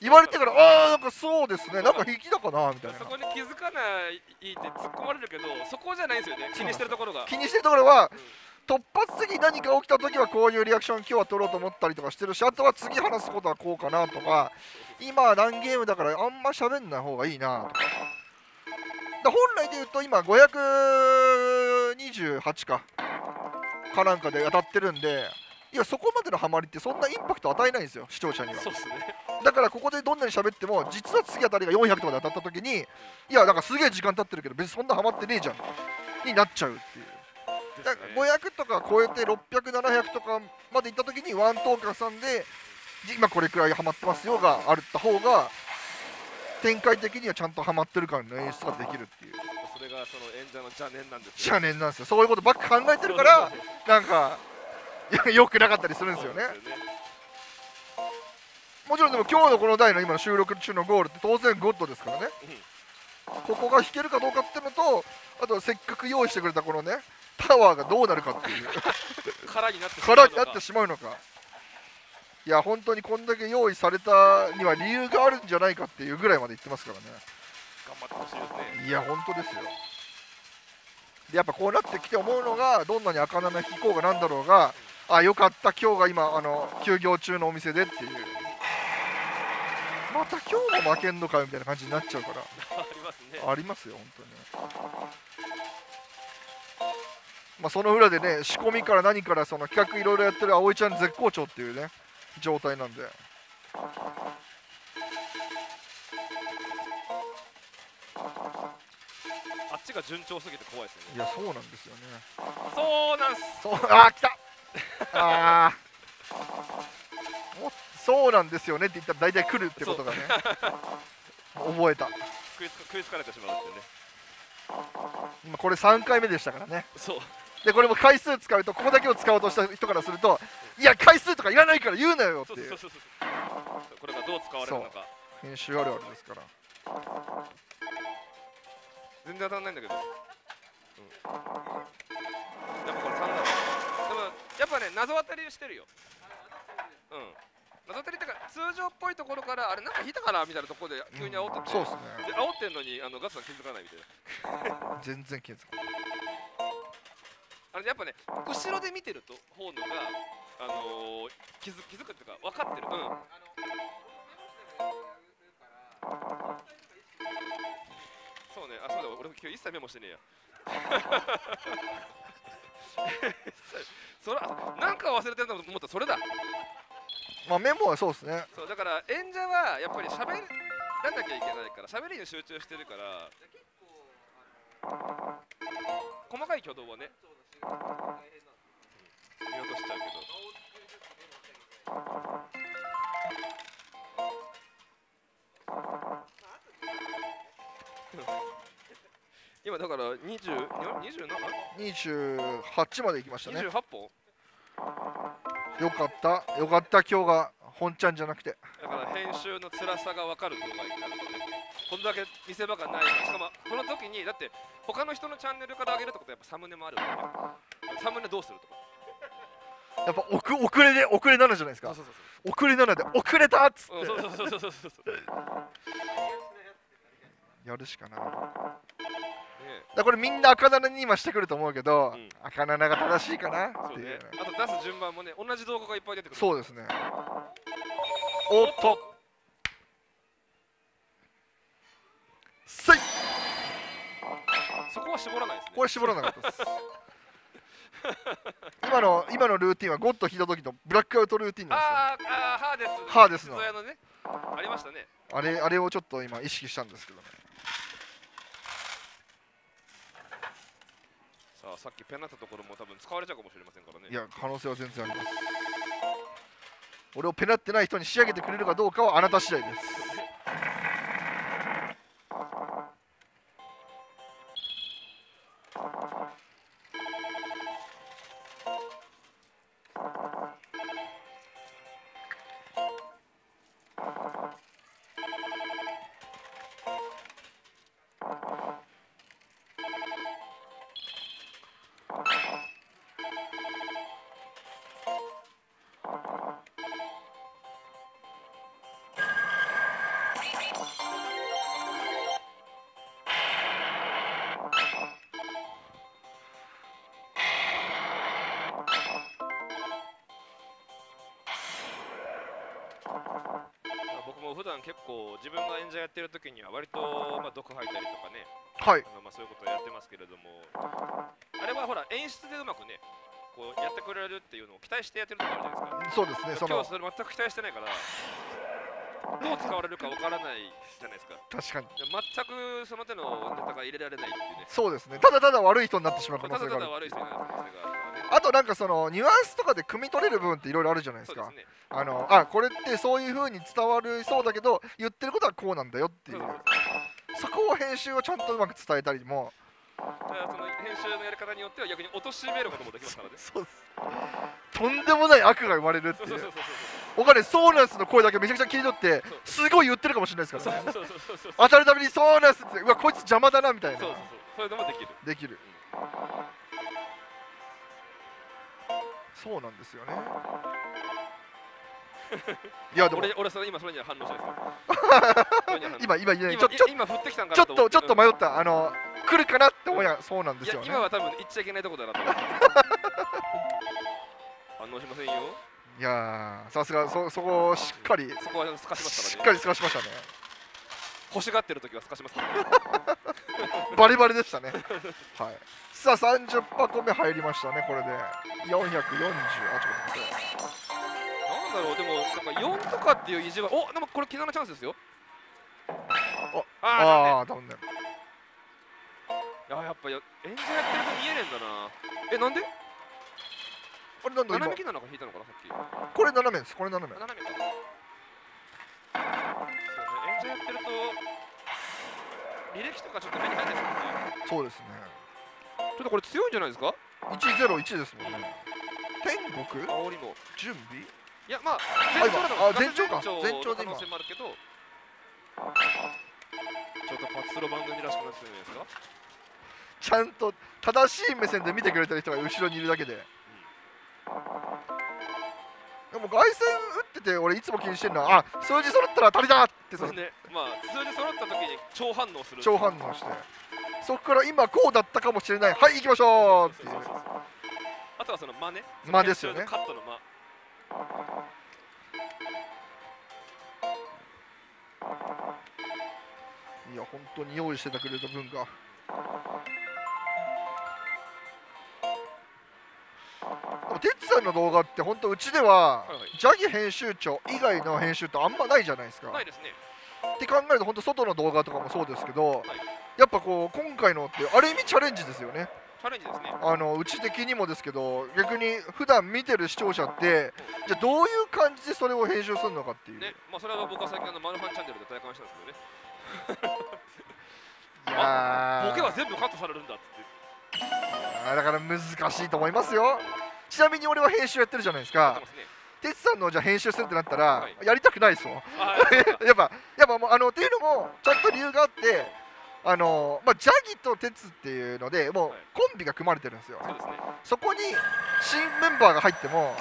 言われてから「ああなんかそうですね、なんか引きだかな」みたいな、そこに気づかないって突っ込まれるけど、そこじゃないんですよね、気にしてるところが。気にしてるところは、突発的に何か起きた時はこういうリアクション今日は取ろうと思ったりとかしてるし、あとは次話すことはこうかなとか、今何ゲームだからあんま喋んない方がいいなとか。本来で言うと今528かなんかで当たってるんで、いやそこまでのハマりってそんなインパクト与えないんですよ、視聴者には。そうですね、だからここでどんなに喋っても、実は次当たりが400とかで当たった時に、いやなんかすげえ時間経ってるけど別にそんなハマってねえじゃんになっちゃうっていう。だから500とか超えて600、700とかまでいった時にワントーカーさんで今これくらいハマってますよがあった方が、展開的にはちゃんとハマってるからの演出ができるっていう、それがその演者の邪念なんですよ。邪念なんですよ。そういうことばっか考えてるからなんか良くなかったりするんですよね。もちろんでも今日のこの台の今の収録中のゴールって当然ゴッドですからね、ここが引けるかどうかっていうのと、あとせっかく用意してくれたこのねタワーがどうなるかっていう空になってしまうのか。いや本当にこんだけ用意されたには理由があるんじゃないかっていうぐらいまで言ってますからね。頑張ってほしいですね。いや本当ですよ。でやっぱこうなってきて思うのが、どんなに赤なめ引こうがなんだろうが、あよかった今日が今休業中のお店でっていう、また今日も負けんのかみたいな感じになっちゃうからありますね。ありますよ本当に。まあその裏でね、仕込みから何からその企画いろいろやってる葵ちゃん絶好調っていうね状態なんで、あっちが順調すぎて怖いですね。いやそうなんですよね。そうなんす。あー来たあそうなんですよねって言ったら大体来るってことがね覚えた。食いつかれてしまうってね。今これ3回目でしたからね。そうでこれも回数使うと、ここだけを使おうとした人からすると、いや回数とかいらないから言うなよっていう、これがどう使われるのか編集あるあるですから。全然当たんないんだけど、やっぱこれ3だろ。でもやっぱね謎当たりしてるよ。謎当たりってか通常っぽいところから、あれなんか引いたかなみたいなところで急に煽ってて、そうですね、煽ってんのにガスさん気づかないみたいな全然気づかない。やっぱね、後ろで見てると方のが、気づくっていうか分かってる。そうね、あ、そうだ、俺今日一切メモしてねえやそれなんか忘れてると思ったらそれだ。まあメモはそうですね。そうだから演者はやっぱり喋らなきゃいけないから、喋りに集中してるから、細かい挙動はね見落としちゃうけど。今だから28まで行きましたね。28本。よかったよかった、今日が本ちゃんじゃなくて。だから編集の辛さが分かる動画になるとね、こんだけ見せ場がない。しかもこの時にだって他の人のチャンネルから上げるってことはやっぱサムネもあるわけで、サムネどうするとかやっぱ遅れなのじゃないですか。遅れなので遅れたっつってやるしかない。だこれみんな赤棚に今してくると思うけど、赤棚が正しいかなっていう。あと出す順番もね、同じ動画がいっぱい出てくる。そうですね。おっとせい、そこは絞らないですね。これ絞らなかったです今のルーティンはゴッド引いた時のブラックアウトルーティンなんですよ。ハーデスのありましたね。あれをちょっと今意識したんですけどね。さあさっきペンなったところも多分使われちゃうかもしれませんからね。いや可能性は全然あります。俺をペナってない人に仕上げてくれるかどうかはあなた次第です。結構自分が演者やってる時には割と毒吐いたりとかね、はい、そういうことをやってますけれども、あれはほら演出でうまくねこうやってくれるっていうのを期待してやってるところあるじゃないですか。そうですね、今日はそれ全く期待してないからどう使われるかわからないじゃないですか。確かに全くその手のネタが入れられないっていうね。そうですね、ただただ悪い人になってしまう可能性がある。ただただ悪い人になる可能性がある。あとなんかそのニュアンスとかで汲み取れる部分っていろいろあるじゃないですか。これってそういう風に伝わるそうだけど言ってることはこうなんだよっていう、そこを編集をちゃんとうまく伝えたりも、その編集のやり方によっては逆に貶めることもできますからね。そうです、とんでもない悪が生まれるっていう。お金ソーナスの声だけめちゃくちゃ切り取ってすごい言ってるかもしれないですからね。当たるたびにソーナスって、うわこいつ邪魔だなみたいな。そうそうそう、それでもできるできる、そうなんですよね。いやでも俺それ今それには反応しないです。今言えない。今振ってきたんかなと思って、ちょっと迷った。来るかなって思いながら、そうなんですよね。今は多分言っちゃいけないとこだなと思って。反応しませんよ。いやー、さすがそこをしっかりそこはすかしましたね。しっかりすかしましたね。欲しがってる時はすかしますからね。バリバリでしたね。はい、さあ30箱目入りましたね。これで440、あ、ちょっと待って、なんだろう、でもなんか4とかっていう意地は、お、でもこれ絆のチャンスですよ。ああ、だめだ。やっぱ演者やってると見えねえんだな。なんで？これなんだ、斜めきなのか引いたのかな、さっき。これ斜めです。これ斜め。斜めか。そうね、演者やってると。履歴とかちょっと目に入らないですね。そうですね。ちょっとこれ強いんじゃないですか。101ですもんね。天国。煽りも準備。いや、まあ全長か。全長で今。ちょっとパチスロ番組らしくなってるんじゃないですか。ちゃんと正しい目線で見てくれてる人が後ろにいるだけで。でも凱旋打ってて俺いつも気にしてるのは、あ、数字揃ったら当たりだってそのね、数字揃った時に超反応する。超反応して、そこから今こうだったかもしれない、はい行きましょうっていう。あとはその間ね、間ですよね。カットの間。いや本当に用意してたくれた分が。てつさんの動画って本当うちではジャギ編集長以外の編集ってあんまないじゃないですか。ないですね。って考えると本当外の動画とかもそうですけど、はい、やっぱこう今回のってある意味チャレンジですよね。チャレンジですね。うち的にもですけど、逆に普段見てる視聴者ってじゃあどういう感じでそれを編集するのかっていうね。それは僕は最近マルハンチャンネルで体感したんですけどね。いやボケは全部カットされるんだって。だから難しいと思いますよ。ちなみに俺は編集やってるじゃないですか。てつさんのじゃあ編集するってなったらやりたくないですもん。やっぱもうっていうのもちゃんと理由があって、ジャギとてつっていうのでもうコンビが組まれてるんですよ。そこに新メンバーが入っても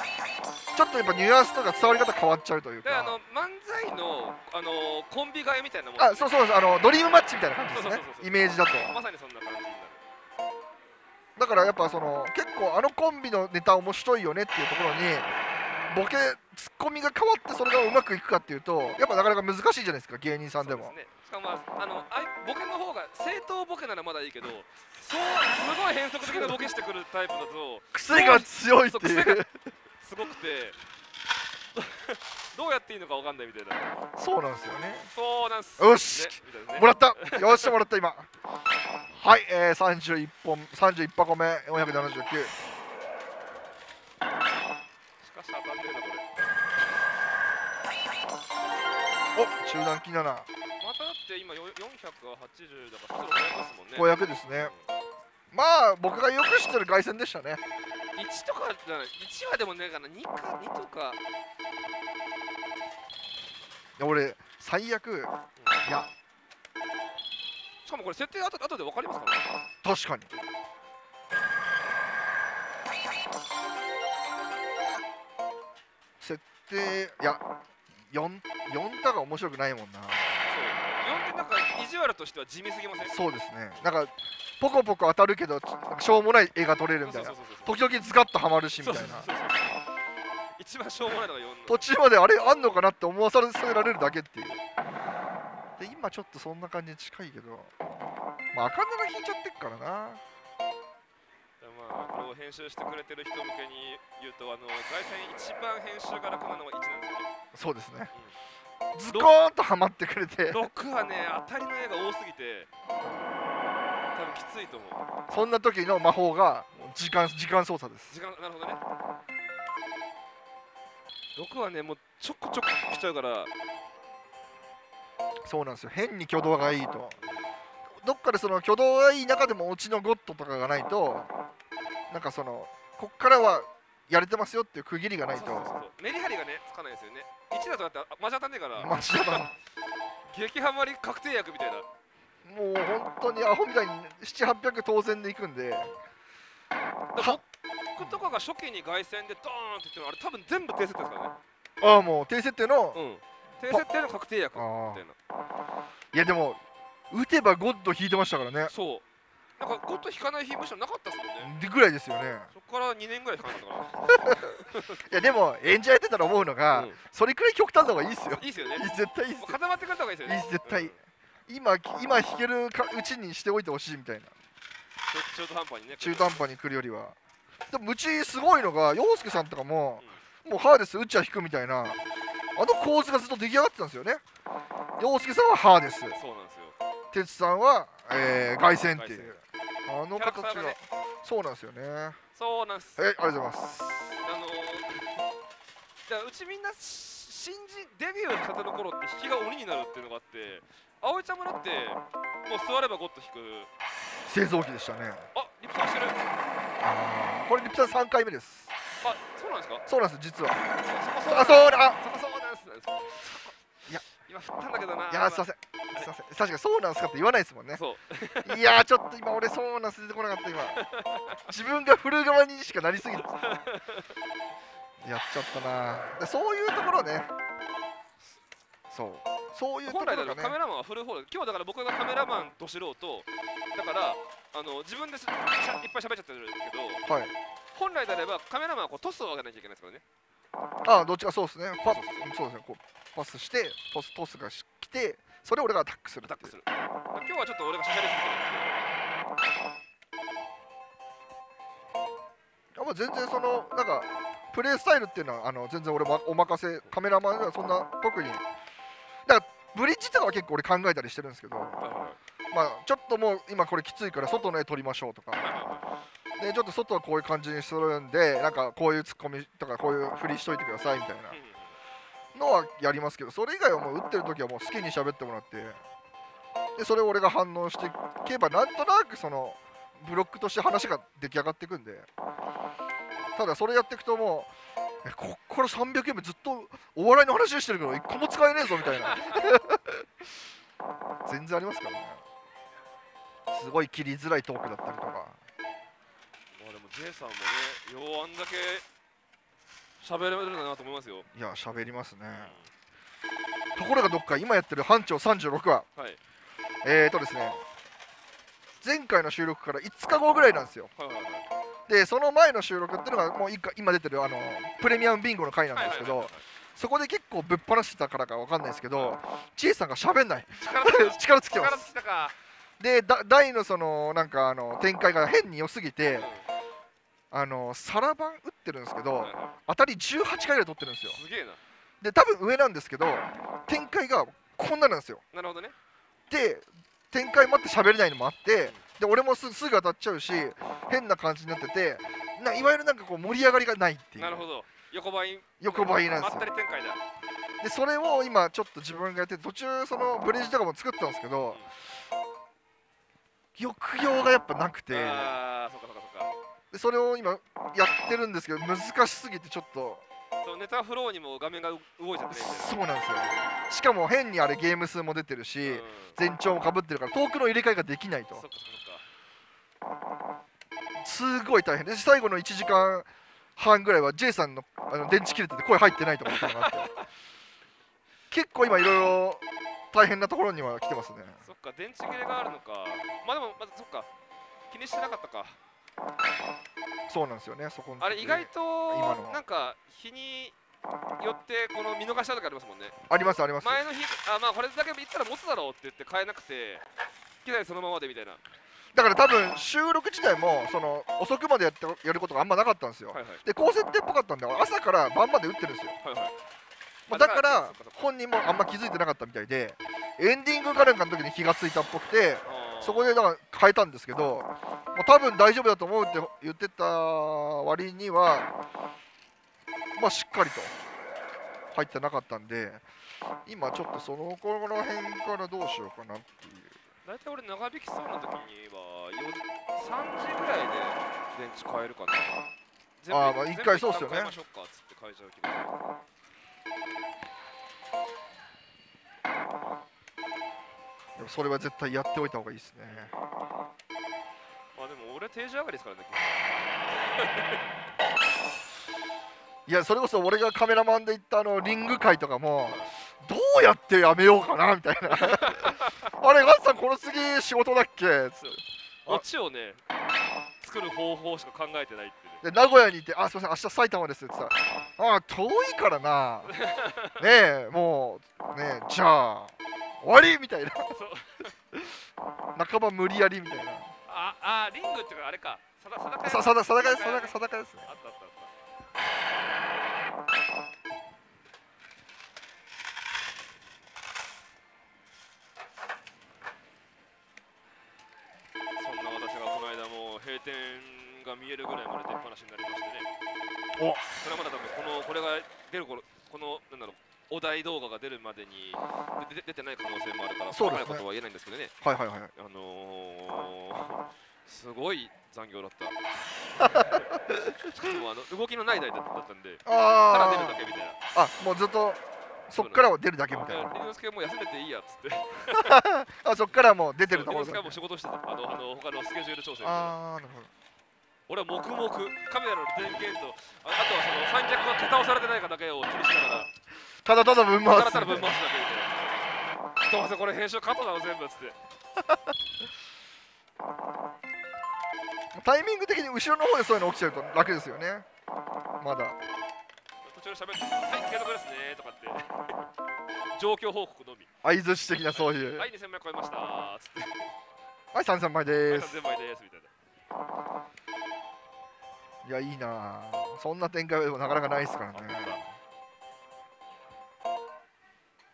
ちょっとやっぱニュアンスとか伝わり方変わっちゃうというか、漫才のコンビ替えみたいなもん。あ、そうそうです。ドリームマッチみたいな感じですね、イメージだと。まさにそんな感じ。だからやっぱその結構コンビのネタ面白いよねっていうところにボケツッコミが変わって、それがうまくいくかっていうとやっぱなかなか難しいじゃないですか、芸人さんでも。しかもボケの方が正当ボケならまだいいけど、そうすごい変則的なボケしてくるタイプだと癖が強いっていう、癖がすごくてどうやっていいのかわかんないみたいな。そうなんですよね。そうなんす。よし、もらった。よし、もらった今。はい、31箱目479。しかし当たってるなこれ。お、中段金だな。まただって今480だから500ですね。まあ僕がよく知ってる凱旋でしたね。1とかじゃない、1はでもねえかな、2か2とか。いや俺最悪、いやしかもこれ設定後で分かりますからね。確かに設定、いや4タが面白くないもんな。そう4ってなんか意地悪としては地味すぎません？そうですね。なんかポコポコ当たるけどしょうもない絵が撮れるみたいな、時々ズカッとはまるしみたいな。一番しょうもないのが4の途中まであれあんのかなって思わさせられるだけっていう。で今ちょっとそんな感じに近いけど、まあ赤7引いちゃってっからな。まあこれを編集してくれてる人向けに言うと、凱旋一番編集が楽なのは1なんですよね。そうですね、うん、ズコーンとはまってくれて6はね、当たりの絵が多すぎて多分きついと思う。そんな時の魔法が時間操作です。時間、なるほどね。6はね、もうちょくちょく来ちゃうから。そうなんですよ、変に挙動がいいと、どっかでその挙動がいい中でもオチのゴッドとかがないと、なんかそのこっからはやれてますよっていう区切りがないとメリハリがねつかないですよね。1だとだってマジ当たんねえからマジ当たん激ハマり確定役みたいな、もう本当にアホみたいに700、800当選でいくんで。僕とかが初期に凱旋でドーンって言ってもあれ多分全部低設定ですからね。ああもう低設定の、うん、低設定の確定役みたいな。いやでも打てばゴッド引いてましたからね。そうなんかゴッド引かない日むしろなかったっすもんね。でぐらいですよね。そこから2年ぐらい引かなかったからいやでも演じられてたら思うのが、うん、それくらい極端な方がいいっすよ。いいっすよね、絶対いいっす。固まってくれた方がいいですよね、絶対、うん、今引けるうちにしておいてほしいみたいな。中途半端にね、中途半端に来るよりは。でもうちすごいのが陽介さんとかも、うん、もうハーです打っちゃ引くみたいな、あの構図がずっと出来上がってたんですよね。陽介さんはハーです、そうなんですよ。哲さんは凱旋っていうあの形が、ね、そうなんですよね。そうなんです。ありがとうございます。うちみんな新人デビューしたての頃って引きが鬼になるっていうのがあって、葵ちゃんもだってもう座ればゴッと引く製造機でしたね。あ、リプタンしてる。あこれリプタン3回目です。あ、そうなんですか。そうなんです実は。あ、そうだ。そうなんです。いや今振ったんだけどな。いやすいませんすいません。確かにそうなんすかって言わないですもんね。そういやちょっと今俺そうなんす出てこなかった今自分が振る側にしかなりすぎてやっちゃったな。そういうところね、そういうところがね、本来だからカメラマンは振る方で、今日だから僕がカメラマンとしろうとだから自分でいっぱい喋っちゃってるけど、はい、本来であればカメラマンはこうトスを上げなきゃいけないですからね。ああどっちかそうですね。パスそうですね、こうパスしてトスが来て、それを俺がアタックする。今日はちょっと俺がしゃしゃりすぎて、まあ全然そのなんかプレースタイルっていうのは全然俺もお任せ、カメラマンにはそんな特にだからブリッジとかは結構俺考えたりしてるんですけど、まあちょっともう今これきついから外の絵撮りましょうとか。でちょっと外はこういう感じにするんで、なんかこういうツッコミとかこういう振りしといてくださいみたいなのはやりますけど、それ以外はもう打ってる時はもう好きに喋ってもらって、でそれを俺が反応していけばなんとなくそのブロックとして話が出来上がっていくんで。ただそれやっていくともうこっから300円もずっとお笑いの話してるけど1個も使えねえぞみたいな全然ありますからね。すごい切りづらいトークだったりとか。J さんもね、ようあんだけ喋れるんだなと思いますよ。いや、喋りますね。ところがどっか今やってる班長36話、はい、ですね、前回の収録から5日後ぐらいなんですよ。で、その前の収録っていうのがもう今出てるプレミアムビンゴの回なんですけど、そこで結構ぶっ放してたからかわかんないですけど、J さんが喋んない力つきます。で、大のそのなんか展開が変に良すぎて、サラバン打ってるんですけど、当たり18回ぐらい取ってるんですよ。すげえな。で多分上なんですけど展開がこんななんですよ。なるほどね。で展開待って喋れないのもあって、で俺もすぐ当たっちゃうし変な感じになってて、いわゆるなんかこう盛り上がりがないっていう。なるほど、横ばいなんですよ。まったり展開だ。でそれを今ちょっと自分がやって、途中そのブリッジとかも作ったんですけど、抑揚がやっぱなくて、でそれを今やってるんですけど、難しすぎてちょっと。そのネタフローにも画面が動いちゃって、そうなんですよ。しかも変にあれゲーム数も出てるし、全長もかぶってるから、遠くの入れ替えができないと。すごい大変です。最後の1時間半ぐらいは J さんの電池切れてて声入ってないと思ったのがあって結構今いろいろ大変なところには来てますね。そっか、電池切れがあるのか。まあでもまずそっか、気にしてなかったか。そうなんですよね。そこあれ意外となんか日によってこの見逃したとかありますもんね。ありますあります。前の日、あ、まあこれだけ言ったら持つだろうって言って変えなくて、機材そのままでみたいな。だから多分収録自体もその遅くまでやることがあんまなかったんですよ。で高設定っぽかったんで、朝から晩まで打ってるんですよ。だから本人もあんま気づいてなかったみたいで、エンディングかなんかの時に気がついたっぽくて、そこでだから変えたんですけど、多分大丈夫だと思うって言ってた割には、まあしっかりと入ってなかったんで、今ちょっとそのこの辺からどうしようかなっていう。大体俺長引きそうな時には3時ぐらいで電池変えるかな。ああ、まあ1回そうっすよね。でもそれは絶対やっておいた方がいいですね。まあでも俺定時上がりですからね。いや、それこそ俺がカメラマンで行ったリング会とかもどうやってやめようかなみたいな。あれガッツさんこの次仕事だっけっつって、オチをね作る方法しか考えてないって、ね、で名古屋にいて「あ、すいません、明日埼玉です」ってさ「ああ遠いからなねえもうねえじゃあ終わり」みたいな半ば無理やりみたいな。ああ、リングっていうかあれか、定かですね。あったあったあった。閉店が見えるぐらいまで出っ放しになりましてね。お、それはまだ多分これが出る頃、このなんだろう、お題動画が出るまでに出てない可能性もあるから、そうですね、細かいことは言えないんですけどね。はいはいはい。すごい残業だった。しかも動きのない台だったんで、ただ出るだけみたいな。あ、もうずっとそっからは出るだけみたいな。龍之介もう休めていいやっつってあ、そっからもう出てるところ。龍之介はもう仕事してた。他のスケジュール調整。ああ、なるほど。俺は黙々カメラの点検と、あとはその三脚が桁をされてないかだけを気にしながら、ただただ分回す。ただただ分回すだけみたいな。どうせこれ編集カットだろ全部っつって。タイミング的に後ろの方でそういうの起きちゃうと楽ですよね。まだ。途中で喋って、はい、継続ですねとかって状況報告のみ、相づち的な、そういう、はい、2000枚超えましたーつって、はい、3000枚でーす、はい、3000枚ですみたいな。いや、いいな、そんな展開はなかなかないですからね。し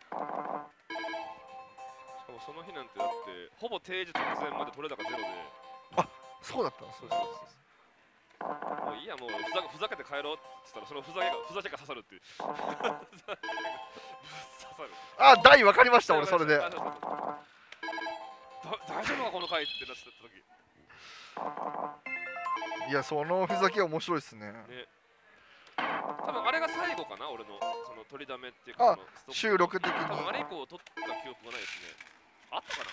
かもその日なんてだってほぼ定時直前まで取れ高ゼロで、あ、そうだったんです。そうそうそうそう、もういいや、もうふざけて帰ろうって言ったら、そのふざけが刺さるっていう。あ、大分かりました、俺それで。大丈夫かこの回ってなってた時。いや、そのふざけ面白いですね。多分あれが最後かな、俺のその取りだめっていうか、収録的に。多分あれ以降取った記憶がないですね。あったかな。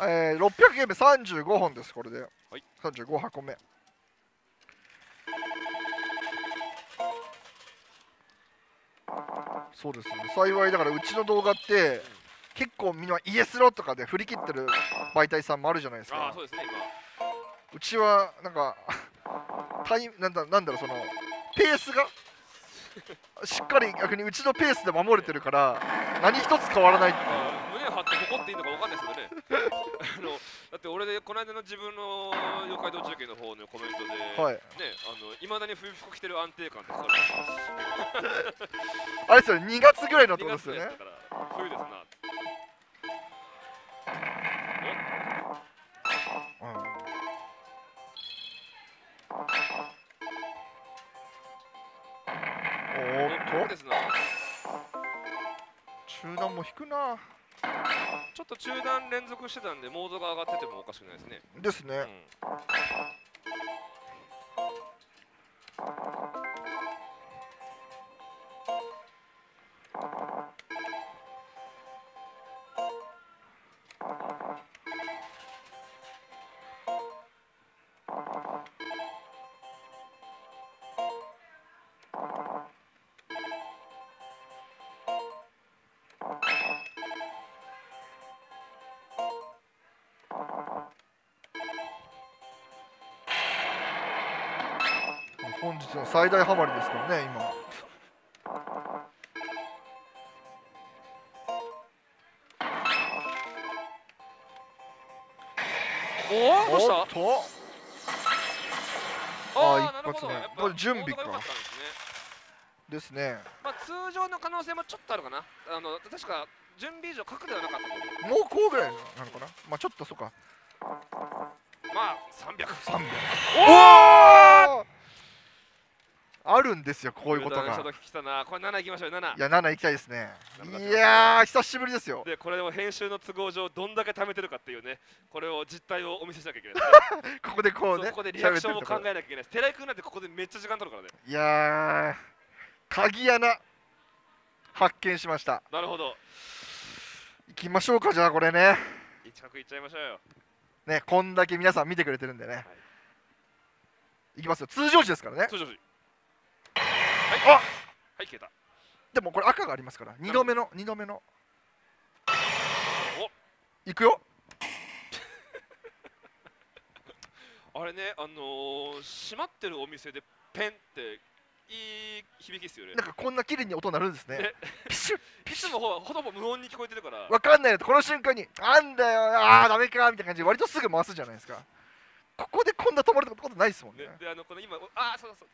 600ゲーム35本です、これで、はい、35箱目。そうですね、幸いだからうちの動画って、結構みんなイエスロとかで振り切ってる媒体さんもあるじゃないですか。あ、そうですね、今うちはなんかなんだろうそのペースがしっかり、逆にうちのペースで守れてるから何一つ変わらないっていう。張ってここっていいのかわかんないですよね。だって俺でこの間の自分の「妖怪道中継」の方のコメントで、はい、ね、いまだに冬服着てる安定感って書かれてるあれですよね、2月ぐらいのとこですよね。冬ですな。強烈な。中段も引くな。ちょっと中段連続してたんでモードが上がっててもおかしくないですね。ですね、本日の最大ハマりですからね、今。おお、どうした？ああ、一発目。これ準備か。ですね。まあ通常の可能性もちょっとあるかな。確か準備以上角ではなかった。もうこうぐらいなのかな。まあちょっとそうか。まあ300。おお。あるんですよ、こういうことが。これ7いきましょう、7。いや、7いきたいですね。いやー、久しぶりですよ。で、これを編集の都合上、どんだけ貯めてるかっていうね、これを実態をお見せしなきゃいけない。ここでこうね、ここでリアクションも考えなきゃいけない。寺井君なんてここでめっちゃ時間取るからね。いやー、鍵穴、発見しました。なるほど。いきましょうか、じゃあこれね。一角いっちゃいましょうよ。ね、こんだけ皆さん見てくれてるんでね。いきますよ、通常時ですからね。通常時。あ、はい、消えた。でもこれ赤がありますから、2度目の。お、いくよ。あれね、閉まってるお店でペンっていい響きですよね。なんかこんな綺麗に音鳴るんですね。ピシュッピシュッの方はほとんど無音に聞こえてるから。わかんないのとこの瞬間に、あんだよ、ああダメかみたいな感じで割とすぐ回すじゃないですか。ここでこんな止まることないですもんね。で、この今、ああそうそ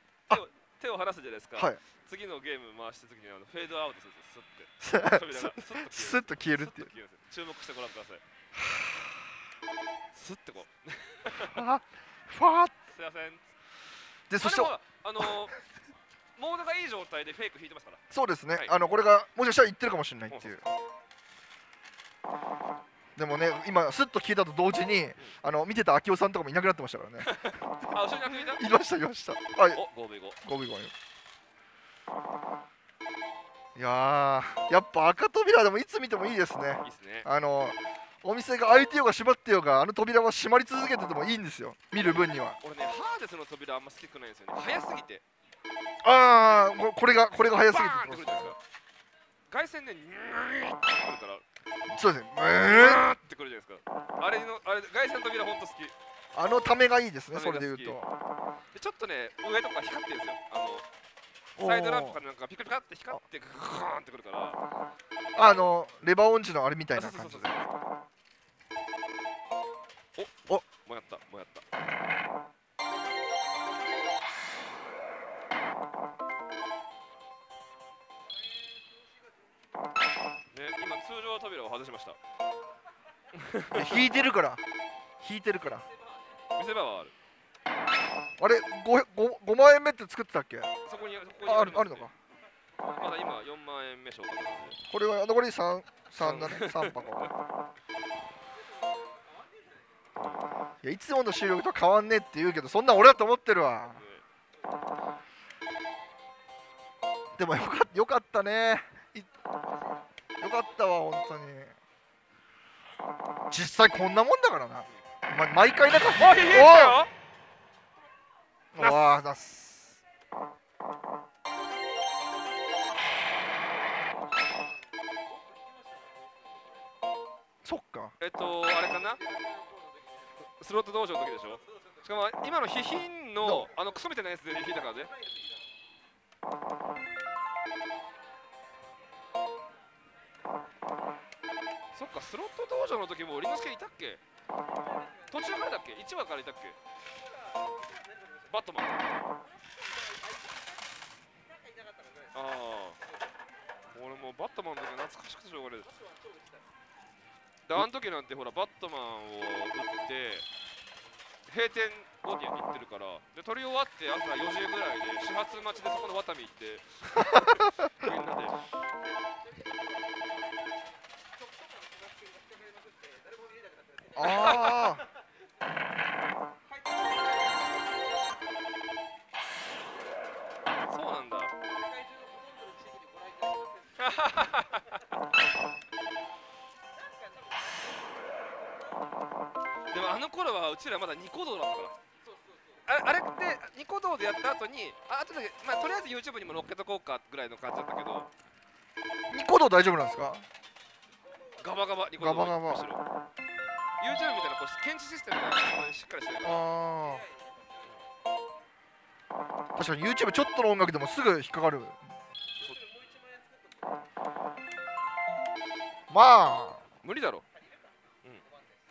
う。手を離すじゃないですか。はい、次のゲーム回した時にフェードアウトするんです。スッと消えるっていう。注目してご覧ください。スッとこう。ファー。すいません。でそしてモードがいい状態でフェイク引いてますから。そうですね。はい、これがもしかしたらいってるかもしれないっていう。でもね、今スッと消えたと同時に、見てた秋夫さんとかもいなくなってましたからね。あ、後ろに秋夫いた？いましたいました。はい。お、5v5。いやー、やっぱ赤扉でもいつ見てもいいですね。いいですね。お店が開いてようが閉まってようが、あの扉は閉まり続けててもいいんですよ。見る分には。俺ね、ハーデスの扉あんま好きくないんですよね。早すぎて。ああ、これが早すぎて。バーンってくるんですか。外線でニューってくるから。そうですね。ってくるじゃないですか。あれ外線の扉本当好き。ためがいいですね。それで言うと。でちょっとね上とか光ってるんですよ。サイドランプかなんかピカピカって光ってグーンってくるから。レバー音痴のあれみたいな感じ。おもうやった。通常扉を外しました。引いてるから。見せ場はある。あれ、5万円目って作ってたっけ？そこにあるのか。まだ今4万円目消化なんで。これは残り3だね。3箱。いやいつもの収録と変わんねえって言うけど、そんな俺だと思ってるわ。でもよかったね。よかったわ、本当に。実際こんなもんだからな。毎回なんか。おお。わあ、出す。そっか。あれかな。スロット道場の時でしょ。しかも、今のヒヒンの、クソみたいなやつで引いたからね。そっか、スロット道場の時も織之助いたっけ？途中からだっけ？ 1 話からいたっけ？バットマン。ああ、俺もうバットマンの時懐かしくてしょうがないです。あの時なんてほら、バットマンを打って閉店後に行ってるから、で取り終わって朝4時ぐらいで始末待ちでそこのワタミ行ってみんなで。ああそうなんだ。でもあの頃はうちらまだニコ動だったから、あれってニコ動でやった後にあとで、まあ、とりあえず YouTube にも載っけとこうかぐらいの感じだったけど。ニコ動大丈夫なんですか？ガバガバニコ動ガバガバ YouTube みたいなこう検知システムがしっかりしてるから。確かに YouTube ちょっとの音楽でもすぐ引っかかる。まあ無理だろ。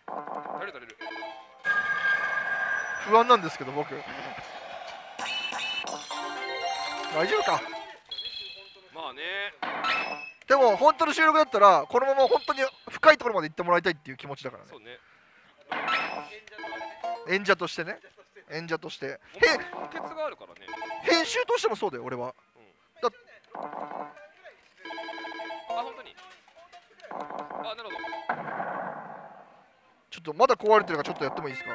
足りる足りる。不安なんですけど僕。大丈夫か。まあね。でも本当の収録だったらこのまま本当に深いところまで行ってもらいたいっていう気持ちだからね。そうね。演者としてね。演者として編集としてもそうだよ俺は、うん、だあ本当にあなるほど。ちょっとまだ壊れてるからちょっとやってもいいですか？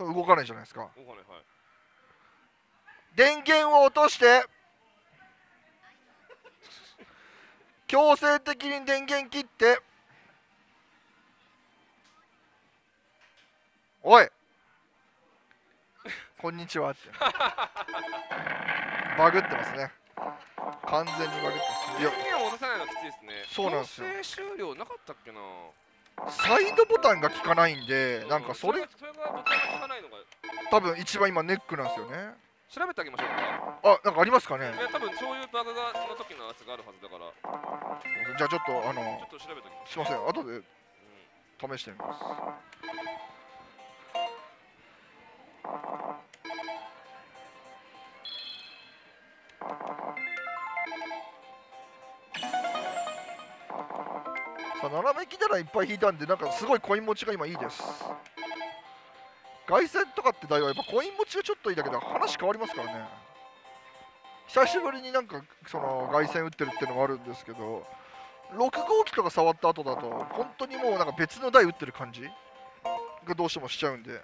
どうぞ。動かないじゃないですか。動かない、はい、電源を落として強制的に電源切って。おいこんにちはってバグってますね。完全にバグってます。電源を落とさないのきついですね。そうなんですよ。強制終了なかったっけな。サイドボタンが効かないんで、なんかそれがボタンが効かないのが多分一番今ネックなんですよね。調べてあげましょうか。あ、なんかありますかね。多分そういうバグがの時のやつがあるはずだから。じゃあちょっとちょっと調べておきます。すいません、後で試してみます。さあ斜め切ったらいっぱい引いたんで、なんかすごいコイン持ちが今いいです。凱旋とかって台はやっぱコイン持ちがちょっといいだけで話変わりますからね。久しぶりになんかその凱旋打ってるっていうのもあるんですけど、6号機とか触った後だと本当にもうなんか別の台打ってる感じがどうしてもしちゃうんで。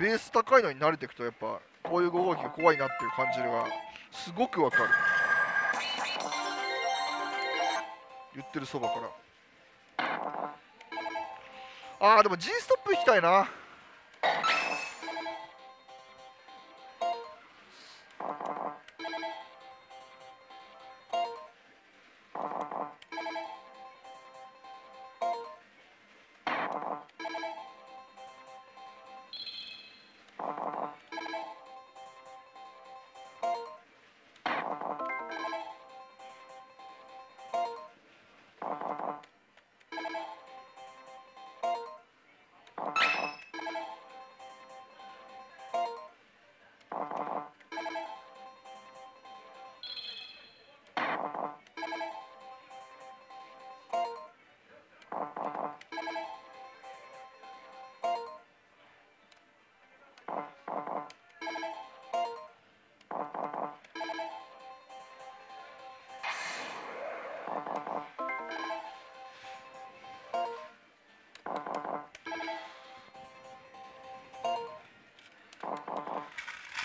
ベース高いのに慣れていくとやっぱこういう5号機が怖いなっていう感じがすごくわかる。言ってるそばから。あーでも G ストップ行きたいな。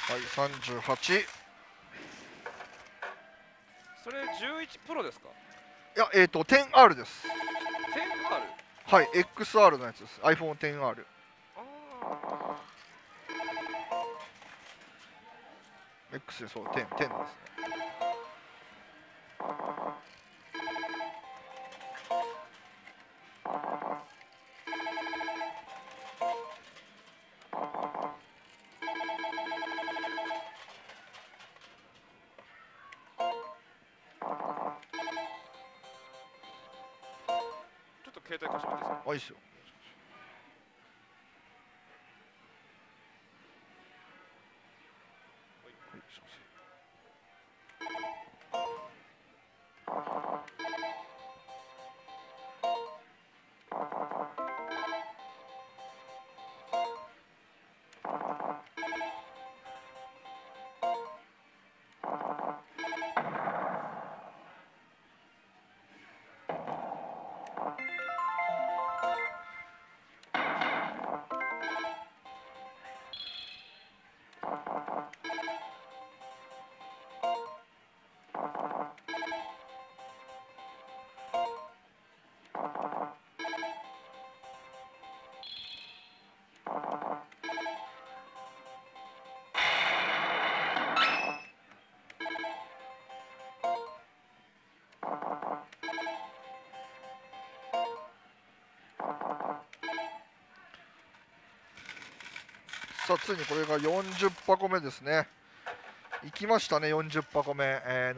はい、38。それ11プロですか？いや、10R です。 10R？ はい、XR のやつです。 iPhone10R。 あX でそう、10ですね。携帯貸してもいいですか？あ、いいっすよ。さあついにこれが40箱目ですね。いきましたね、40箱目、729。ね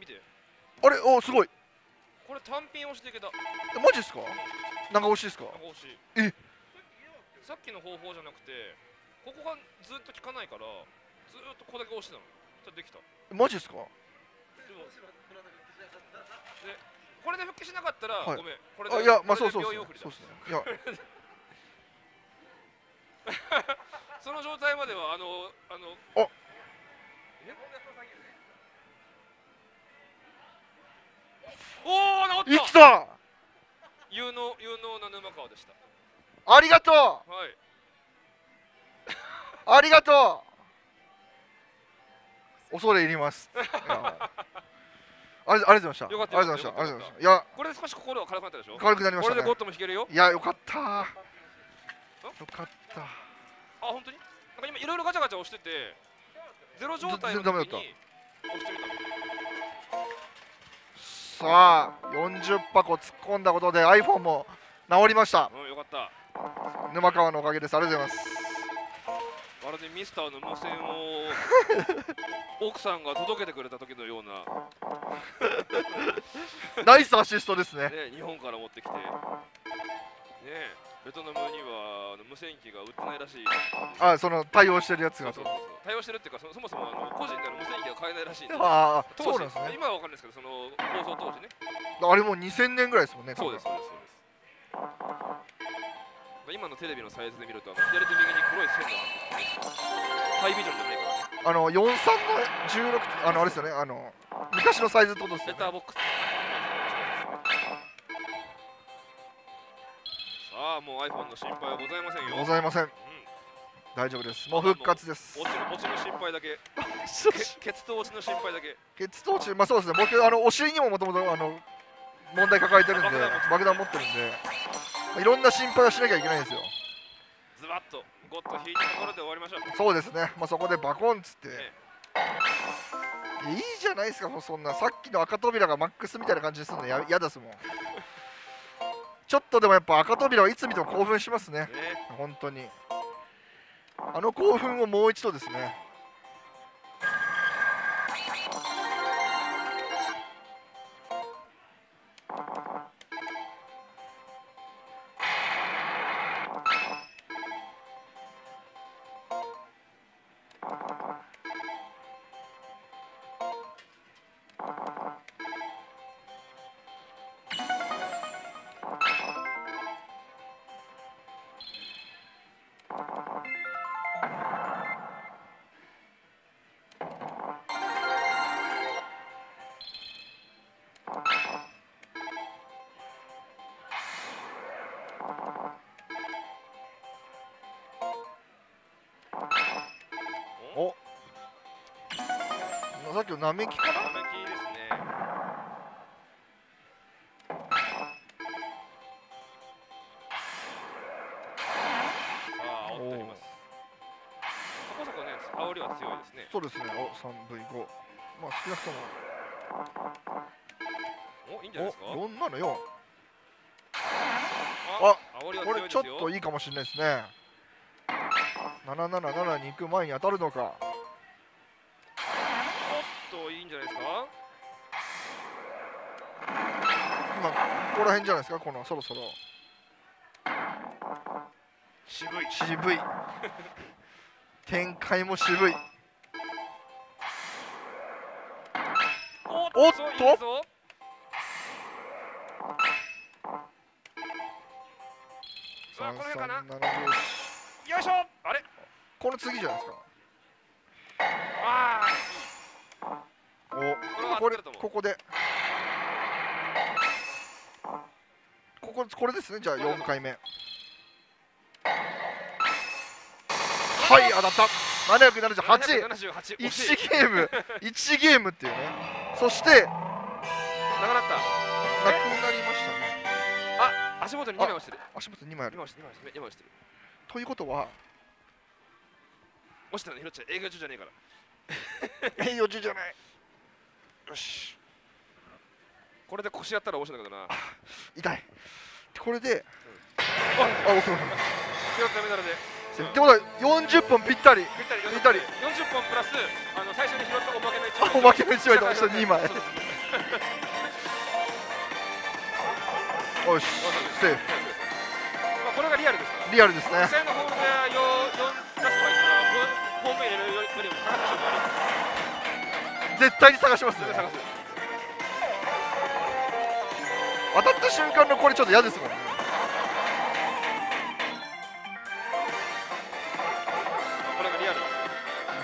見て。あれ、おすごい。これ単品押しでいけた。マジですか？長押しですか？長押し。え？さっきの方法じゃなくて、ここがずっと効かないから、ずっとここだけ押してたの。じゃできた。マジですか？これで復帰しなかったら、はい、ごめん。これで。いや、まあそうそうそう。そうですね。いや。その状態まではあ。おお、直った。生きた。有能な沼川でした。ありがとう。はい。ありがとう。恐れ入ります。ありがとうございました。よかった。ありがとうございました。ありがとうございました。いや、これで少し心が軽くなったでしょ。軽くなりましたね。これでゴッドも弾けるよ。いや、よかった。よかった。あ、本当に？なんか今いろいろガチャガチャ押してて、ゼロ状態の時に押してみた。さあ、40箱突っ込んだことで iPhone も治りました。うん、よかった。沼川のおかげです。ありがとうございます。まるでミスターの無線を奥さんが届けてくれた時のようなナイスアシストですね。日本から持ってきて、ね、ベトナムには無線機が売ってないらしい。あ、その対応してるやつが。対応してるっていうか、そもそも個人での無線機が買えないらしい。ああ、そうですね。今はわかんないですけど、その放送当時ね。あれもう2000年ぐらいですもんね。そうです、そうです、そうです。今のテレビのサイズで見ると、左手右に黒い線がハイビジョンじゃないから、43の16、あれですよね、昔のサイズってことですよね。レターボックス。さあ、もう iPhone の心配はございませんよ。ございません。大丈夫です。もう復活です。落ちの心配だけ。血糖落ちの心配だけ。血糖値、まあそうですね。僕お尻にももともと問題抱えてるんで、爆弾持ってるんで。いろんな心配をしなきゃいけないんですよ。ズバッとゴッと引いたところで終わりましょう。そうですね。まあそこでバコンっつって、いいじゃないですか。もうそんなさっきの赤扉がマックスみたいな感じにするのや嫌ですもん。ちょっとでもやっぱ赤扉はいつ見ても興奮しますね。本当に興奮をもう一度ですね。お、さっきのなめきかな。なめきですね。ああ、煽っております。そこそこね、煽りは強いですね。そうですね。お、3V5。まあ少なくとも。お、いいんじゃないですか。474。あ、これちょっといいかもしれないですね。777に行く前に当たるのか。ちょっといいんじゃないですか。今ここら辺じゃないですか。このそろそろ渋い展開も渋い。おっと3370。よいしょ。あれ、この次じゃないですか。ああ。お、ここで。これですね。じゃあ4回目。はい、当たった。778。1ゲームっていうね。そして。なくなりましたね。あ、足元に2枚落ちてる。足元2枚ある。2枚落ちてる。ということは落ちたの拾っちゃう。営業中じゃねえから営業中じゃない。よし、これで腰やったら面白いんだけどな。痛い。これで、あ、奥の方。拾ったメダルで。ってことは40本ぴったり、40本プラス最初に拾ったおまけの1枚と2枚。よし、セーフ。これがリアルですから。リアルですね。実際のホームで4カ所入ったらホーム入れるよりも探す人もある。絶対に探しますね。当たった瞬間のこれちょっと嫌ですもんね。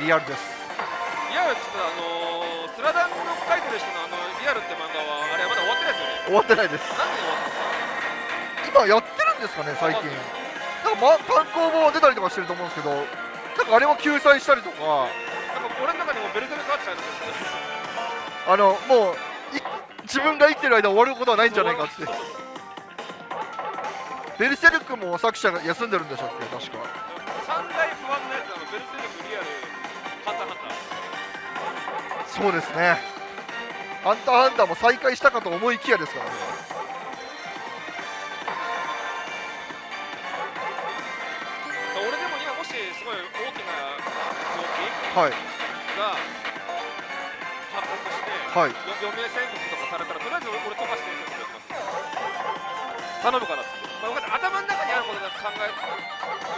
リアルです。リアルって言ったらスラダンの書いてる人のリアルって漫画はあれはまだ終わってないですよね。終わってないです。なんで終わってないですか。今やってるんですかね最近。なんか単行本出たりとかしてると思うんですけど、なんかあれも救済したりとか。なんか俺の中にもベルトルカーって書いてあるんですけど。もう自分が生きてる間終わることはないんじゃないかって。ベルセルクも作者が休んでるんでしょって確か。三大不安なやつなのベルセルクリアル。そうですね。ハンターハンターも再開したかと思いきやですからね。俺でも今もしすごい大きな動きが発覚して余命宣告とかされたらとりあえず俺飛ばして頼むからって。まあ、分かった。頭の中にあることだと考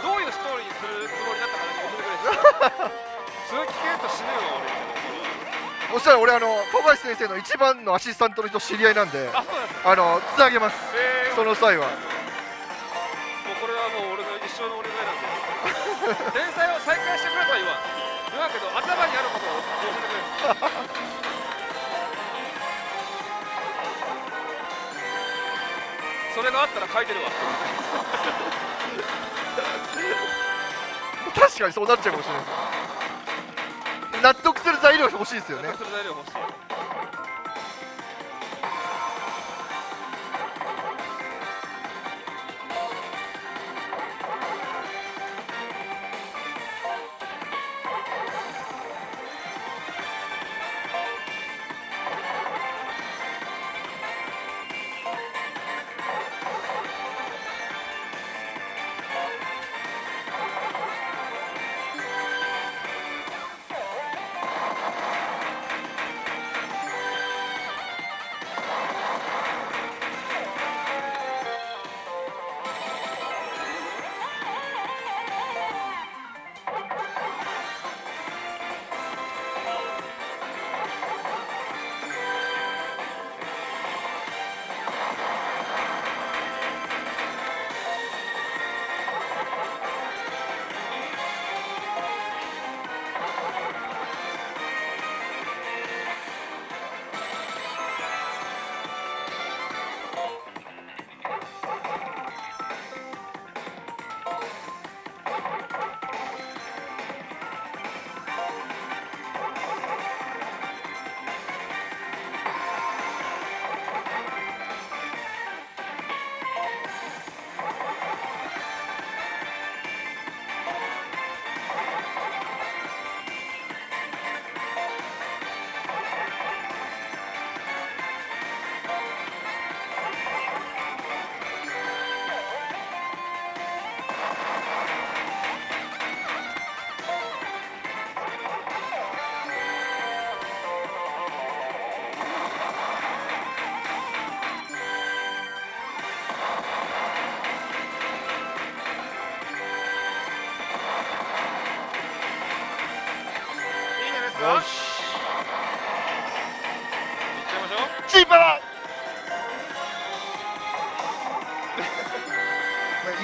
えどういうストーリーにするつもりだったかなって教えてくれですか。それ聞けると死ぬよ俺。そしたら俺富樫先生の一番のアシスタントの人知り合いなんで、つなげます。その際は。もうこれはもう俺の一生のお願いなんで。連載を再開してくれとは言わん。言わんけど頭にあることを教えてくれ。それがあったら書いてるわ。確かにそうなっちゃうかもしれないです。納得する材料欲しいですよね。納得する材料欲しい。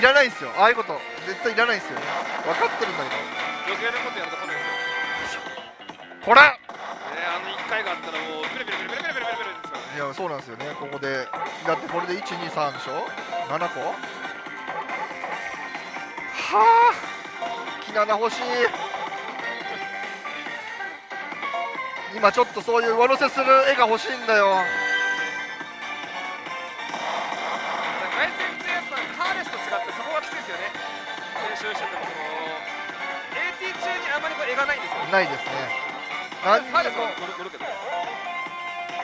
いらないんですよ。ああいうこと絶対いらないんですよ。分かってるんだけど。余計なことやるとこないですよ。これ。一回があったらもうブルブルブルブルブルブルですからね。いやそうなんですよね。ここでだってこれで1、2、3でしょ。7個。はあ。木7欲しい。今ちょっとそういう上乗せする絵が欲しいんだよ。AT 中にあまり絵がないんですよ。ないですね。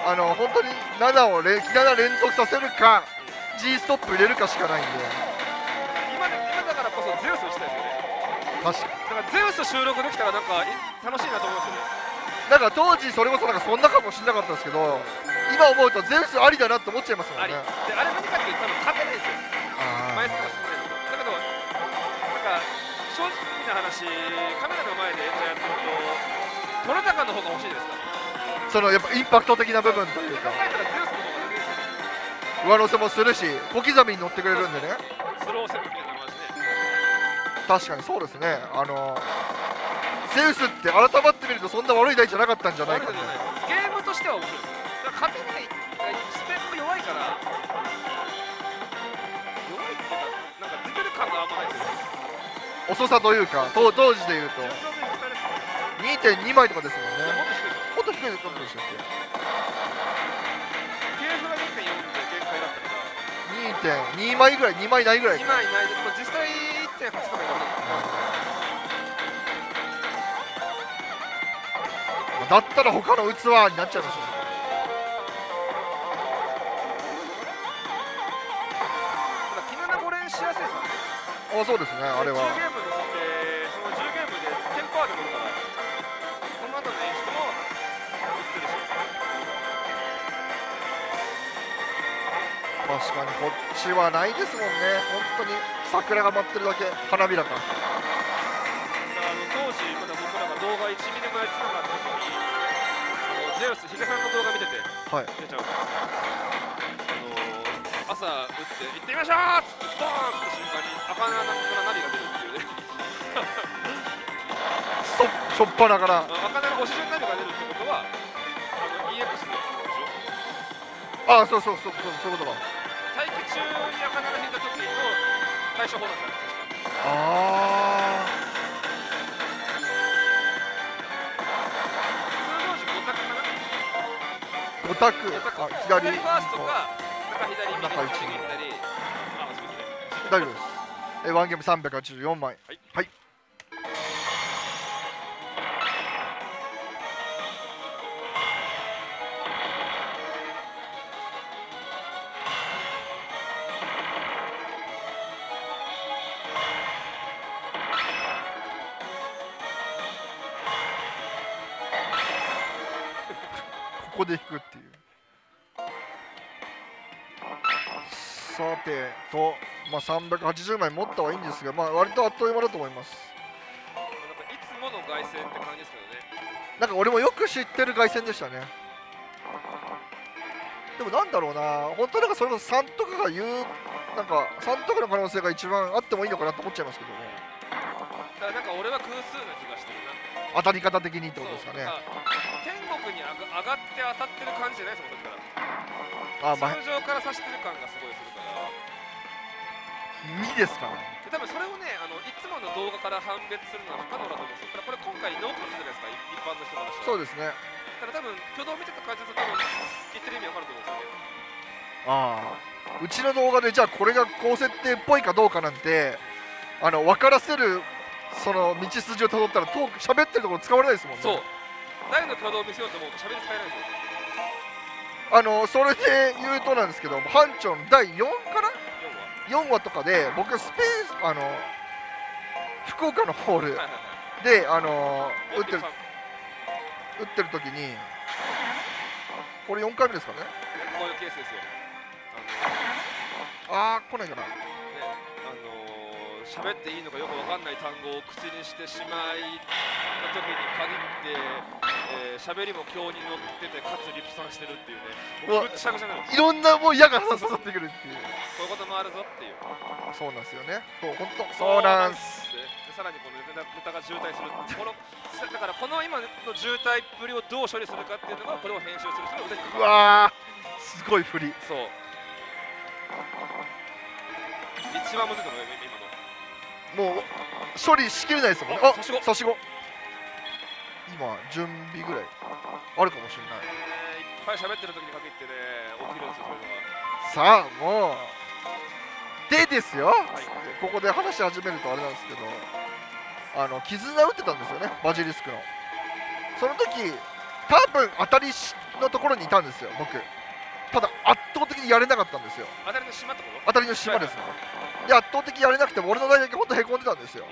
本当に7を連続させるか G ストップ入れるかしかないんで、今だからこそゼウスをしたいですよね。確かにゼウス収録できたらなんか楽しいなと思いますよね。なんか当時それこそなんかそんなかもしれなかったんですけど、今思うとゼウスありだなって思っちゃいますもんね。であれ何かって多分勝てないですよ、枚数が少ないのだけど、なんか正直な話、カメラの前で演者やってると、トラタカの方が欲しいですから、そのやっぱインパクト的な部分というか、上乗せもするし、小刻みに乗ってくれるんでね。確かにそうですね。ゼウスって改まってみるとそんな悪い台じゃなかったんじゃないかって。ゲームとしては面白いです。だから勝てないスペック弱いから、弱いっていうか、なんか出てる感があんまないですよね。遅さというか、当時でいうと 2.2 枚とかですもんね。ゲームが 2.4 で限界だったから、2.2 枚ぐらい、2枚ないぐらい、2枚ないで、実際 1.8 とかになる、だったら他の器になっちゃいますよね。気になる5連しやすいですよね。あ、そうですね、あれは。10ゲームですって、その10ゲームでテンパーでもいいから。確かにこっちはないですもんね、本当に桜が舞ってるだけ、花びらか。当時、まだ僕らが動画1ミリもやってなかった時に、ゼウス、ヒゲさんの動画見てて、はい、出ちゃうから、朝打って、行ってみましょうって、ドーンって瞬間に、赤な何が出るっていうね、しょっぱなから。赤なのおしじゅん何が出るってことは、EX のことでしょ。ああ、そうそうそう、そういうことだ。待機中に赤7引いた時の対処法だったんですか。ああ。通常時5択、あ、左ファーストか中左右に行ったり。大丈夫です。ワンゲーム384枚。はい。はい。ここで引くっていう。さてと、まあ、380枚持ったはいいんですが、まあ、割とあっという間だと思います。いつもの凱旋って感じですけどね。なんか俺もよく知ってる凱旋でしたね。でもなんだろうな、本当なんかそれこそ3とかが言う、なんか3とかの可能性が一番あってもいいのかなと思っちゃいますけどね。だからなんか俺は偶数な気がしてるな。当たり方的にってことですかね。に上がって当たってる感じじゃないですもん。だから通常から刺してる感がすごいするから、2ですからね。多分それをね、いつもの動画から判別するのは不可能だと思うんですよ。これ今回ノーコントじゃないですか、一般の人からしたら。そうですね。だから多分挙動を見てた感じだと、多分言ってる意味わかると思うんですよね。ああ、うちの動画でじゃあこれが高設定っぽいかどうかなんて、分からせるその道筋をたどったら、トーク喋ってるところ使われないですもんね。そう、誰の挙動を見せようと思うと喋り使えないんですよ。それで言うとなんですけど、班長の第4かな4話とかで、僕スペース福岡のホールで打ってる時に、これ4回目ですかね。こういうケースですよ。来ないかな。喋っていいのかよくわかんない単語を口にしてしまいの時に限って、喋りも強に乗ってて、かつリプさんしてるっていうね。うわ、いろんなもう矢が刺さってくるっていう。こういうこともあるぞっていう。そうなんですよね。そう、本当。そうなんです。でさらにこのネタが渋滞する。だからこの今の渋滞っぷりをどう処理するかっていうのが、これを編集する人の腕にかかる。うわー、すごい振り。そう。一番むずいと思うよ、今の。もう処理しきれないですもんね。あ、差し子。今準備ぐらいあるかもしれない。いっぱい喋ってる時に限ってね、起きるんですよ、それは。さあもうでですよ、はい、ここで話し始めるとあれなんですけど、絆打ってたんですよね、バジリスクの。その時多分当たりのところにいたんですよ、僕。ただ圧倒的にやれなかったんですよ。当たりの島ってこと？当たりの島ですね。で圧倒的にやれなくて、俺の代だけ本当へこんでたんですよ。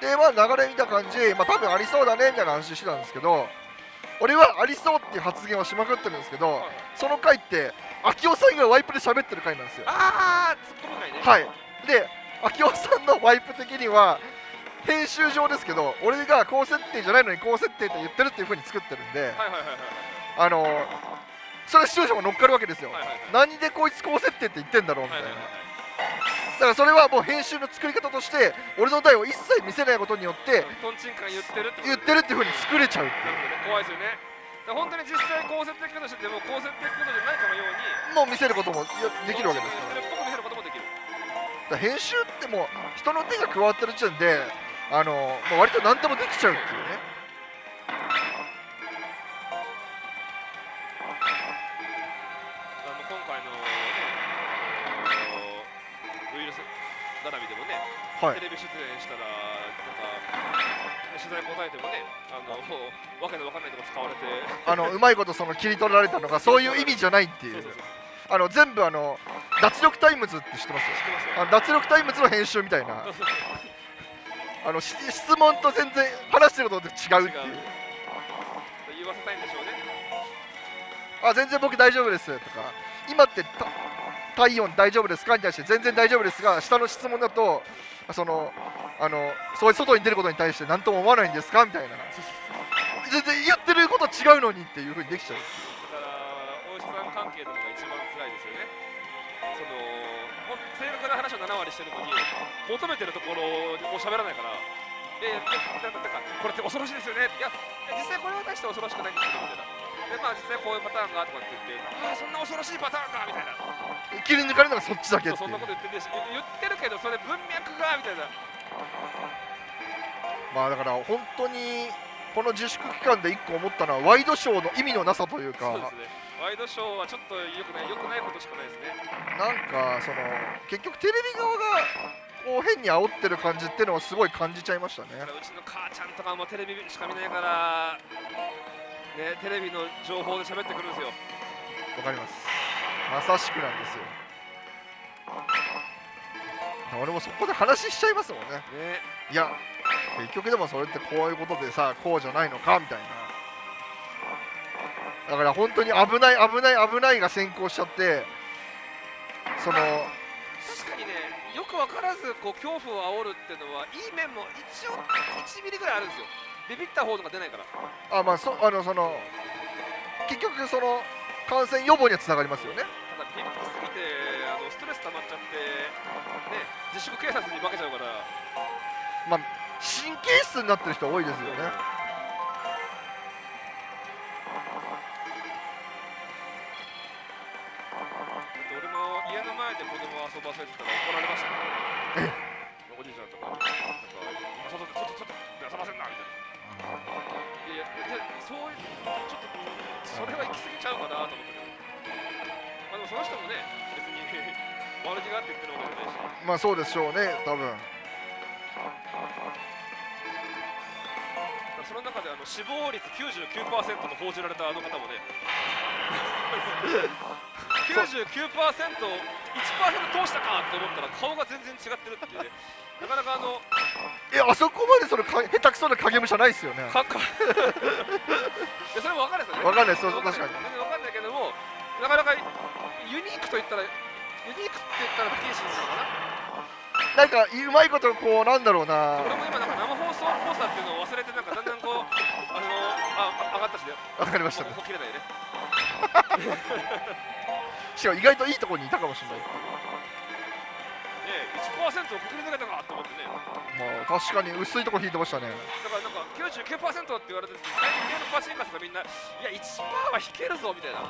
でまあ流れ見た感じ、まあ多分ありそうだねみたいな話してたんですけど、俺はありそうっていう発言をしまくってるんですけど、その回って秋尾さんがワイプで喋ってる回なんですよ。ああ、突っ込む回ね。はい。で秋尾さんのワイプ的には編集上ですけど、俺が高設定じゃないのに高設定って言ってるっていう風に作ってるんで、それは視聴者も乗っかるわけですよ。何でこいつ高設定って言ってんだろうみたいな。だからそれはもう編集の作り方として俺の台を一切見せないことによってトンチンカン言ってるっていう風に作れちゃうっていう。怖いですよね。だから本当に実際高設定機能してても高設定機能じゃないかのようにもう見せることもできるわけですから。編集ってもう人の手が加わってる時点で割と何でもできちゃうっていうね。今回の、ウイルス並びでもね、テレビ出演したらなんか取材答えてもね、わけのわかんないとこ使われてうまいことその切り取られたのがそういう意味じゃないっていう。全部脱力タイムズって知ってます？脱力タイムズの編集みたいな。質問と全然話してることと違うっていう。言わせたいんでしょうね。あ、全然僕大丈夫ですとか、今って体温大丈夫ですかに対して全然大丈夫ですが、下の質問だとそういう外に出ることに対して何とも思わないんですかみたいな。全然言ってること違うのにっていうふうにできちゃう。だからお医者さん関係とかが一番辛いですよね。正確な話を7割してるのに求めてるところを喋らないから、これって恐ろしいですよね。いや実際これに対して恐ろしくないんですけどみたいな。でまあ実際こういうパターンがとかって言って、ああそんな恐ろしいパターンがみたいな、切り抜かれるのがそっちだけっていう。そんなこと言ってるけど、それ文脈がみたいな。まあだから本当にこの自粛期間で1個思ったのはワイドショーの意味のなさというか。そうですね。ワイドショーはちょっと良くないことしかないですね。なんか結局テレビ側がこう変に煽ってる感じっていうのをすごい感じちゃいましたね。うちの母ちゃんとかもテレビしか見ないから、ね、テレビの情報で喋ってくるんですよ。わかります。まさしくなんですよ。俺もそこで話しちゃいますもんね。いや結局でもそれってこういうことでさ、こうじゃないのかみたいな。だから本当に危ないが先行しちゃって、確かにね、よく分からずこう恐怖を煽るっていうのはいい面も一応1ミリぐらいあるんですよ。ビビった方とか出ないから。まあ結局感染予防にはつながりますよね。ただビビりすぎてストレス溜まっちゃって、ね、自粛警察に負けちゃうから、まあ神経質になってる人多いですよね。遊ばせてたら怒られましたね。おじいちゃんとか、遊ばせんなみたいな。いやいや、そういう、ちょっとそれは行き過ぎちゃうかなと思ったけど、でもその人もね、別に悪気があって言ってるわけじゃないし。まあそうでしょうね、多分。その中で死亡率 99% の報じられたあの方もね、99%を1% 通したかって思ったら顔が全然違ってるっていうね。なかなかあそこまで下手くそな影武者ないですよね。それも分かんないですよね。分かんないですよ、確かに。全然分かんないけども、なかなかユニークって言ったら不謹慎なのかな。なんかうまいことこう、なんだろうな。俺も今なんか生放送っぽさっていうのを忘れて、なんかだんだんこう上がったしね。分かりましたね。切れないね。しかも意外といいところにいたかもしれない。1% をくぐり抜けたかと思ってね。まあ確かに薄いところ引いてましたね。だからなんか 99% って言われてるんですけど、家のパチンカスがみんな、いや 1% は引けるぞみたいな。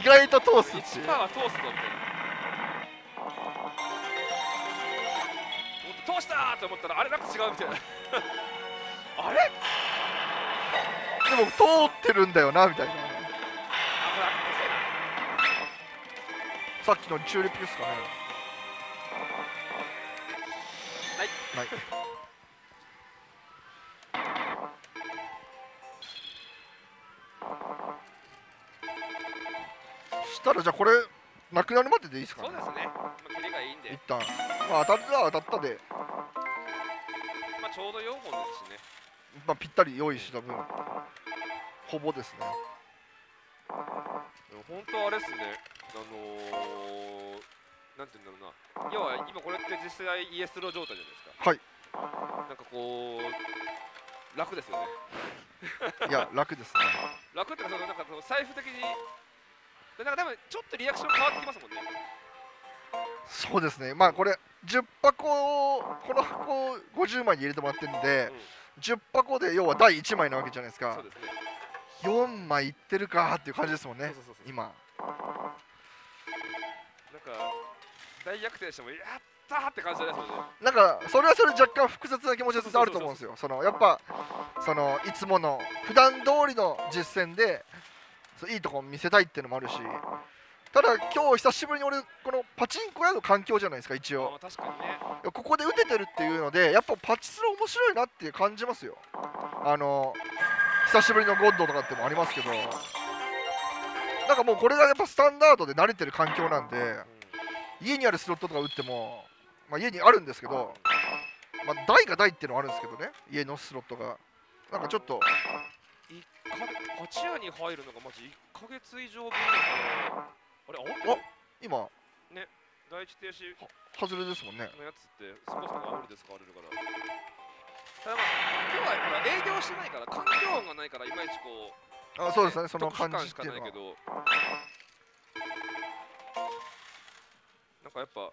意外と通すっていう。1% は通すぞみたいな。通したーと思ったらあれなんか違うみたいな。あれ？でも通ってるんだよなみたいな。さっきのチューリップですかね。はい。したらじゃあこれなくなるまででいいですかね。そうですね、距離がいいんで一旦、まあ、当たったら当たったで、まあ、ちょうど4本ですしね、まあ、ぴったり用意した分ほぼですね。本当あれですね、なんていうんだろうな、要は今これって実際イエスロー状態じゃないですか。はい、なんかこう楽ですよね。いや楽ですね。楽っていうか、なんか財布的になんかでもちょっとリアクション変わってきますもんね。そうですね、まあこれ10箱をこの箱を50枚に入れてもらってるんで、うん、10箱で要は第1枚なわけじゃないですか。そうですね、4枚いってるかっていう感じですもんね。今なんか大逆転してもやったーって感じじゃないですもんね。なんかそれはそれ若干複雑な気持ちがあると思うんですよ。そのやっぱそのいつもの普段通りの実践でいいとこ見せたいっていうのもあるし、ただ今日久しぶりに俺このパチンコ屋の環境じゃないですか一応。確かにね、ここで打ててるっていうのでやっぱパチスロ面白いなっていう感じますよ。久しぶりのゴッドとかってもありますけど、なんかもうこれがやっぱスタンダードで慣れてる環境なんで、家にあるスロットとか打っても、まあ、家にあるんですけど、まあ、台が台っていうのはあるんですけどね、家のスロットがなんかちょっとパチ屋に入るのがマジ1ヶ月以上分だから、あれあ今ね第一停止外れですもんねのやつって少しの煽りで使われるから。ただまあ今日は営業してないから環境音がないからいまいちこう、あそうですね、その感じしかないけど、なんかやっぱ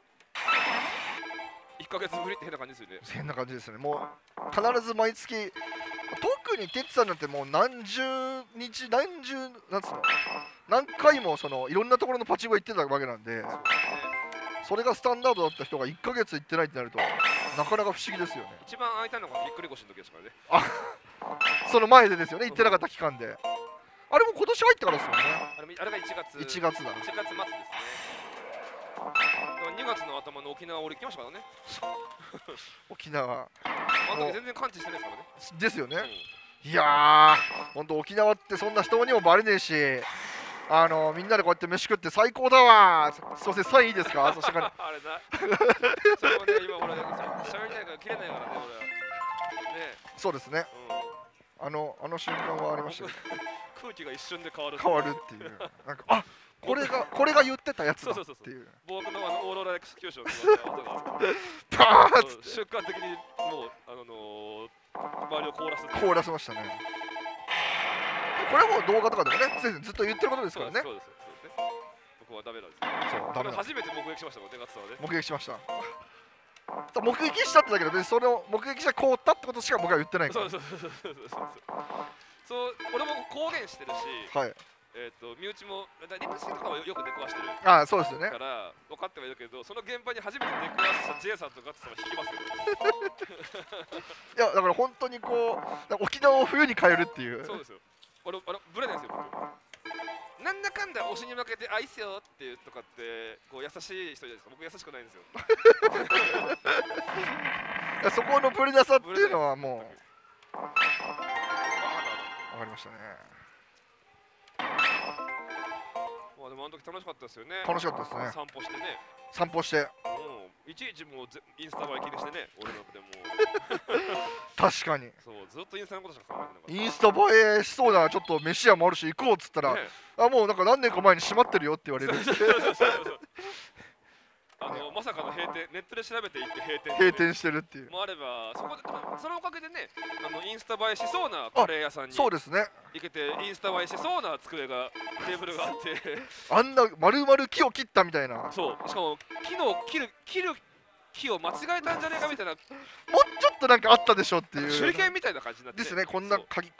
1ヶ月ぶりって変な感じですよね。変な感じですね。もう必ず毎月、特にてつさんなんてもう何十日何十なんつうの何回もそのいろんなところのパチンコ行ってたわけなんで、それがスタンダードだった人が1ヶ月行ってないってなるとなかなか不思議ですよね。一番空いたのがぎっくり腰の時ですからね。あその前でですよね、行ってなかった期間で。あれも今年入ってからですもんね。あれが1月だ、1月末ですね。2月の頭の沖縄俺行きましたからね。沖縄あの時全然感知してないですからね。ですよね、うん、いやーほんと沖縄ってそんな人にもバレねえし、みんなでこうやって飯食って最高だわー。そうせサインいいですか。そしてからあれだそれもね今俺しゃべりたいから切れないからね俺ね。そうですね、うん、あの瞬間はありましたけど空気が一瞬で変わるっていうなんかあこれが言ってたやつだっていう。僕のオーロラエクスキューションのパーッと瞬間的にもう周りを凍らせましたね。これはもう動画とかでもねずっと言ってることですからね。そうです、僕はダメなんですね。そうダメ。初めて目撃しましたもんね、ガッツさんはね。目撃しました。目撃したってだけど別にそれを目撃して凍ったってことしか僕は言ってないから。そう俺も公言してるし、はい身内もリムシとかはよく出くわしてるから分かってはいるけど、その現場に初めて出くわした J さんとガッツさんは引きますけどいやだから本当にこう沖縄を冬に変えるっていう。そうですよ、あれブレないですよ僕。なんだかんだ推しに負けて「あいっすよ」っていうとかってこう優しい人じゃないですか。僕優しくないんですよそこのブレなさっていうのはもう分かりましたね。でもあの時楽しかったですよね。楽しかったですね。散歩してね。散歩して。いちいちもうインスタ映え気にしてね。俺なんてもう。確かに。そうずっとインスタのことしか考えてなかった。インスタ映えしそうだな、ちょっと飯屋もあるし行こうっつったら、あもうなんか何年か前に閉まってるよって言われる。まさかの閉店、ネットで調べていって閉店してるっていう。もあればそこでそのおかげでね、インスタ映えしそうなカレー屋さんにそうですね。行けてインスタ映えしそうな机がテーブルがあって、あんな丸々木を切ったみたいな。そうしかも木を切る木を間違えたんじゃねえかみたいな。もうちょっとなんかあったでしょっていう。手裏剣みたいな感じになって。ですね、こんな鍵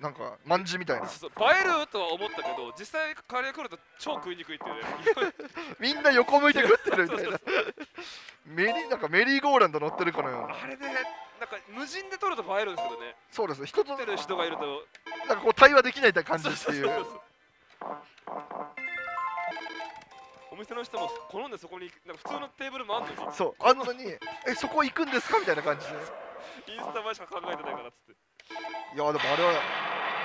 なんかまんじみたいな。そうそう映えるとは思ったけど、実際カレー来ると超食いにくいっていうね。みんな横向いて食ってるみたいな。なんかメリーゴーランド乗ってるかのような。あれね、なんか無人で撮ると映えるんですけどね。そうですね。人と撮ってる人がいるとなんかこう対話できないって感じっていう。お店の人も好んでそこになんか普通のテーブルもあんのに、そうあんのにそこ行くんですかみたいな感じでインスタ映えしか考えてないからっつって。いやでもあれは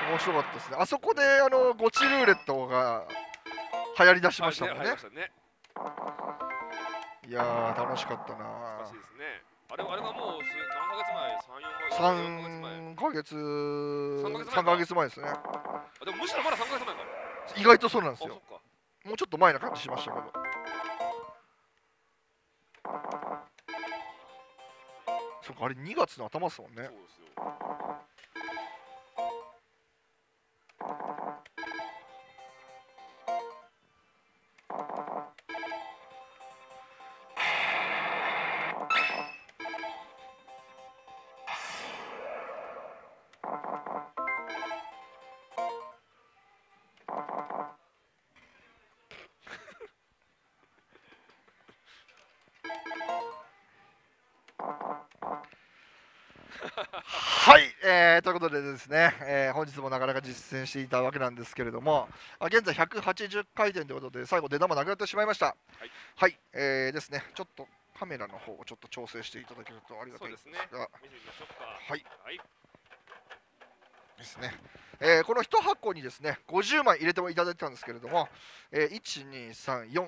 面白かったですね。あそこでゴチルーレットが流行りだしましたもんね。いやー楽しかったな。難しいですね。あれがもう何ヶ月前、3ヶ月前ですね。でもむしろまだ3ヶ月前か。意外とそうなんですよ。もうちょっと前な感じしましたけど。そうか、あれ2月の頭ですもんね。そうですよ。はい、ということでですね、本日もなかなか実践していたわけなんですけれども、現在180回転ということで最後出玉なくなってしまいました。はい、はい、ですね、ちょっとカメラの方をちょっと調整していただけるとありがたいですが、はい、ですね、この1箱にですね50枚入れてもいただいてたんですけれども、1234、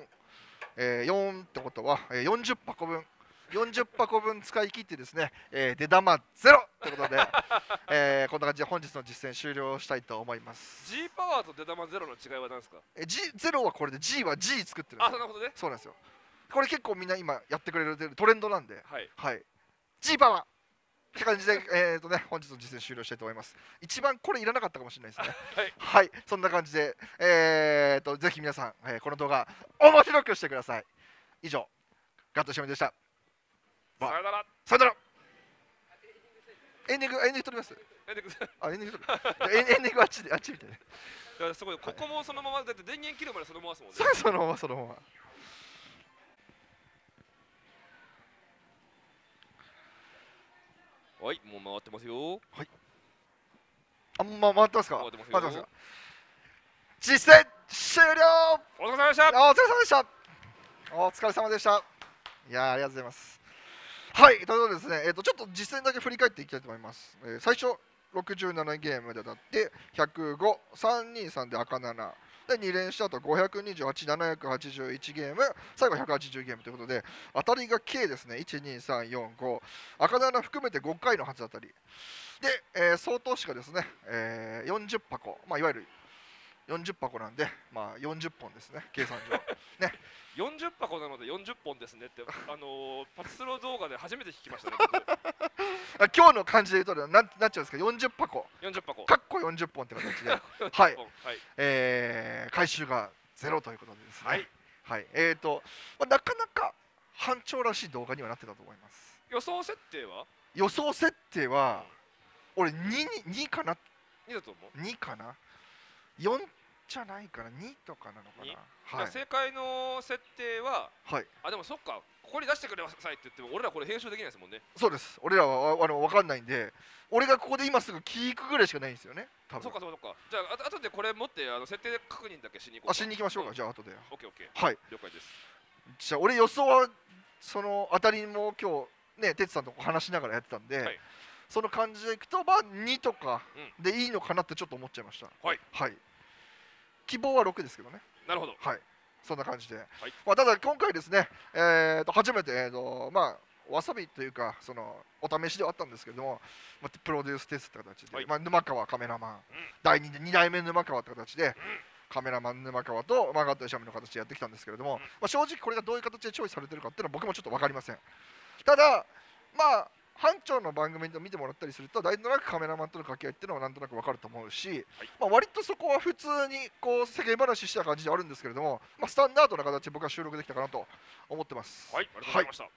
4ってことは40箱分。40箱分使い切ってですね、出玉ゼロということでこんな感じで本日の実践終了したいと思います。 G パワーと出玉ゼロの違いは何ですか？ G0 はこれで G は G 作ってるんですよ。あ、なるほどね。そうなんですよ。これ結構みんな今やってくれるトレンドなんで、はい、はい、G パワーって感じでね、本日の実践終了したいと思います。一番これいらなかったかもしれないですね。はい、はい、そんな感じでぜひ皆さん、この動画面白くしてください。以上、ガットしおみでした。さよなら。さよなら。エンディング撮ります。エンディングあっちみたいな。いやすごい、ここもそのままだって電源切るまでそのままですもんね。そのまま。はい、もう回ってますよ。はい。あんま回ってますか。回ってますよ。実践終了。お疲れ様でした。お疲れ様でした。いやありがとうございます。はい、ということでですね、ちょっと実践だけ振り返っていきたいと思います。最初67ゲームで当たって105、323で赤7で2連した後528、781ゲーム、最後180ゲームということで、当たりが計ですね、12345、赤7含めて5回の初当たりで、総投資がですね、40箱、まあいわゆる40箱なんで、まあ、40本ですね、計算上。ね、40箱なので40本ですねって、パチスロ動画で初めて聞きましたね。今日の感じで言うとなっちゃうんですけど、40箱、かっこ40本って形で、はい、回収がゼロということでですね、はい、はい、なかなか班長らしい動画にはなってたと思います。予想設定は、俺2かな。2だと思う。2かな。4じゃないから2とかなのかな。はい、正解の設定は、はい、あ、でもそっか、ここに出してくださいって言っても俺らこれ編集できないですもんね。そうです。俺らは分かんないんで、俺がここで今すぐ聞くぐらいしかないんですよね、多分。そうか。じゃあ後でこれ持って設定確認だけしに行こう。しに行きましょうか。じゃあ後で。オッケー。はい、了解です。じゃあ俺予想はその当たりも今日ね、哲さんと話しながらやってたんで、はい、その感じでいくと、まあ、2とかでいいのかなってちょっと思っちゃいました。はい、はい、希望は6ですけどね。なるほど。はい、そんな感じで、はい、まあ、ただ今回ですね、初めて、まあ、わさびというかそのお試しではあったんですけども、まあ、プロデューステストって形で、はい、まあ、沼川カメラマン、うん、第2で2代目沼川って形で、うん、カメラマン沼川とガットよしおみの形でやってきたんですけれども、うん、まあ、正直これがどういう形でチョイスされてるかっていうのは僕もちょっと分かりません。ただ、まあ班長の番組で見てもらったりすると、なんとなくカメラマンとの掛け合いっていうのはなんとなく分かると思うし、はい、まあ割とそこは普通にこう世間話した感じであるんですけれども、まあ、スタンダードな形で僕は収録できたかなと思ってます。はい、ありがとうございました。は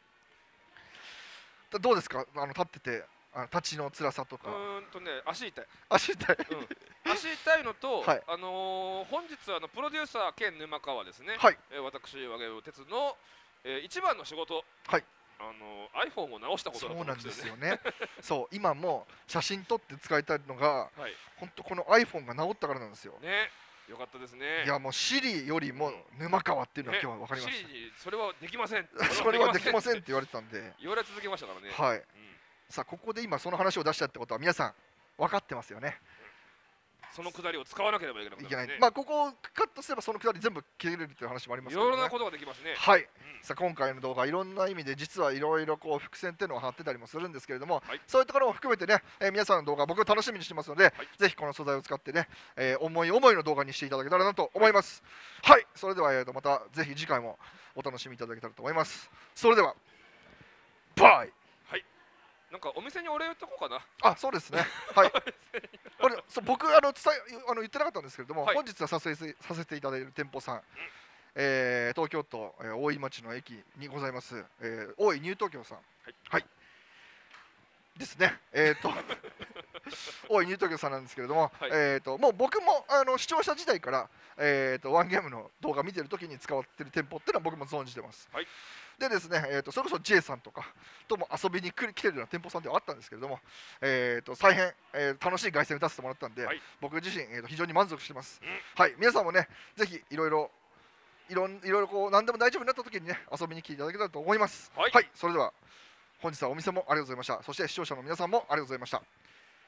い、どうですか、立ってて立ちの辛さとか。足痛い、うん、足痛いのと、はい、本日プロデューサー兼沼川ですね、はい、私和牛哲の、一番の仕事、はい、iPhone を直したことだと思うんですよね。そう、今も写真撮って使いたいのが、本当この iPhone が直ったからなんですよ。ね、よかったですね。いやもう Siri よりも沼川っていうのは今日は分かりました。Siri にそれはできません。それはできませんって言われてたんで。言われ続けましたからね。はい。さあここで今その話を出したってことは皆さん分かってますよね。その下りを使わなければいけなくなるんで、ね、まあここをカットすればその下り全部切れるという話もありますけど、ね、いろいろなことができますね。はい、うん、さあ今回の動画いろんな意味で実はいろいろこう伏線っていうのを張ってたりもするんですけれども、はい、そういうところも含めてね、皆さんの動画僕楽しみにしてますので、はい、ぜひこの素材を使ってね、思いの動画にしていただけたらなと思います。はい、はい、それではまたぜひ次回もお楽しみいただけたらと思います。それではバイ。なんかお店にお礼言っとこうかな。あ、そうですね。はい。これ、僕言ってなかったんですけれども、はい、本日はさせていただいる店舗さん、うん、東京都大井町の駅にございます、大井ニュー東京さん、はい、はい、ですね。大井ニュー東京さんなんですけれども、はい、もう僕も視聴者時代からワンゲームの動画見てるときに使われてる店舗っていうのは僕も存じてます。はい。でですね、それこそ J さんとかとも遊びに来てるような店舗さんではあったんですけれども、大変、楽しい凱旋を出させてもらったんで、はい、僕自身、非常に満足してます、うん、はい、皆さんもね、ぜひいろいろこう何でも大丈夫になった時にね、遊びに来ていただけたらと思います、はい、はい、それでは本日はお店もありがとうございました。そして視聴者の皆さんもありがとうございました。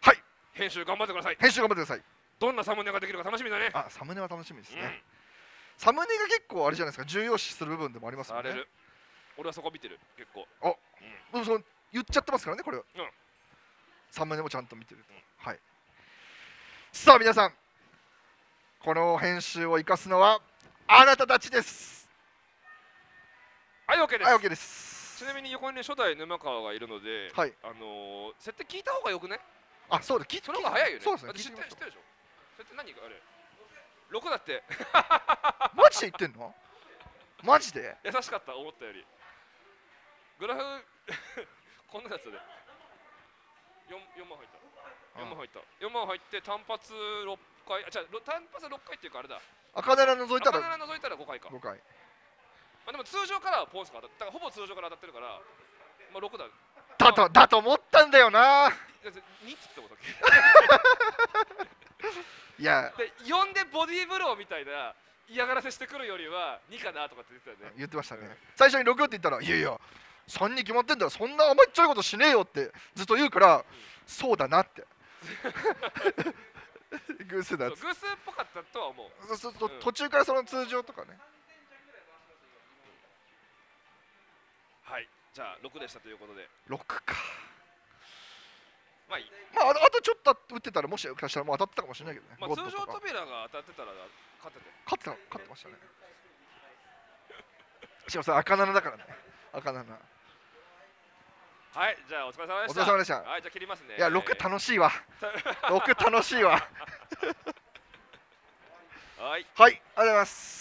はい、編集頑張ってください。編集頑張ってください。どんなサムネができるか楽しみだね。あ、サムネは楽しみですね、うん、サムネが結構あれじゃないですか、重要視する部分でもありますよね。俺はそこ見てる、結構。あ、うん、その言っちゃってますからね、これは。うん、サムネもちゃんと見てる、うん、はい。さあ皆さん、この編集を生かすのはあなたたちです。はい、OKです。はい、OKです。ちなみに横にね、初代沼川がいるので、はい、設定聞いた方がよくね。あ、そうだ、聞いた方が早いよね。そうですね。知ってるでしょ。設定何があれ。6だって。マジで言ってんの？マジで？優しかった、思ったより。グラフこんなやつで4万入った、4万入って単発6回、あ、違う、単発6回っていうかあれだ、赤棚除いたら5回か、5回。まあでも通常からポンスが当たって、ほぼ通常から当たってるから、まあ6だ。だと思ったんだよな。2って言ったことだっけ？いや。で4でボディーブローみたいな。嫌がらせしてくるよりは2かなとかって言ってたよね。言ってましたね。最初に6って言ったら、いやいや3に決まってんだ、そんな甘っちょいことしねえよってずっと言うから、うん、そうだなって偶数だって、偶数っぽかったとは思う。そうそう、うん、途中からその通常とかね。はい、じゃあ6でしたということで。6か、まあいい、まあ、あとちょっと打ってたら、もしかしたらもう当たったかもしれないけどね。まあ通常扉が当たってたら勝ってましたね。しかもそれ赤7だからね。赤7。はい、じゃあお疲れ様でした。お疲れ様でした。はい、じゃあ切りますね。いや、6楽しいわ。6楽しいわ。はい。はい、ありがとうございます。